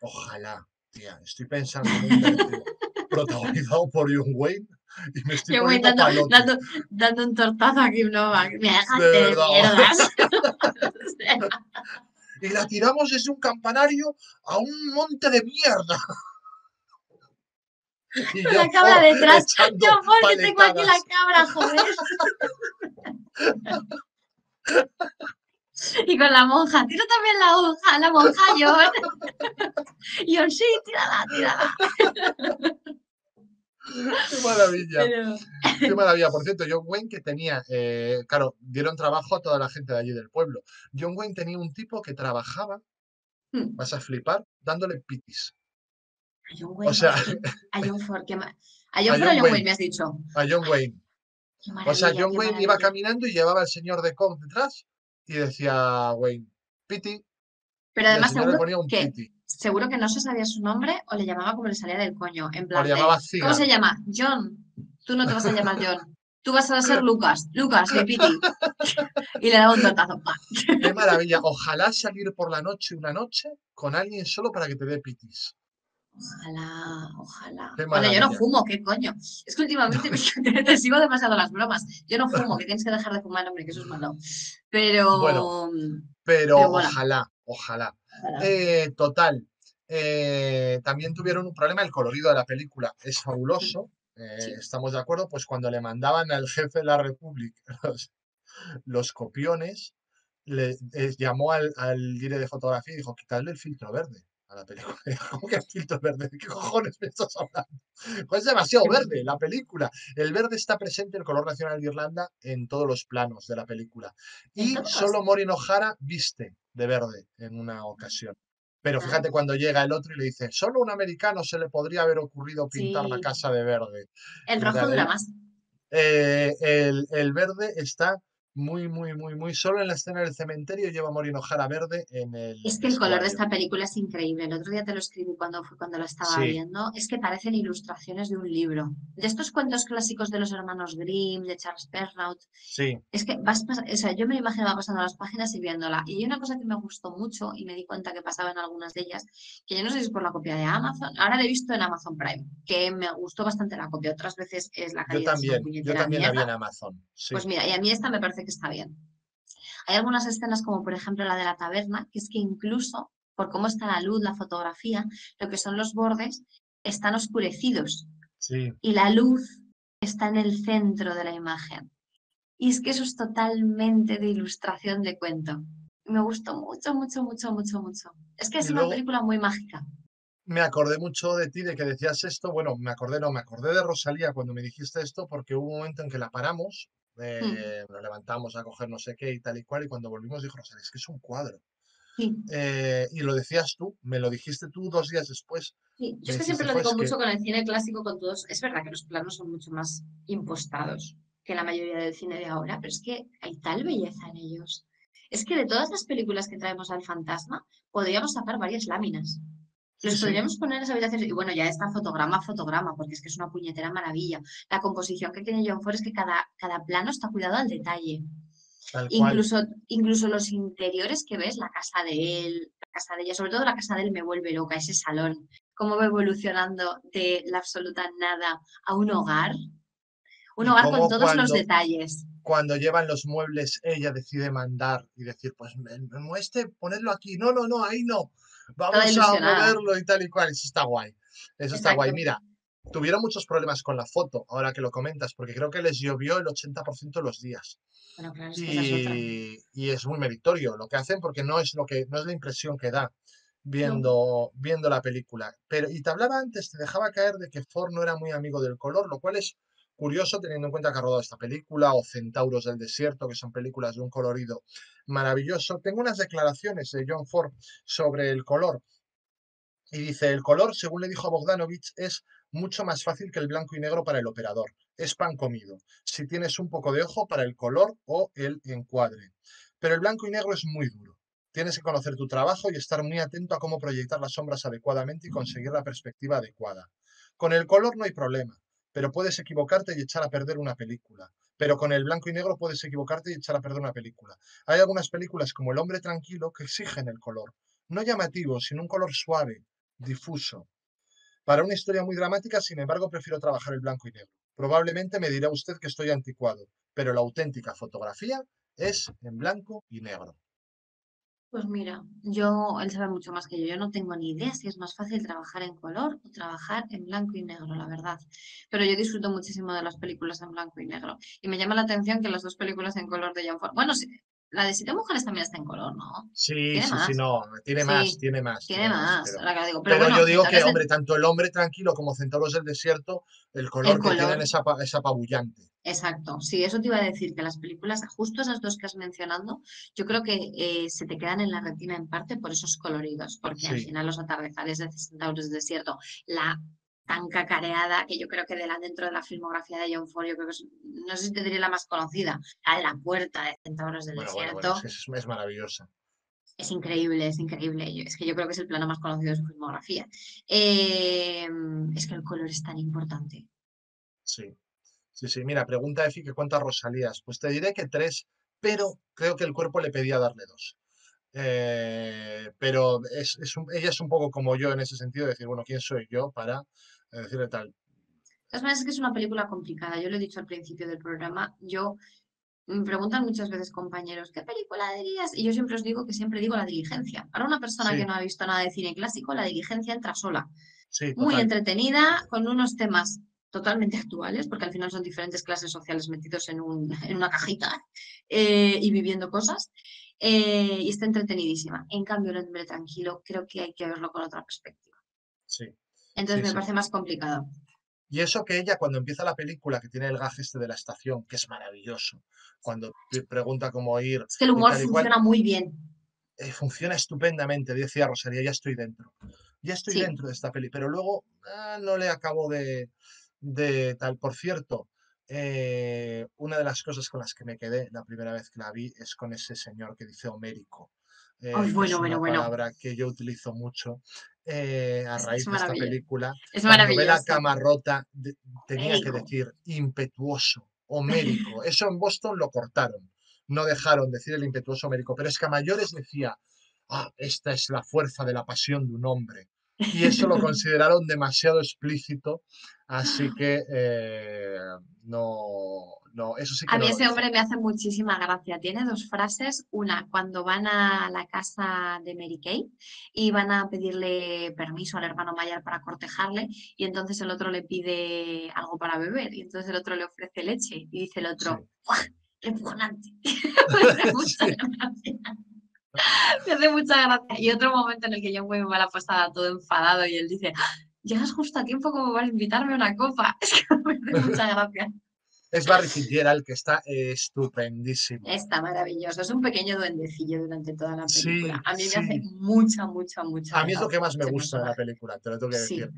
Ojalá, tía. Estoy pensando en Vértigo. Protagonizado por John Wayne. Y me estoy John Wayne dando, dando, dando un tortazo a Kim Novak. Me dejas de, de mierdas. Y la tiramos desde un campanario a un monte de mierda. Y la cabra detrás. Yo porque tengo aquí la cabra, joder. Y con la monja. Tira también la hoja, la monja, John. John, sí, tírala, tírala. Qué maravilla, Pero... qué maravilla. Por cierto, John Wayne que tenía, eh, claro, dieron trabajo a toda la gente de allí del pueblo. John Wayne tenía un tipo que trabajaba, hmm. vas a flipar, dándole pitis. A John Wayne, o sea, a John Ford, qué mal. A John Ford o a John Wayne, Wayne, me has dicho. A John Wayne. O sea, John Wayne iba caminando y llevaba al señor de Cobb detrás y decía Wayne, piti. Pero además seguro que, seguro que no se sabía su nombre o le llamaba como le salía del coño. En plan, de, ¿cómo se llama? John. Tú no te vas a llamar John. Tú vas a ser Lucas. Lucas, de Piti. Y le daba un tortazo. Qué maravilla. Ojalá salir por la noche una noche con alguien solo para que te dé pitis. Ojalá, ojalá. Bueno, yo no fumo, qué coño. Es que últimamente no. te sigo demasiado las bromas. Yo no fumo, que tienes que dejar de fumar, hombre, que eso es malo. Pero... Bueno, pero, pero ojalá. Ojalá. Eh, total. Eh, también tuvieron un problema. El colorido de la película es fabuloso. Eh, sí. Estamos de acuerdo. Pues cuando le mandaban al jefe de la República los, los copiones, le eh, llamó al, al director de fotografía y dijo, quitadle el filtro verde a la película. ¿Cómo que el filtro verde? ¿Qué cojones me estás hablando? Pues es demasiado verde la película. El verde está presente, el color nacional de Irlanda, en todos los planos de la película. Y solo Maureen O'Hara viste de verde en una ocasión. Pero fíjate cuando llega el otro y le dice, solo a un americano se le podría haber ocurrido pintar sí. la casa de verde. El rojo Dale. dura más. Eh, el, el verde está muy, muy, muy, muy solo en la escena del cementerio. Lleva Maureen O'Hara verde en el... Es que el color de esta película es increíble. El otro día te lo escribí cuando, fue cuando lo estaba sí. viendo. Es que parecen ilustraciones de un libro. De estos cuentos clásicos de los hermanos Grimm, de Charles Perrault. Sí. Es que vas pas... o sea, yo me imaginaba pasando las páginas y viéndola. Y una cosa que me gustó mucho y me di cuenta que pasaba en algunas de ellas, que yo no sé si es por la copia de Amazon. Ahora la he visto en Amazon Prime, que me gustó bastante la copia. Otras veces es la calidad. Yo también, de yo también la vi en Amazon. Sí. Pues mira, y a mí esta me parece que está bien. Hay algunas escenas como por ejemplo la de la taberna, que es que incluso por cómo está la luz, la fotografía, lo que son los bordes están oscurecidos sí. y la luz está en el centro de la imagen. Y es que eso es totalmente de ilustración de cuento. Me gustó mucho, mucho, mucho, mucho, mucho. Es que es y una película muy mágica. Me acordé mucho de ti, de que decías esto. Bueno, me acordé, no, me acordé de Rosalía cuando me dijiste esto, porque hubo un momento en que la paramos. Eh, mm. Nos levantamos a coger no sé qué y tal y cual, y cuando volvimos dijo Rosalía, es que es un cuadro. Sí. Eh, y lo decías tú, me lo dijiste tú dos días después. Sí. Yo es que siempre lo digo mucho que... con el cine clásico, con todos. Es verdad que los planos son mucho más impostados que la mayoría del cine de ahora, pero es que hay tal belleza en ellos. Es que de todas las películas que traemos al fantasma, podríamos sacar varias láminas. Los sí, podríamos sí. poner en las habitaciones, y bueno, ya está fotograma a fotograma, porque es que es una puñetera maravilla. La composición que tiene John Ford es que cada, cada plano está cuidado al detalle. Incluso, incluso los interiores que ves, la casa de él, la casa de ella, sobre todo la casa de él me vuelve loca, ese salón, cómo va evolucionando de la absoluta nada a un hogar. Un hogar con todos cuando, los detalles. Cuando llevan los muebles, ella decide mandar y decir, pues este, ponedlo aquí, no, no, no, ahí no. Vamos a moverlo y tal y cual. Eso está guay. Eso Exacto. está guay. Mira, Tuvieron muchos problemas con la foto, ahora que lo comentas, porque creo que les llovió el ochenta por ciento de los días. Bueno, claro, es que y, es y es muy meritorio lo que hacen, porque no es, lo que, no es la impresión que da viendo, no. viendo la película. Pero, y te hablaba antes, te dejaba caer de que Ford no era muy amigo del color, lo cual es curioso teniendo en cuenta que ha rodado esta película, o Centauros del Desierto, que son películas de un colorido maravilloso. Tengo unas declaraciones de John Ford sobre el color. Y dice, el color, según le dijo Bogdanovich, es mucho más fácil que el blanco y negro para el operador. Es pan comido. Si tienes un poco de ojo para el color o el encuadre. Pero el blanco y negro es muy duro. Tienes que conocer tu trabajo y estar muy atento a cómo proyectar las sombras adecuadamente y conseguir la perspectiva adecuada. Con el color no hay problema, pero puedes equivocarte y echar a perder una película. Pero con el blanco y negro puedes equivocarte y echar a perder una película. Hay algunas películas como El hombre tranquilo que exigen el color. No llamativo, sino un color suave, difuso. Para una historia muy dramática, sin embargo, prefiero trabajar el blanco y negro. Probablemente me dirá usted que estoy anticuado, pero la auténtica fotografía es en blanco y negro. Pues mira, yo, él sabe mucho más que yo. Yo no tengo ni idea si es más fácil trabajar en color o trabajar en blanco y negro, la verdad. Pero yo disfruto muchísimo de las películas en blanco y negro. Y me llama la atención que las dos películas en color de John Ford... Bueno, sí, la de Siete Mujeres también está en color, ¿no? Sí, sí, más? sí, no. Tiene sí, más, tiene más. Tiene más, pero, ahora que lo digo. Pero, pero bueno, yo digo que, hombre, el... tanto El hombre tranquilo como Centauros del Desierto, el color el que color. tienen es, ap es apabullante. Exacto. Sí, eso te iba a decir, que las películas, justo esas dos que has mencionado, yo creo que eh, se te quedan en la retina en parte por esos coloridos, porque sí. al final los atardeceres de Centauros del Desierto, la... tan cacareada, que yo creo que de la, dentro de la filmografía de John Ford, yo creo que es, no sé si te diría la más conocida, la de La puerta de Centauros del bueno, Desierto. Bueno, bueno, es, es maravillosa. Es increíble, es increíble. Yo, es que yo creo que es el plano más conocido de su filmografía. Eh, es que el color es tan importante. Sí, sí, sí. Mira, pregunta Efi que cuántas Rosalías. Pues te diré que tres, pero creo que el cuerpo le pedía darle dos. Eh, pero es, es un, ella es un poco como yo en ese sentido, de decir, bueno, ¿quién soy yo para decirle tal? Las maneras es que es una película complicada, yo lo he dicho al principio del programa, yo me preguntan muchas veces compañeros, ¿qué película dirías? Y yo siempre os digo que siempre digo La diligencia. Para una persona sí. que no ha visto nada de cine clásico, La diligencia entra sola, sí, muy entretenida, con unos temas totalmente actuales, porque al final son diferentes clases sociales metidos en, un, en una cajita eh, y viviendo cosas. Eh, y está entretenidísima. En cambio, El hombre tranquilo creo que hay que verlo con otra perspectiva. Sí. Entonces sí, me sí. parece más complicado. Y eso que ella, cuando empieza la película, que tiene el gaje este de la estación, que es maravilloso, cuando te pregunta cómo ir... Es que el humor funciona igual, muy bien. Eh, funciona estupendamente, decía Rosalía, ya estoy dentro. Ya estoy sí. dentro de esta peli, pero luego ah, no le acabo de, de tal. Por cierto... Eh, una de las cosas con las que me quedé la primera vez que la vi es con ese señor que dice homérico. Eh, Ay, bueno, es bueno, una bueno. palabra que yo utilizo mucho eh, a raíz es de esta película. Es maravilloso. Cuando ve la Camarota de, tenía que decir impetuoso, homérico. Eso en Boston lo cortaron. No dejaron decir el impetuoso homérico. Pero es que a mayores decía, ah, esta es la fuerza de la pasión de un hombre. Y eso lo consideraron demasiado explícito, así que eh, no, no, eso sí que... A mí no ese hombre me hace muchísima gracia. Tiene dos frases. Una, cuando van a la casa de Mary Kay y van a pedirle permiso al hermano mayor para cortejarle, y entonces el otro le pide algo para beber, y entonces el otro le ofrece leche, y dice el otro, sí. repugnante. Me hace mucha gracia. Y otro momento en el que John Wayne va a la posada todo enfadado y él dice, llegas justo a tiempo como para invitarme a una copa. Es que me hace mucha gracia. Es Barry Fitzgerald, que está estupendísimo. Está maravilloso. Es un pequeño duendecillo durante toda la película. Sí, a mí sí. me hace mucha, mucha, mucha... A mí es lo que más me gusta de la película, te lo tengo que sí, decir.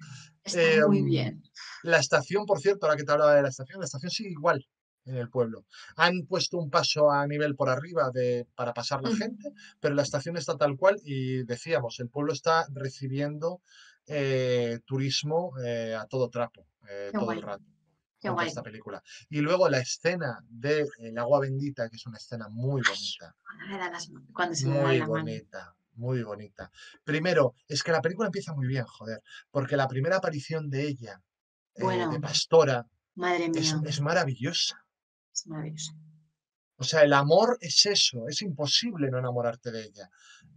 Está eh, muy bien. La estación, por cierto, ahora que te hablaba de la estación, la estación sigue igual. En el pueblo. Han puesto un paso a nivel por arriba de, para pasar la gente, pero la estación está tal cual y decíamos, el pueblo está recibiendo eh, turismo eh, a todo trapo, eh, todo guay. el rato. Qué guay. Esta película. Y luego la escena de El agua bendita, que es una escena muy bonita. Ay, cuando se me da la mano. Muy bonita. Muy bonita. Primero, es que la película empieza muy bien, joder, porque la primera aparición de ella, eh, bueno, de Pastora, madre mía. Es, es maravillosa. Es maravilloso. O sea, el amor es eso, es imposible no enamorarte de ella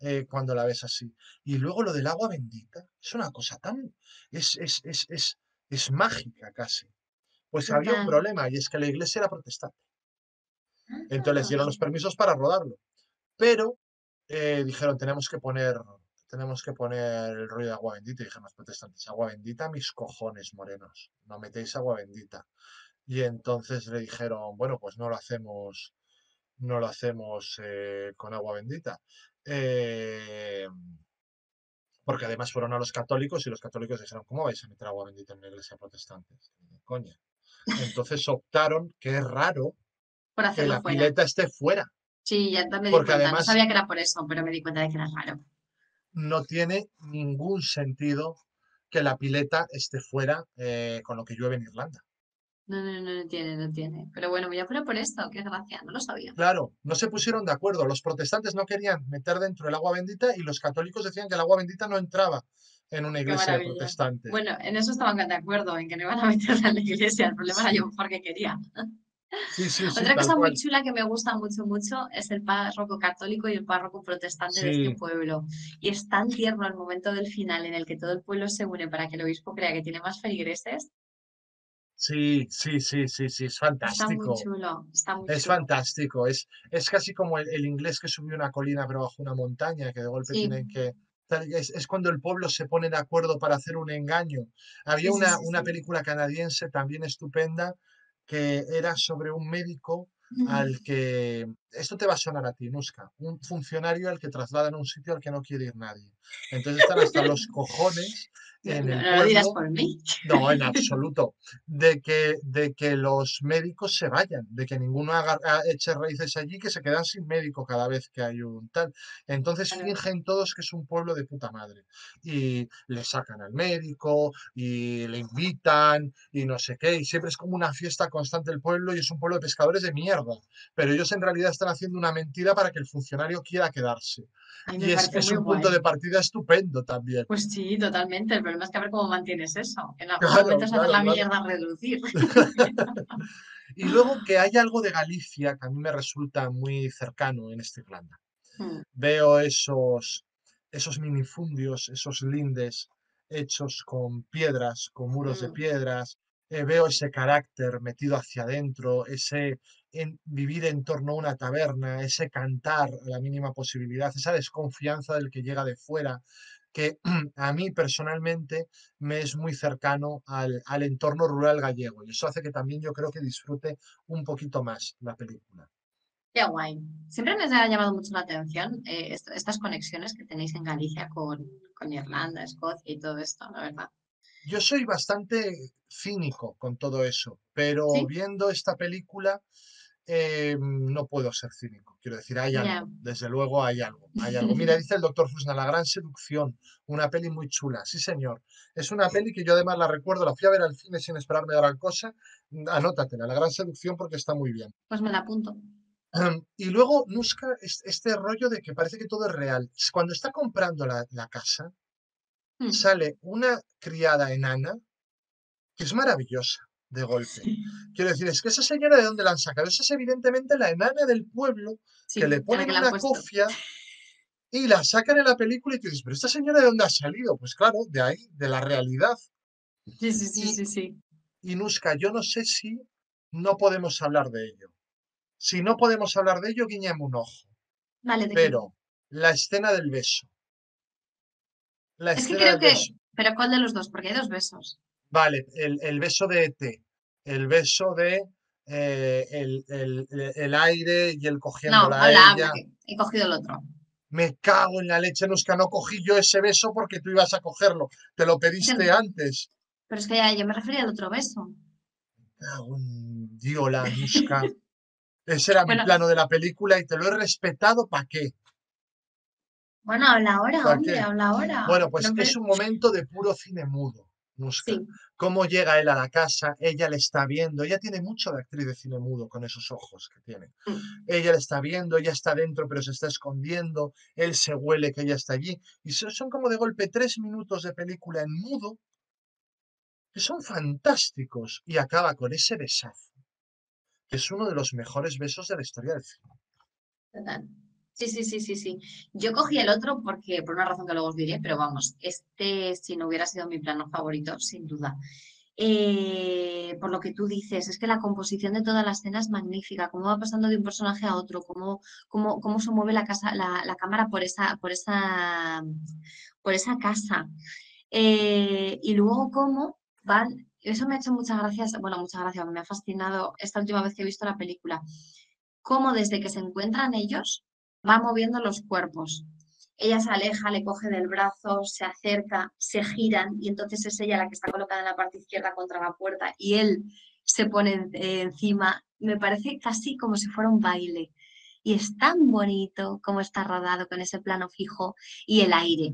eh, cuando la ves así. Y luego lo del agua bendita, es una cosa tan... Es, es, es, es, es mágica casi. Pues había un problema, y es que la iglesia era protestante. Entonces les dieron los permisos para rodarlo. Pero eh, dijeron, tenemos que poner tenemos que poner el ruido de agua bendita. Y dijeron los protestantes, agua bendita, mis cojones morenos. No metéis agua bendita. Y entonces le dijeron, bueno, pues no lo hacemos, no lo hacemos eh, con agua bendita. Eh, porque además fueron a los católicos y los católicos dijeron, ¿cómo vais a meter agua bendita en una iglesia protestante? Coña. Entonces optaron, que es raro, por hacerlo que la fuera. Pileta esté fuera. Sí, ya me di porque cuenta, además, no sabía que era por eso, pero me di cuenta de que era raro. No tiene ningún sentido que la pileta esté fuera eh, con lo que llueve en Irlanda. No, no, no, no tiene, no tiene. Pero bueno, voy a poner por esto, qué gracia, no lo sabía. Claro, no se pusieron de acuerdo. Los protestantes no querían meter dentro el agua bendita y los católicos decían que el agua bendita no entraba en una iglesia protestante. Bueno, en eso estaban de acuerdo, en que no iban a meterla en la iglesia. El problema sí. Era yo porque quería. Sí, sí, sí, otra cosa muy chula que me gusta mucho, mucho es el párroco católico y el párroco protestante sí. de este pueblo. Y es tan tierno el momento del final en el que todo el pueblo se une para que el obispo crea que tiene más feligreses. Sí, sí, sí, sí, sí, es fantástico. Está muy chulo, está muy es chulo. fantástico. Es, es casi como el, el inglés que subió una colina pero bajo una montaña, que de golpe sí. tienen que... Es, es cuando el pueblo se pone de acuerdo para hacer un engaño. Había sí, una, sí, sí, una sí. película canadiense también estupenda que era sobre un médico al que, esto te va a sonar a ti, Nuska, un funcionario al que trasladan a un sitio al que no quiere ir nadie. Entonces están hasta los cojones en no, el pueblo, no lo dirás por mí. No, en absoluto, de que, de que los médicos se vayan, de que ninguno haga, eche raíces allí, que se quedan sin médico cada vez que hay un tal. Entonces fingen todos que es un pueblo de puta madre y le sacan al médico y le invitan y no sé qué, y siempre es como una fiesta constante el pueblo, y es un pueblo de pescadores de mierda. Pero ellos en realidad están haciendo una mentira para que el funcionario quiera quedarse. Y es, es un guay. punto de partida estupendo también. Pues sí, totalmente. El problema es que a ver cómo mantienes eso. En algún claro, momento claro, hacer la claro. mierda a reducir. Y luego que hay algo de Galicia que a mí me resulta muy cercano en esta Irlanda. Hmm. Veo esos, esos minifundios, esos lindes hechos con piedras, con muros hmm. de piedras. Eh, veo ese carácter metido hacia adentro, ese... en vivir en torno a una taberna, ese cantar a la mínima posibilidad, esa desconfianza del que llega de fuera, que a mí personalmente me es muy cercano al, al entorno rural gallego, y eso hace que también yo creo que disfrute un poquito más la película. Qué guay. Siempre me ha llamado mucho la atención eh, estas conexiones que tenéis en Galicia con, con Irlanda, Escocia y todo esto, la verdad. Yo soy bastante cínico con todo eso, pero ¿sí? viendo esta película... Eh, no puedo ser cínico, quiero decir, hay algo, yeah. desde luego hay algo, hay algo. Mira, dice el doctor Fusna, La gran seducción, una peli muy chula, sí señor, es una peli que yo además la recuerdo, la fui a ver al cine sin esperarme gran cosa, anótatela, La gran seducción, porque está muy bien. Pues me la apunto. Um, y luego, Nuska, este rollo de que parece que todo es real, cuando está comprando la, la casa, mm. sale una criada enana, que es maravillosa. De golpe. Sí. Quiero decir, es que esa señora de dónde la han sacado, esa es evidentemente la enana del pueblo sí, que le ponen que una cofia y la sacan en la película y tú dices, pero esta señora de dónde ha salido, pues claro, de ahí, de la realidad. Sí, sí, sí, y, sí, sí. Y Nuska, yo no sé si no podemos hablar de ello. Si no podemos hablar de ello, guiñame un ojo. Vale, pero qué? la escena del beso. La es escena que creo del que... beso. Pero ¿cuál de los dos? Porque hay dos besos. Vale, el, el beso de E T, el beso de eh, el, el, el aire y el cogiendo la ella. No, hola, he cogido el otro. Me cago en la leche, Nuska, no cogí yo ese beso porque tú ibas a cogerlo, te lo pediste sí, antes. Pero es que ya, yo me refería al otro beso. Me cago en Diola, Nuska. Ese era bueno, mi plano de la película y te lo he respetado, ¿para qué? Bueno, habla ahora, hombre, qué? habla ahora. Bueno, pues pero, es un momento de puro cine mudo. Nuska. Sí. Cómo llega él a la casa, ella le está viendo, ella tiene mucho de actriz de cine mudo con esos ojos que tiene. Sí. Ella le está viendo, ella está dentro pero se está escondiendo, él se huele que ella está allí. Y son como de golpe tres minutos de película en mudo que son fantásticos y acaba con ese besazo, que es uno de los mejores besos de la historia del cine. ¿Verdad? Sí, sí, sí, sí, sí. Yo cogí el otro porque, por una razón que luego os diré, pero vamos, este, si no hubiera sido mi plano favorito, sin duda. eh, por lo que tú dices, es que la composición de toda la escena es magnífica, cómo va pasando de un personaje a otro, cómo, cómo, cómo se mueve la, casa, la, la cámara por esa, por esa, por esa casa. Eh, y luego cómo van... Eso me ha hecho muchas gracias, bueno, muchas gracias, me ha fascinado esta última vez que he visto la película. Cómo desde que se encuentran ellos, va moviendo los cuerpos. Ella se aleja, le coge del brazo, se acerca, se giran y entonces es ella la que está colocada en la parte izquierda contra la puerta y él se pone encima. Me parece casi como si fuera un baile. Y es tan bonito como está rodado con ese plano fijo y el aire.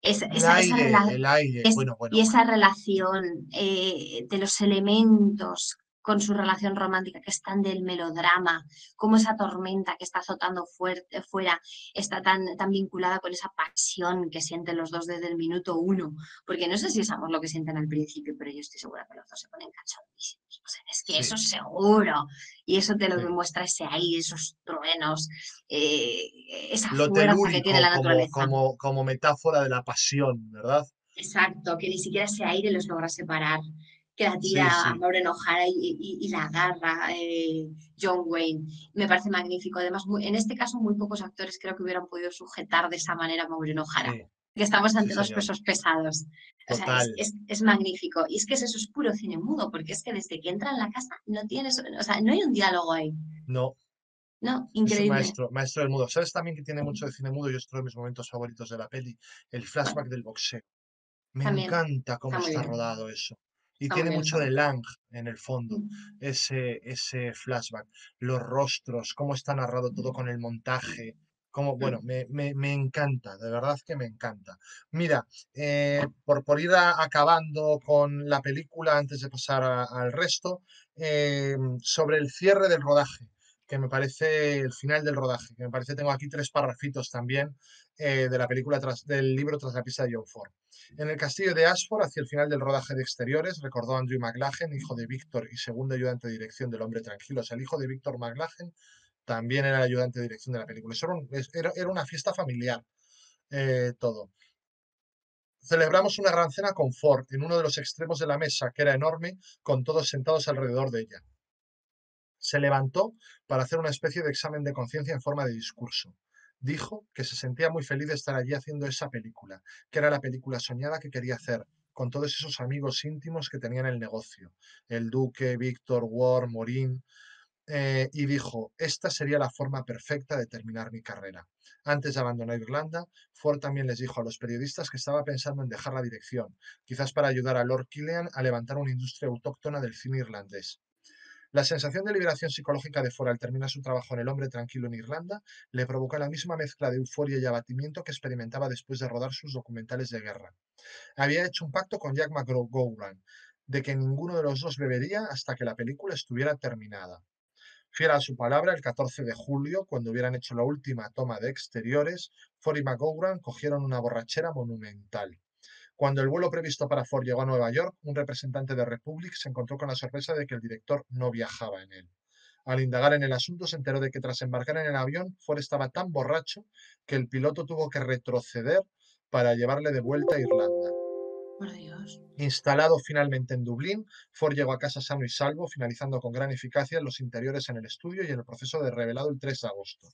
Es, el, esa, aire, esa el aire, es, bueno, bueno, y esa bueno. relación eh, de los elementos con su relación romántica que es tan del melodrama, como esa tormenta que está azotando fuerte, fuera está tan, tan vinculada con esa pasión que sienten los dos desde el minuto uno, porque no sé si es amor lo que sienten al principio, pero yo estoy segura que los dos se ponen cachondísimos, o sea, es que sí. Eso es seguro, y eso te lo sí. demuestra ese aire, esos truenos, eh, esa lo fuerza telúrico, que tiene la naturaleza. Como, como, como metáfora de la pasión, ¿verdad? Exacto, que ni siquiera ese aire los logra separar. Que la tira sí, sí. a Maureen O'Hara y, y, y la agarra eh, John Wayne. Me parece magnífico. Además, muy, en este caso, muy pocos actores creo que hubieran podido sujetar de esa manera a Maureen O'Hara. Sí, que estamos ante sí, dos señor. pesos pesados. Total. O sea, es, es, es magnífico. Y es que eso es puro cine mudo, porque es que desde que entra en la casa no tienes, o sea, no hay un diálogo ahí. No. No, increíble. Maestro, maestro del mudo. ¿Sabes también que tiene mucho de cine mudo? Yo creo que mis momentos favoritos de la peli, el flashback bueno. del boxeo. Me también. encanta cómo está, está rodado eso. Y Está tiene bien. mucho de Lang en el fondo, ese, ese flashback, los rostros, cómo está narrado todo con el montaje, cómo, bueno, me, me, me encanta, de verdad que me encanta. Mira, eh, por, por ir a, acabando con la película antes de pasar a, al resto, eh, sobre el cierre del rodaje, que me parece, el final del rodaje, que me parece, tengo aquí tres parrafitos también eh, de la película, tras, del libro Tras la pista de John Ford. En el castillo de Ashford, hacia el final del rodaje de exteriores, recordó Andrew McLaglen, hijo de Víctor y segundo ayudante de dirección del Hombre Tranquilo. O sea, el hijo de Víctor McLaglen también era el ayudante de dirección de la película. Eso era, un, era, era una fiesta familiar, eh, todo. Celebramos una gran cena con Ford en uno de los extremos de la mesa, que era enorme, con todos sentados alrededor de ella. Se levantó para hacer una especie de examen de conciencia en forma de discurso. Dijo que se sentía muy feliz de estar allí haciendo esa película, que era la película soñada que quería hacer, con todos esos amigos íntimos que tenían el negocio, el Duque, Víctor, Ward, Morín, eh, y dijo, esta sería la forma perfecta de terminar mi carrera. Antes de abandonar Irlanda, Ford también les dijo a los periodistas que estaba pensando en dejar la dirección, quizás para ayudar a Lord Killian a levantar una industria autóctona del cine irlandés. La sensación de liberación psicológica de Ford al terminar su trabajo en El Hombre Tranquilo en Irlanda le provocó la misma mezcla de euforia y abatimiento que experimentaba después de rodar sus documentales de guerra. Había hecho un pacto con Jack MacGowran de que ninguno de los dos bebería hasta que la película estuviera terminada. Fiel a su palabra, el catorce de julio, cuando hubieran hecho la última toma de exteriores, Ford y MacGowran cogieron una borrachera monumental. Cuando el vuelo previsto para Ford llegó a Nueva York, un representante de Republic se encontró con la sorpresa de que el director no viajaba en él. Al indagar en el asunto, se enteró de que tras embarcar en el avión, Ford estaba tan borracho que el piloto tuvo que retroceder para llevarle de vuelta a Irlanda. Por Dios. Instalado finalmente en Dublín, Ford llegó a casa sano y salvo, finalizando con gran eficacia los interiores en el estudio y en el proceso de revelado el tres de agosto.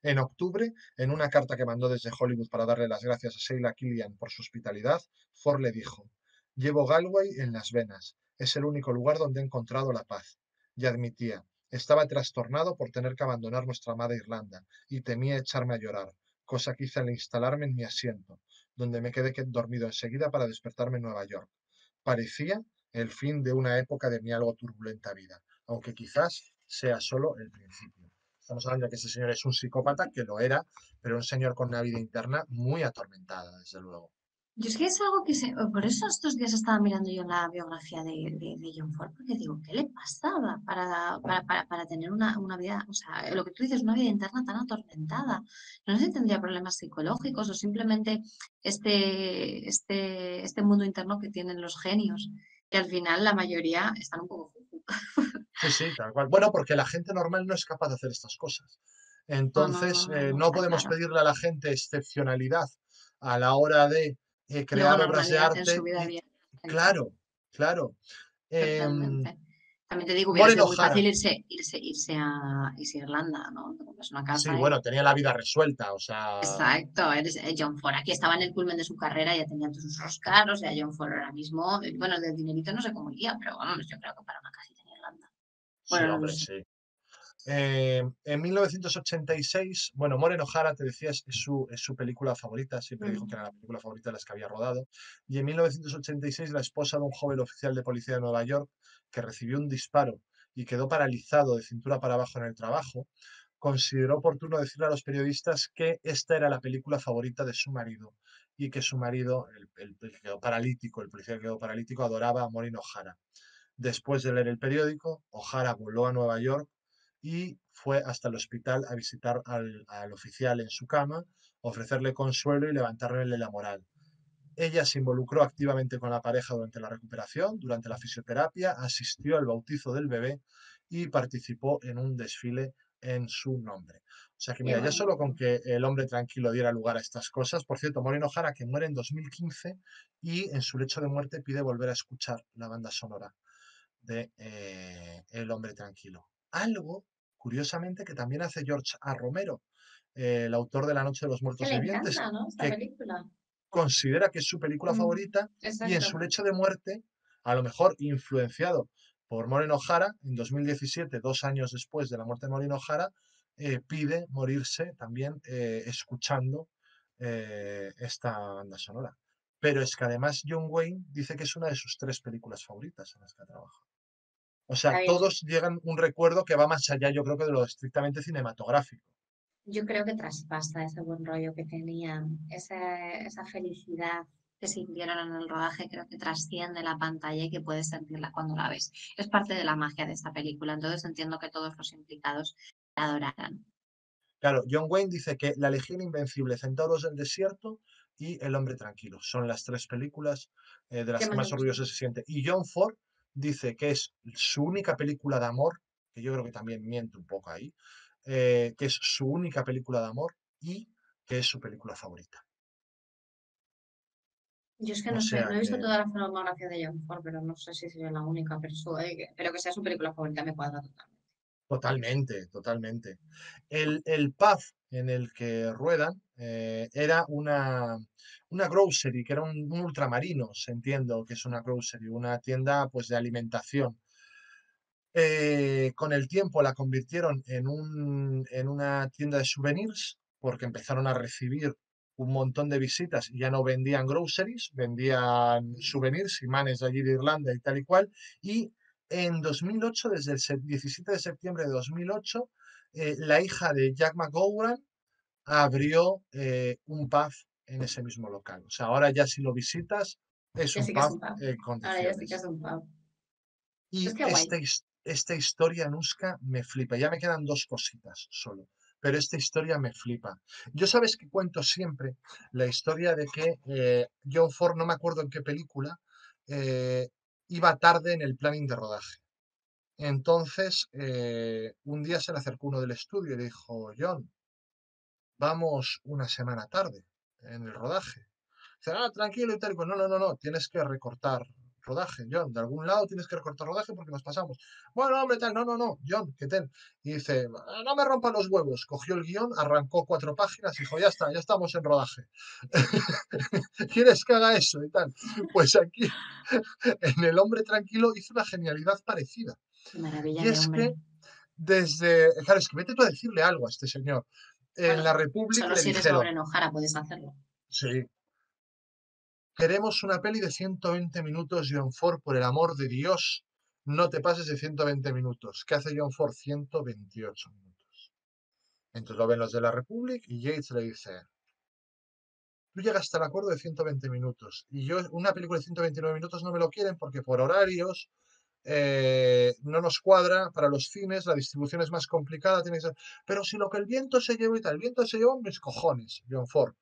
En octubre, en una carta que mandó desde Hollywood para darle las gracias a Sheila Killian por su hospitalidad, Ford le dijo, «Llevo Galway en las venas. Es el único lugar donde he encontrado la paz». Y admitía, «Estaba trastornado por tener que abandonar nuestra amada Irlanda y temía echarme a llorar, cosa que hice al instalarme en mi asiento, donde me quedé dormido enseguida para despertarme en Nueva York. Parecía el fin de una época de mi algo turbulenta vida, aunque quizás sea solo el principio». Estamos hablando de que ese señor es un psicópata, que lo era, pero un señor con una vida interna muy atormentada, desde luego. Yo es que es algo que se... Por eso estos días estaba mirando yo la biografía de, de, de John Ford, porque digo, ¿qué le pasaba para, para, para, para tener una, una vida... O sea, lo que tú dices, una vida interna tan atormentada. No sé si tendría problemas psicológicos o simplemente este, este, este mundo interno que tienen los genios, que al final la mayoría están un poco... Sí, sí, tal cual. Bueno, porque la gente normal no es capaz de hacer estas cosas. Entonces, no, no, no, no, eh, no podemos claro. pedirle a la gente excepcionalidad a la hora de eh, crear no, obras de arte. Y, claro, Claro. Eh, También te digo, hubiera sido muy fácil irse, irse, irse, a, irse a Irlanda, ¿no? Es una casa, sí, ¿eh? Bueno, tenía la vida resuelta, o sea... Exacto, eres John Ford. Aquí estaba en el culmen de su carrera, ya tenía todos sus Oscars, o sea, John Ford ahora mismo... Bueno, de dinerito no sé cómo iría, pero bueno, yo creo que para una casita en Irlanda. Bueno, sí, hombre, no sé. Sí. Eh, en mil novecientos ochenta y seis, bueno, Maureen O'Hara, te decías, es su, es su película favorita, siempre uh-huh. dijo que era la película favorita de las que había rodado, y en mil novecientos ochenta y seis la esposa de un joven oficial de policía de Nueva York que recibió un disparo y quedó paralizado de cintura para abajo en el trabajo, consideró oportuno decirle a los periodistas que esta era la película favorita de su marido y que su marido, el, el que quedó paralítico, el policía que quedó paralítico, adoraba a Maureen O'Hara. Después de leer el periódico, O'Hara voló a Nueva York y fue hasta el hospital a visitar al, al oficial en su cama, ofrecerle consuelo y levantarle la moral. Ella se involucró activamente con la pareja durante la recuperación, durante la fisioterapia, asistió al bautizo del bebé y participó en un desfile en su nombre. O sea que mira, ya solo con que El hombre tranquilo diera lugar a estas cosas. Por cierto, Maureen O'Hara, que muere en dos mil quince y en su lecho de muerte pide volver a escuchar la banda sonora de eh, El hombre tranquilo. Algo, curiosamente, que también hace George A. Romero, eh, el autor de La noche de los muertos vivientes, encanta, ¿no? Esta que película. Considera que es su película mm, favorita, exacto. Y en su lecho de muerte, a lo mejor influenciado por Maureen O'Hara, en dos mil diecisiete, dos años después de la muerte de Maureen O'Hara, eh, pide morirse también eh, escuchando eh, esta banda sonora. Pero es que además John Wayne dice que es una de sus tres películas favoritas en las que trabaja. O sea, todos llegan un recuerdo que va más allá, yo creo, que de lo estrictamente cinematográfico. Yo creo que traspasa ese buen rollo que tenían, esa, esa felicidad que sintieron en el rodaje, creo que trasciende la pantalla y que puedes sentirla cuando la ves. Es parte de la magia de esta película, entonces entiendo que todos los implicados la adoraran. Claro, John Wayne dice que La Legión Invencible, Centauros del Desierto y El Hombre Tranquilo son las tres películas eh, de las que más orgulloso se siente. Y John Ford dice que es su única película de amor, que yo creo que también miente un poco ahí, eh, que es su única película de amor y que es su película favorita. Yo es que no o sé, no he visto que... toda la filmografía de John Ford, pero no sé si soy la única, pero, su, eh, pero que sea su película favorita me cuadra totalmente. Totalmente, totalmente. El, el pub en el que ruedan eh, era una, una grocery, que era un, un ultramarinos, entiendo que es una grocery, una tienda pues de alimentación. Eh, con el tiempo la convirtieron en, un, en una tienda de souvenirs porque empezaron a recibir un montón de visitas y ya no vendían groceries, vendían souvenirs, imanes de allí de Irlanda y tal y cual, y en dos mil ocho, desde el diecisiete de septiembre de dos mil ocho, eh, la hija de Jack MacGowran abrió eh, un pub en ese mismo local. O sea, ahora ya si lo visitas, es un, sí pub, es un pub en condiciones. Ahora ya sí que es un pub. Y es que esta, esta historia, Nuska, me flipa. Ya me quedan dos cositas solo, pero esta historia me flipa. Yo sabes que cuento siempre la historia de que eh, John Ford, no me acuerdo en qué película, eh, iba tarde en el planning de rodaje. Entonces, eh, un día se le acercó uno del estudio y le dijo, John, vamos una semana tarde en el rodaje. Dice, ah, tranquilo y tal. No, no, no, no, tienes que recortar rodaje, John. De algún lado tienes que recortar rodaje porque nos pasamos. Bueno, hombre, tal, no, no, no, John, ¿qué tal? Y dice, no me rompan los huevos. Cogió el guión, arrancó cuatro páginas y dijo, ya está, ya estamos en rodaje. ¿Quieres que haga eso? Y tal. Pues aquí, en El hombre tranquilo, hizo una genialidad parecida. Qué maravilla, y es hombre. Que desde... Claro, es que vete tú a decirle algo a este señor. En bueno, la República solo le si eres dijeron, Maureen O'Hara puedes hacerlo. Sí. Queremos una peli de ciento veinte minutos, John Ford, por el amor de Dios, no te pases de ciento veinte minutos. ¿Qué hace John Ford? ciento veintiocho minutos. Entonces lo ven los de la República y Yates le dice, tú llegas hasta el acuerdo de ciento veinte minutos y yo una película de ciento veintinueve minutos no me lo quieren porque por horarios eh, no nos cuadra para los cines, la distribución es más complicada, tiene que ser... pero si lo que el viento se lleva y tal, el viento se lleva mis cojones, John Ford.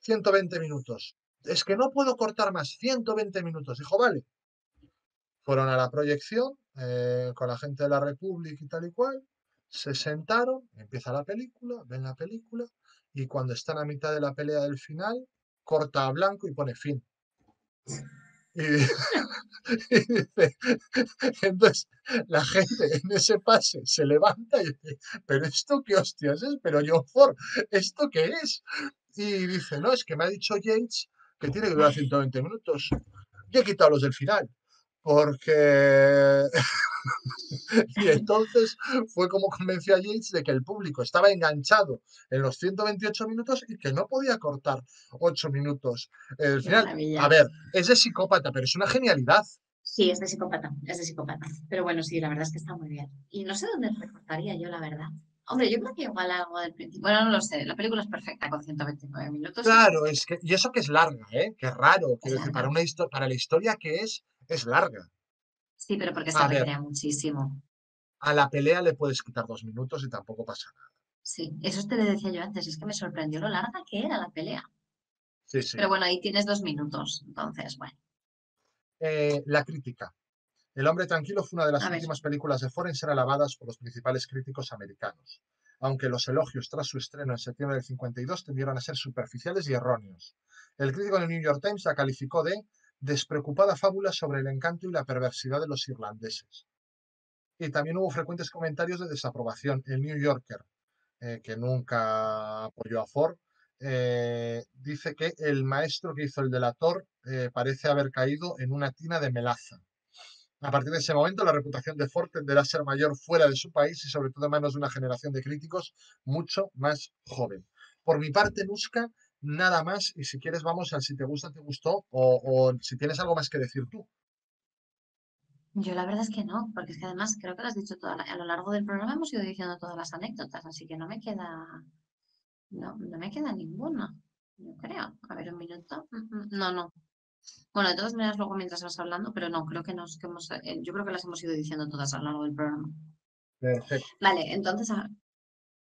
ciento veinte minutos. Es que no puedo cortar más, ciento veinte minutos. Dijo, vale. Fueron a la proyección eh, con la gente de la República y tal y cual. Se sentaron, empieza la película, ven la película y cuando están a mitad de la pelea del final, corta a blanco y pone fin. Y, y dice, entonces la gente en ese pase se levanta y dice, pero esto qué hostias es, pero John Ford, ¿esto qué es? Y dice, no, es que me ha dicho Yates que tiene que durar ciento veinte minutos. Yo he quitado los del final, porque... Y entonces fue como convenció a Yates de que el público estaba enganchado en los ciento veintiocho minutos y que no podía cortar ocho minutos. El final, a ver, es de psicópata, pero es una genialidad. Sí, es de psicópata, es de psicópata. Pero bueno, sí, la verdad es que está muy bien. Y no sé dónde recortaría yo, la verdad. Hombre, yo creo que igual algo del principio. Bueno, no lo sé, la película es perfecta con ciento veintinueve minutos. Claro, es que, y eso que es larga, ¿eh? Qué raro, quiero decir, para, una histo- para la historia que es, es larga. Sí, pero porque se recrea muchísimo. A la pelea le puedes quitar dos minutos y tampoco pasa nada. Sí, eso te lo decía yo antes, es que me sorprendió lo larga que era la pelea. Sí, sí. Pero bueno, ahí tienes dos minutos, entonces, bueno. Eh, la crítica. El hombre tranquilo fue una de las a últimas ver. películas de Ford en ser alabadas por los principales críticos americanos, aunque los elogios tras su estreno en septiembre del cincuenta y dos tendieron a ser superficiales y erróneos. El crítico del New York Times la calificó de despreocupada fábula sobre el encanto y la perversidad de los irlandeses. Y también hubo frecuentes comentarios de desaprobación. El New Yorker, eh, que nunca apoyó a Ford, eh, dice que el maestro que hizo El delator eh, parece haber caído en una tina de melaza. A partir de ese momento, la reputación de Ford tenderá a ser mayor fuera de su país y sobre todo en manos de una generación de críticos mucho más joven. Por mi parte, Nuska, nada más, y si quieres vamos al si te gusta, te gustó, o, o si tienes algo más que decir tú. Yo la verdad es que no, porque es que además creo que lo has dicho toda la, a lo largo del programa hemos ido diciendo todas las anécdotas, así que no me queda, no, no me queda ninguna, yo creo. A ver, un minuto. No, no. Bueno, de todas maneras luego mientras vas hablando, pero no, creo que nos que hemos, yo creo que las hemos ido diciendo todas a lo largo del programa. Perfecto. Vale, entonces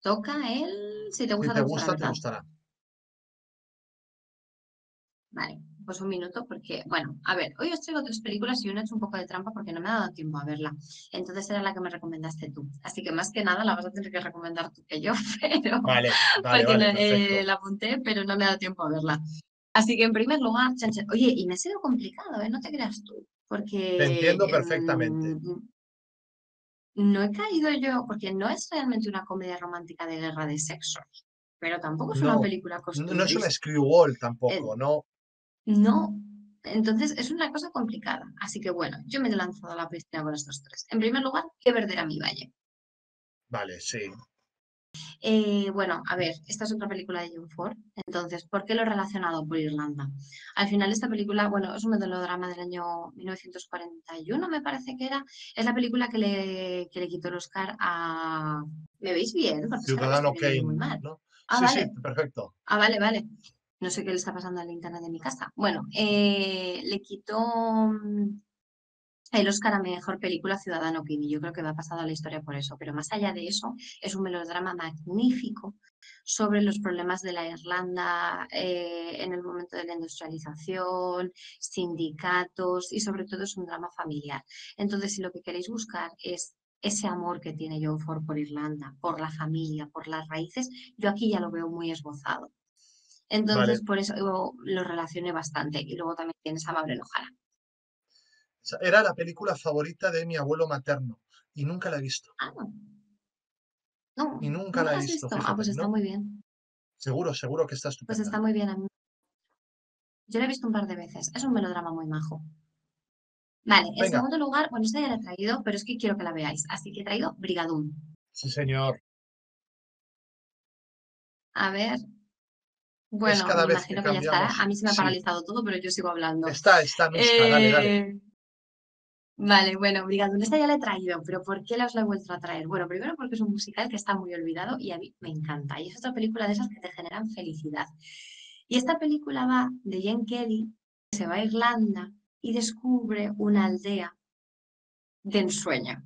toca el si te gusta, si te, te gusta, gustará, te gustará. Vale, pues un minuto porque, bueno, a ver, hoy os traigo tres películas y una he hecho un poco de trampa porque no me ha dado tiempo a verla. Entonces era la que me recomendaste tú. Así que más que nada la vas a tener que recomendar tú que yo, pero vale, vale, porque vale, la, eh, la apunté, pero no me ha dado tiempo a verla. Así que en primer lugar, chan, chan, oye, y me ha sido complicado, ¿eh? No te creas tú, porque... Te entiendo perfectamente. Mmm, no he caído yo, porque no es realmente una comedia romántica de guerra de sexos, pero tampoco es no, una película costumbrista. No es una screwball tampoco, eh, ¿no? No, entonces es una cosa complicada. Así que bueno, yo me he lanzado a la piscina con estos tres. En primer lugar, ¿Qué verde a mi valle? Vale, sí. Eh, bueno, a ver, esta es otra película de John Ford. Entonces, ¿por qué lo he relacionado por Irlanda? Al final esta película, bueno, es un melodrama del año mil novecientos cuarenta y uno, me parece que era. Es la película que le, que le quitó el Oscar a... ¿Me veis bien? Porque Ciudadano Kane, ¿no? Ah, sí, vale. Sí, perfecto. Ah, vale, vale. No sé qué le está pasando al internet de mi casa. Bueno, eh, le quitó el Oscar a Mejor Película Ciudadano Kane y yo creo que me ha pasado a la historia por eso. Pero más allá de eso, es un melodrama magnífico sobre los problemas de la Irlanda eh, en el momento de la industrialización, sindicatos y sobre todo es un drama familiar. Entonces, si lo que queréis buscar es ese amor que tiene John Ford por Irlanda, por la familia, por las raíces, yo aquí ya lo veo muy esbozado. Entonces, vale, por eso yo lo relacioné bastante. Y luego también tienes a Maureen O'Hara. Era la película favorita de mi abuelo materno y nunca la he visto. Ah, no. no y nunca no la he visto. visto. Fíjate, ah, pues está ¿no? muy bien. Seguro, seguro que está estupenda. Pues está muy bien a mí. Yo la he visto un par de veces. Es un melodrama muy majo. Vale, en segundo lugar, bueno, esta ya la he traído, pero es que quiero que la veáis. Así que he traído Brigadoon. Sí, señor. A ver. Bueno, me imagino que, que ya estará. A mí se me ha paralizado sí. todo, pero yo sigo hablando. Está, está, no está. Eh... Dale, dale. Vale, bueno, Brigadoon, esta ya la he traído, pero ¿por qué la os la he vuelto a traer? Bueno, primero porque es un musical que está muy olvidado y a mí me encanta. Y es otra película de esas que te generan felicidad. Y esta película va de Jane Kelly, que se va a Irlanda y descubre una aldea de ensueño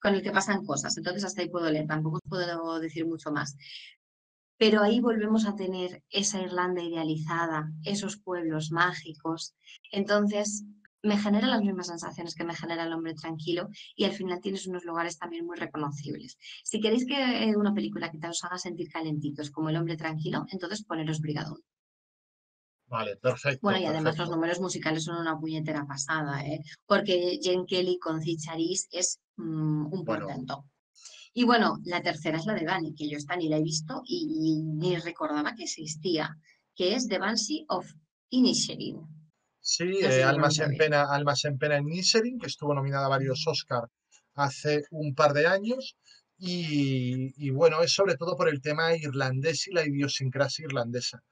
con el que pasan cosas. Entonces hasta ahí puedo leer, tampoco os puedo decir mucho más. Pero ahí volvemos a tener esa Irlanda idealizada, esos pueblos mágicos. Entonces me genera las mismas sensaciones que me genera El hombre tranquilo y al final tienes unos lugares también muy reconocibles. Si queréis que una película que te os haga sentir calentitos como El hombre tranquilo, entonces poneros Brigadoon. Vale, perfecto. Bueno, y además perfecto. Los números musicales son una puñetera pasada, ¿eh? Porque Jane Kelly con Cicharis es mm, un portento. Bueno. Y bueno, la tercera es la de Dani, que yo esta ni la he visto y ni recordaba que existía, que es The Banshee of Inisherin. Sí, no sé eh, Almas en pena, Almas en pena en Inisherin, que estuvo nominada a varios Oscar hace un par de años. Y, y bueno, es sobre todo por el tema irlandés y la idiosincrasia irlandesa.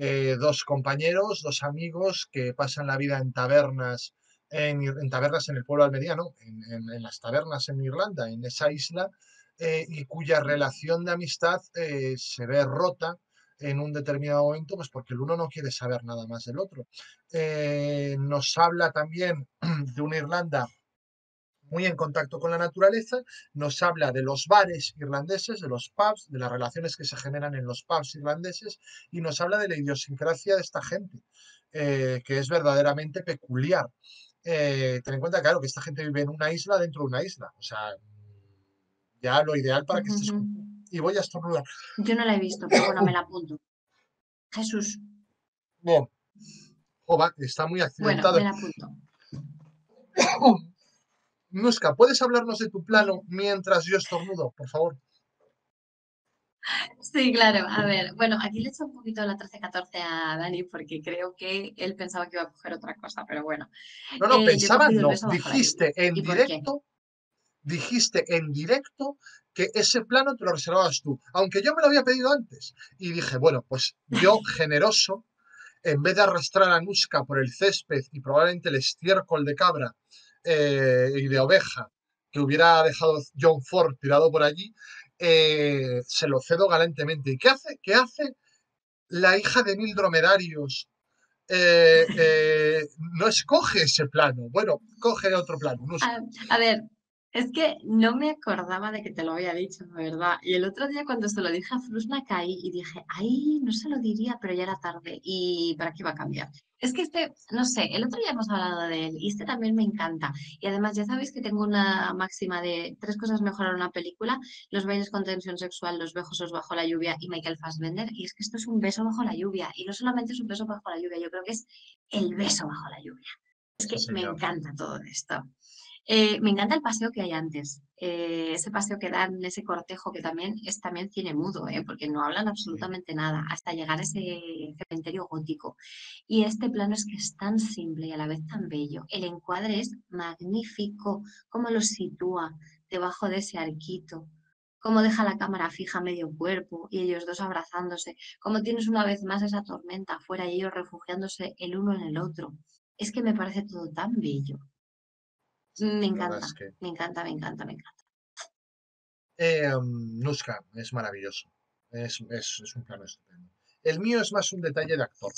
Eh, dos compañeros, dos amigos que pasan la vida en tabernas, en, en tabernas en el pueblo almeriano, en, en, en las tabernas en Irlanda, en esa isla, eh, y cuya relación de amistad eh, se ve rota en un determinado momento, pues porque el uno no quiere saber nada más del otro. Eh, nos habla también de una Irlanda muy en contacto con la naturaleza, nos habla de los bares irlandeses, de los pubs, de las relaciones que se generan en los pubs irlandeses y nos habla de la idiosincrasia de esta gente, eh, que es verdaderamente peculiar. Eh, ten en cuenta, claro, que esta gente vive en una isla dentro de una isla, o sea, ya lo ideal para que uh-huh. estés... Y voy a estornudar. Yo no la he visto, pero bueno, me la apunto. Jesús. Bueno, oh, va, está muy accidentado. Bueno, me la apunto. Nuska, ¿puedes hablarnos de tu plano mientras yo estornudo, por favor? Sí, claro. A ver, bueno, aquí le he hecho un poquito la trece catorce a Dani porque creo que él pensaba que iba a coger otra cosa, pero bueno. No, no, eh, pensaba, no. Dijiste en directo, dijiste en directo que ese plano te lo reservabas tú, aunque yo me lo había pedido antes. Y dije, bueno, pues yo generoso, en vez de arrastrar a Nuska por el césped y probablemente el estiércol de cabra, Eh, y de oveja que hubiera dejado John Ford tirado por allí, eh, se lo cedo galantemente. ¿Y qué hace? ¿Qué hace la hija de mil dromedarios? Eh, eh, no escoge ese plano. Bueno, coge otro plano. No sé. a, a ver, es que no me acordaba de que te lo había dicho, la verdad. Y el otro día cuando se lo dije a Frusna caí y dije, ay, no se lo diría, pero ya era tarde. ¿Y para qué iba a cambiar? Es que este, no sé, el otro día hemos hablado de él y este también me encanta. Y además ya sabéis que tengo una máxima de tres cosas mejoran una película, los bailes con tensión sexual, los besos bajo la lluvia y Michael Fassbender. Y es que esto es un beso bajo la lluvia. Y no solamente es un beso bajo la lluvia, yo creo que es el beso bajo la lluvia. Es que sí, me encanta todo esto. Eh, me encanta el paseo que hay antes. Eh, ese paseo que dan, ese cortejo que también es también cine mudo, ¿eh? Porque no hablan absolutamente nada hasta llegar a ese cementerio gótico. Y este plano es que es tan simple y a la vez tan bello. El encuadre es magnífico, cómo lo sitúa debajo de ese arquito, cómo deja la cámara fija a medio cuerpo y ellos dos abrazándose, cómo tienes una vez más esa tormenta afuera y ellos refugiándose el uno en el otro. Es que me parece todo tan bello. Me encanta, es que... me encanta, me encanta, me encanta. Eh, um, Nuska, es maravilloso. Es, es, es un plano estupendo. El mío es más un detalle de actor,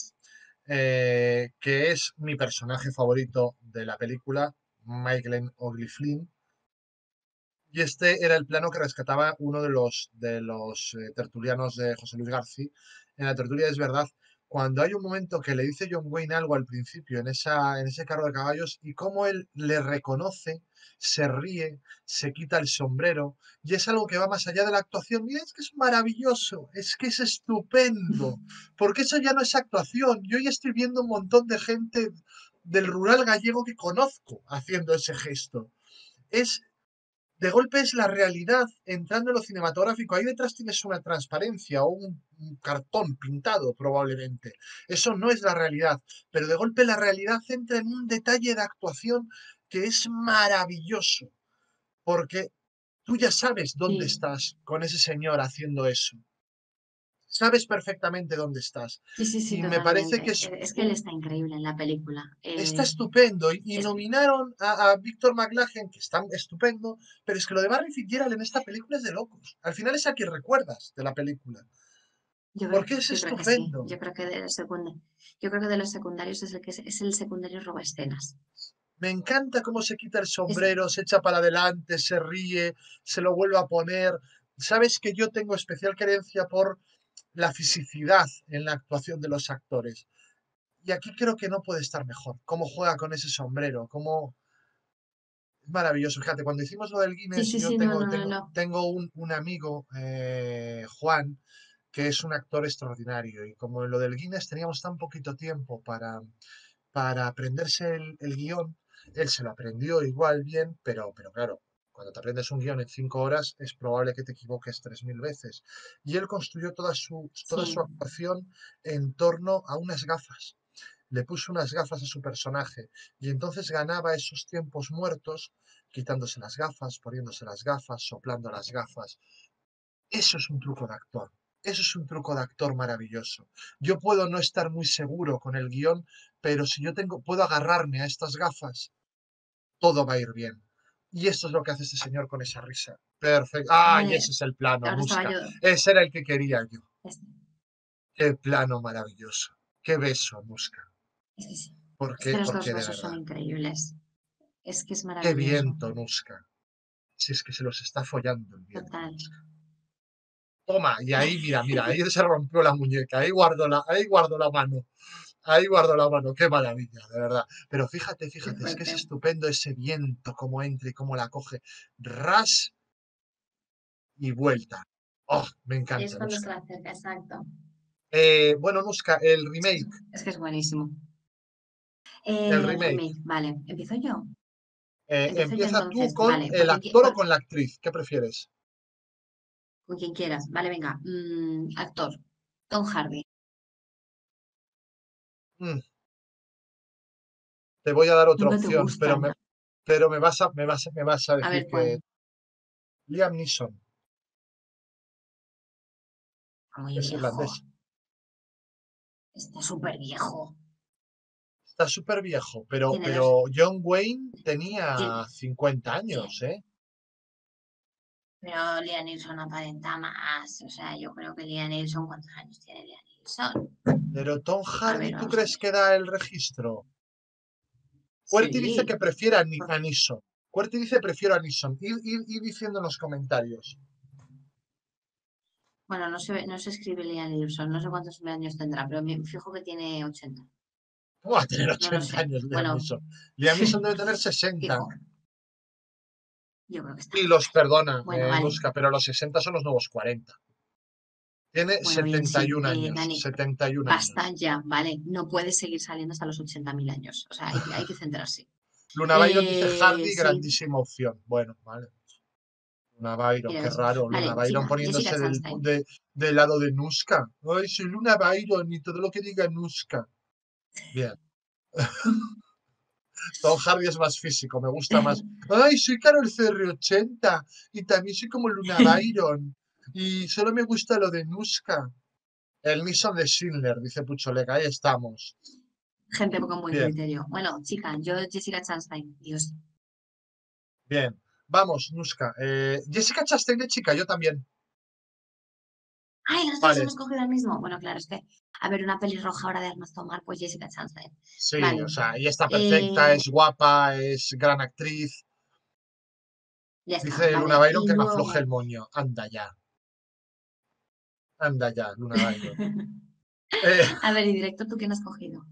eh, que es mi personaje favorito de la película, Michael O'Glyphline. Y este era el plano que rescataba uno de los, de los eh, tertulianos de José Luis Garci. En la tertulia es verdad. Cuando hay un momento que le dice John Wayne algo al principio en, esa, en ese carro de caballos y cómo él le reconoce, se ríe, se quita el sombrero y es algo que va más allá de la actuación. Mira, es que es maravilloso, es que es estupendo, porque eso ya no es actuación. Yo ya estoy viendo un montón de gente del rural gallego que conozco haciendo ese gesto. Es... De golpe es la realidad, entrando en lo cinematográfico. Ahí detrás tienes una transparencia o un, un cartón pintado, probablemente. Eso no es la realidad. Pero de golpe la realidad entra en un detalle de actuación que es maravilloso. Porque tú ya sabes dónde sí. estás con ese señor haciendo eso. Sabes perfectamente dónde estás. Sí, sí, sí. Y totalmente. Me parece que es... es que él está increíble en la película. Eh, está estupendo. Y, y es... nominaron a, a Víctor McLaglen, que está estupendo, pero es que lo de Barry Fitzgerald en esta película es de locos. Al final es a quien recuerdas de la película. Yo Porque creo, es yo estupendo. Creo sí. Yo creo que de los secundarios, yo creo que de los secundarios es el que es, es el secundario roba escenas. Me encanta cómo se quita el sombrero, es... se echa para adelante, se ríe, se lo vuelve a poner. Sabes que yo tengo especial querencia por la fisicidad en la actuación de los actores. Y aquí creo que no puede estar mejor. Cómo juega con ese sombrero, cómo... Es maravilloso. Fíjate, cuando hicimos lo del Guinness, sí, sí, yo sí, tengo, no, no, tengo, no. tengo un, un amigo, eh, Juan, que es un actor extraordinario. Y como en lo del Guinness teníamos tan poquito tiempo para, para aprenderse el, el guión, él se lo aprendió igual bien, pero, pero claro, cuando te aprendes un guión en cinco horas es probable que te equivoques tres mil veces. Y él construyó toda su, toda sí. su actuación en torno a unas gafas. Le puso unas gafas a su personaje y entonces ganaba esos tiempos muertos quitándose las gafas, poniéndose las gafas, soplando las gafas. Eso es un truco de actor. Eso es un truco de actor maravilloso. Yo puedo no estar muy seguro con el guión, pero si yo tengo, puedo agarrarme a estas gafas, todo va a ir bien. Y esto es lo que hace este señor con esa risa. Perfecto. ¡Ay, ese es el plano! Ese era el que quería yo. ¡Qué plano maravilloso! ¡Qué beso, Nuska! Sí, sí. Porque, es que porque los besos son increíbles. Es que es maravilloso. ¡Qué viento, Nuska! Si es que se los está follando el viento. Total. Toma, y ahí, mira, mira, ahí se rompió la muñeca, ahí guardo la, ahí guardo la mano, ahí guardo la mano, qué maravilla, de verdad. Pero fíjate, fíjate, es que es estupendo ese viento, cómo entra y cómo la coge, ras y vuelta. ¡Oh, me encanta! Es cuando se la acerca, exacto. Eh, bueno, Nuska, el remake. Es que es buenísimo. Eh, el remake. remake. Vale, ¿empiezo yo? Eh, ¿Empiezo empieza yo entonces, tú con vale, el actor o con la actriz, ¿qué prefieres? Con quien quieras. Vale, venga. Mm, actor. Tom Hardy. Mm. Te voy a dar otra opción, gusta, pero, me, pero me, vas a, me, vas a, me vas a decir a ver, que... ¿cuál? Liam Neeson. Muy es viejo. Irlandés. Está súper viejo. Está súper viejo, pero, pero los... John Wayne tenía ¿Tiene? cincuenta años, ¿Tiene? ¿eh? Pero Liam Neeson aparenta más, o sea, yo creo que Liam Neeson, ¿cuántos años tiene Liam Neeson? Pero Tom Hardy, ver, ¿tú crees que da el registro? Cuerti sí. dice que prefiere a, Ni a Neeson. Cuerti dice prefiero a Neeson. Ir, ir, ir diciendo en los comentarios. Bueno, no se, no se escribe Liam Neeson, no sé cuántos años tendrá, pero me fijo que tiene ochenta. ¿Cómo va a tener ochenta no años Liam bueno, Neeson? Liam Neeson debe tener sesenta. Fijo. Yo creo que está y los mal. Perdona, bueno, eh, vale. Nuska, pero los sesenta son los nuevos cuarenta. Tiene bueno, setenta y uno bien, sí, años. Eh, setenta y uno basta años. Ya, vale. No puede seguir saliendo hasta los ochenta mil años. O sea, hay, hay que centrarse. Luna Byron eh, dice Hardy, sí. grandísima opción. Bueno, vale. Luna Byron, qué raro. Vale, Luna Byron Chica, poniéndose del, de, del lado de Nuska. Ay, soy Luna Byron y todo lo que diga Nuska. Bien. Tom Hardy es más físico, me gusta más. Ay, soy Carol C R ochenta y también soy como Luna Byron y solo me gusta lo de Nuska. El Neeson de Schindler, dice Pucholeca, ahí estamos. Gente con buen criterio. Bueno, chica, yo Jessica Chastain, Dios. Bien, vamos, Nuska. Eh, Jessica Chastain de chica, yo también. Ay, los dos hemos cogido el mismo. Bueno, claro, es que a ver una pelirroja ahora de Ernest Hemingway, pues Jessica Chastain. Sí, vale. O sea, ella está perfecta, eh... es guapa, es gran actriz. Ya está, dice vale. Luna Byron y que luego... me afloje el moño. Anda ya. Anda ya, Luna Byron. eh, a ver, y director, ¿tú quién has cogido?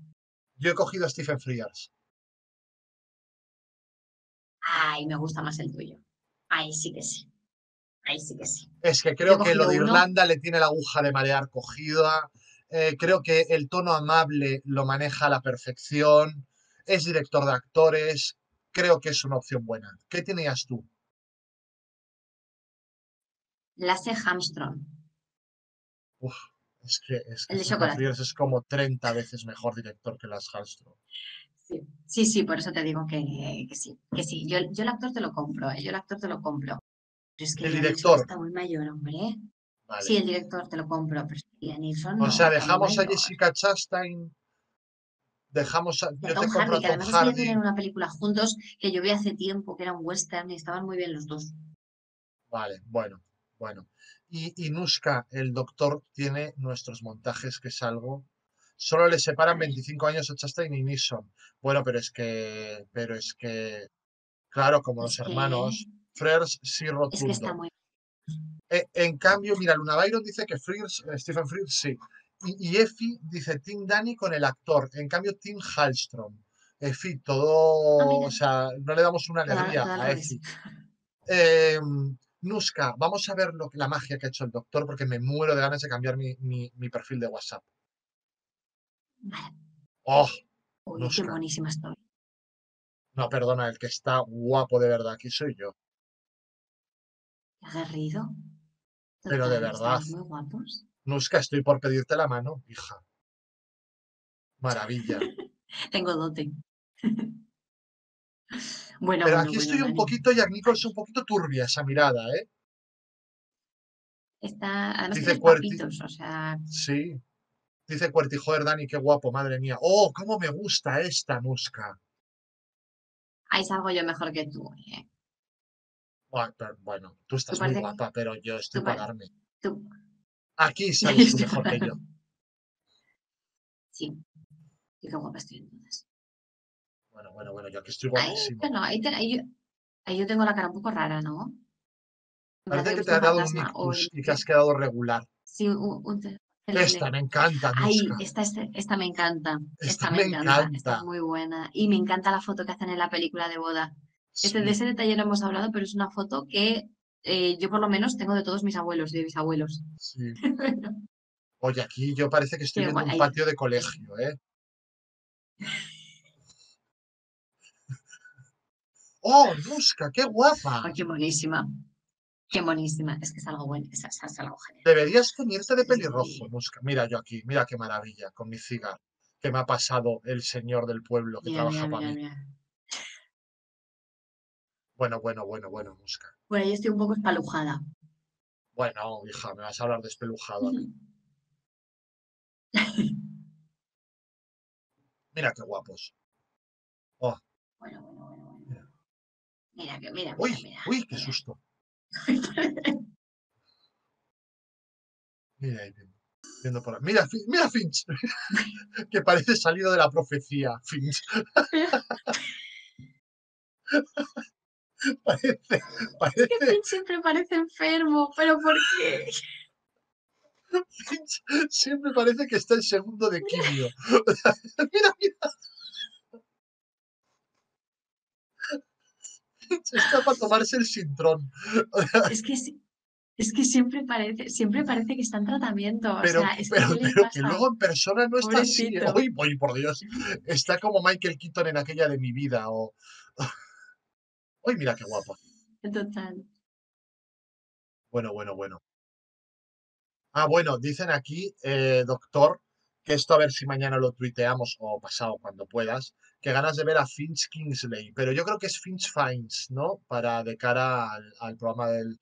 Yo he cogido a Stephen Frears. Ay, me gusta más el tuyo. Ay, sí que sí. Ahí sí que sí. Es que creo que lo de Irlanda uno. Le tiene la aguja de marear cogida. Eh, creo que el tono amable lo maneja a la perfección. Es director de actores. Creo que es una opción buena. ¿Qué tenías tú? Lasse Hamström. Uf, es que, es que el de chocolate. Es como treinta veces mejor director que Lasse Hamström. Sí. sí, sí, por eso te digo que, que sí. Que sí. Yo, yo el actor te lo compro. Eh. Yo el actor te lo compro. Pero es que el director está muy mayor, hombre. Vale. Sí, el director te lo compro, pero Liam Neeson no. O sea, dejamos a Jessica Chastain, dejamos a... Yo te compro a Tom Hardy. Además, voy a tener una película juntos que yo vi hace tiempo, que era un western y estaban muy bien los dos. Vale, bueno, bueno. Y, y Nuska, el doctor, tiene nuestros montajes, que es algo... Solo le separan veinticinco años a Chastain y Neeson. Bueno, pero es que... Pero es que... Claro, como los hermanos... Frears sí rotundo. Es que está muy... eh, en cambio, mira, Luna Byron dice que Frears, eh, Stephen Frears sí. Y, y Effie dice Tim Dani con el actor. En cambio, Tim Hallstrom. Effie, todo... Ah, o sea, no le damos una alegría a Effie. Eh, Nuska, vamos a ver lo, la magia que ha hecho el doctor, porque me muero de ganas de cambiar mi, mi, mi perfil de WhatsApp. Vale. ¡Oh! Uy, Nuska. Qué buenísima estoy. No, perdona, el que está guapo de verdad aquí soy yo. Aguerrido. Pero de verdad. Muy guapos. Nuska, estoy por pedirte la mano, hija. Maravilla. Tengo dote. Bueno, pero bueno, aquí bueno, estoy bueno, un poquito, Jack Nicholson, es un poquito turbia esa mirada, ¿eh? Está, además dice Cuerti, papitos, o sea... Sí. Dice Cuerti, joder, Dani, qué guapo, madre mía. ¡Oh, cómo me gusta esta Nuska! Ahí salgo yo mejor que tú, ¿eh? Bueno, pero, bueno tú estás ¿Tú muy guapa, que... pero yo estoy para darme. Tú. Aquí sales tú mejor que yo. Sí. Y qué guapa estoy entonces. Bueno, bueno, bueno, yo aquí estoy guapísimo. Ahí, bueno, ahí, te, ahí, yo, ahí yo tengo la cara un poco rara, ¿no? Parece que te ha dado un ictus y que has quedado regular. Sí, un... un esta me encanta, Nuska. Ay, esta, esta, esta me encanta. Esta, esta me encanta. encanta. Esta es muy buena. Y me encanta la foto que hacen en la película de boda. Sí. Este, de ese detalle no hemos hablado, pero es una foto que eh, yo por lo menos tengo de todos mis abuelos y de bisabuelos. Sí. Oye, aquí yo parece que estoy pero, viendo ahí, un patio de colegio, ¿eh? ¡Oh, Nuska! ¡Qué guapa! Oh, ¡qué buenísima! ¡Qué buenísima! Es que es algo bueno, es, es algo genial. Deberías ceñirte de pelirrojo, Nuska. Mira yo aquí, mira qué maravilla, con mi cigarro que me ha pasado el señor del pueblo que mira, trabaja mira, para mira, mí. Mira. Bueno, bueno, bueno, bueno, Nuska. Bueno, yo estoy un poco espalujada. Bueno, hija, me vas a hablar de espelujado. Mira qué guapos. Oh. Bueno, bueno, bueno. Mira, mira, mira. Uy, mira, uy, qué mira. Susto. Mira, ahí viendo, viendo por ahí. Mira, mira Finch, que parece salido de la profecía, Finch. parece, parece. Que Finch siempre parece enfermo, pero ¿por qué? Finch siempre parece que está en segundo de quimio. Mira, mira. Está para tomarse el sintrón. Es que, es que siempre, parece, siempre parece que está en tratamiento. Pero, o sea, es pero, que, pero que luego en persona no está así. Uy, uy, por Dios. Está como Michael Keaton en aquella de Mi Vida. O... Uy, mira qué guapo. Total. Bueno, bueno, bueno. Ah, bueno, dicen aquí, eh, doctor, que esto a ver si mañana lo tuiteamos o pasado cuando puedas. Que ganas de ver a Finch Kingsley, pero yo creo que es Finch Finds, ¿no? Para de cara al, al programa del...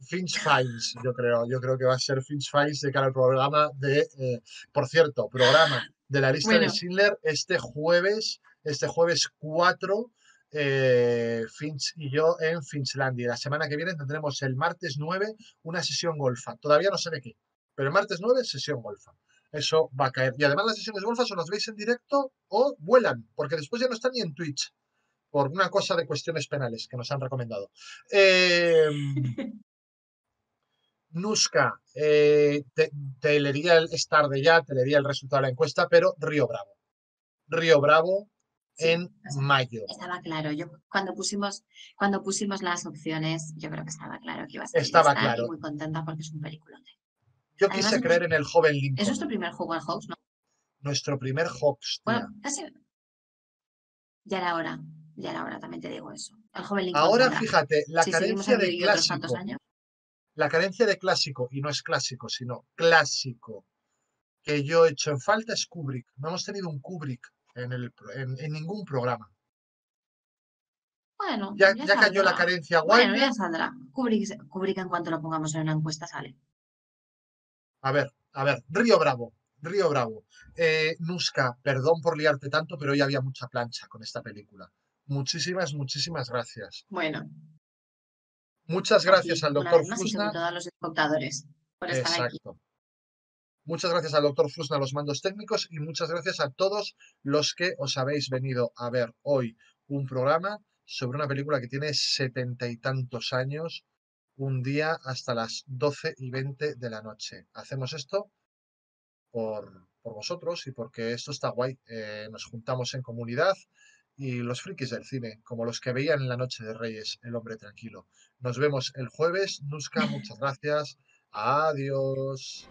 Finch Finds, yo creo, yo creo que va a ser Finch Finds de cara al programa de... Eh, por cierto, programa de la lista bueno. de Schindler este jueves, este jueves cuatro, eh, Finch y yo en Finchlandia. La semana que viene tendremos el martes nueve una sesión golfa, todavía no sé de qué, pero el martes nueve sesión golfa. Eso va a caer. Y además las sesiones golfas o las veis en directo o vuelan, porque después ya no están ni en Twitch, por una cosa de cuestiones penales que nos han recomendado. Eh, Nuska, eh, te, te leería el, es tarde ya, te leería el resultado de la encuesta, pero Río Bravo. Río Bravo sí, en o sea, mayo. Estaba claro. Yo cuando pusimos, cuando pusimos las opciones, yo creo que estaba claro que iba a ser. Estaba estar claro. Muy contenta porque es un película. Yo Además, quise creer en el joven Lincoln. ¿Es nuestro primer juego al Hawks, no? Nuestro primer Hawks, tía. Bueno, casi... Ya era hora, ya era hora, también te digo eso. El joven Lincoln. Ahora, era. fíjate, la si carencia de clásico. Años. La carencia de clásico, y no es clásico, sino clásico, que yo he hecho en falta es Kubrick. No hemos tenido un Kubrick en, el, en, en ningún programa. Bueno, ya, ya, ya cayó la carencia guay. Bueno, ya saldrá. Kubrick, Kubrick, en cuanto lo pongamos en una encuesta, sale. A ver, a ver, Río Bravo, Río Bravo. Eh, Nuska, perdón por liarte tanto, pero hoy había mucha plancha con esta película. Muchísimas, muchísimas gracias. Bueno. Muchas gracias aquí, al doctor Frusna. Y a todos los espectadores por estar Exacto. aquí. Muchas gracias al doctor Frusna, a los mandos técnicos, y muchas gracias a todos los que os habéis venido a ver hoy un programa sobre una película que tiene setenta y tantos años. Un día hasta las doce y veinte de la noche. Hacemos esto por, por vosotros y porque esto está guay. Eh, nos juntamos en comunidad y los frikis del cine, como los que veían en la noche de Reyes El hombre tranquilo. Nos vemos el jueves. Nuska, muchas gracias. Adiós.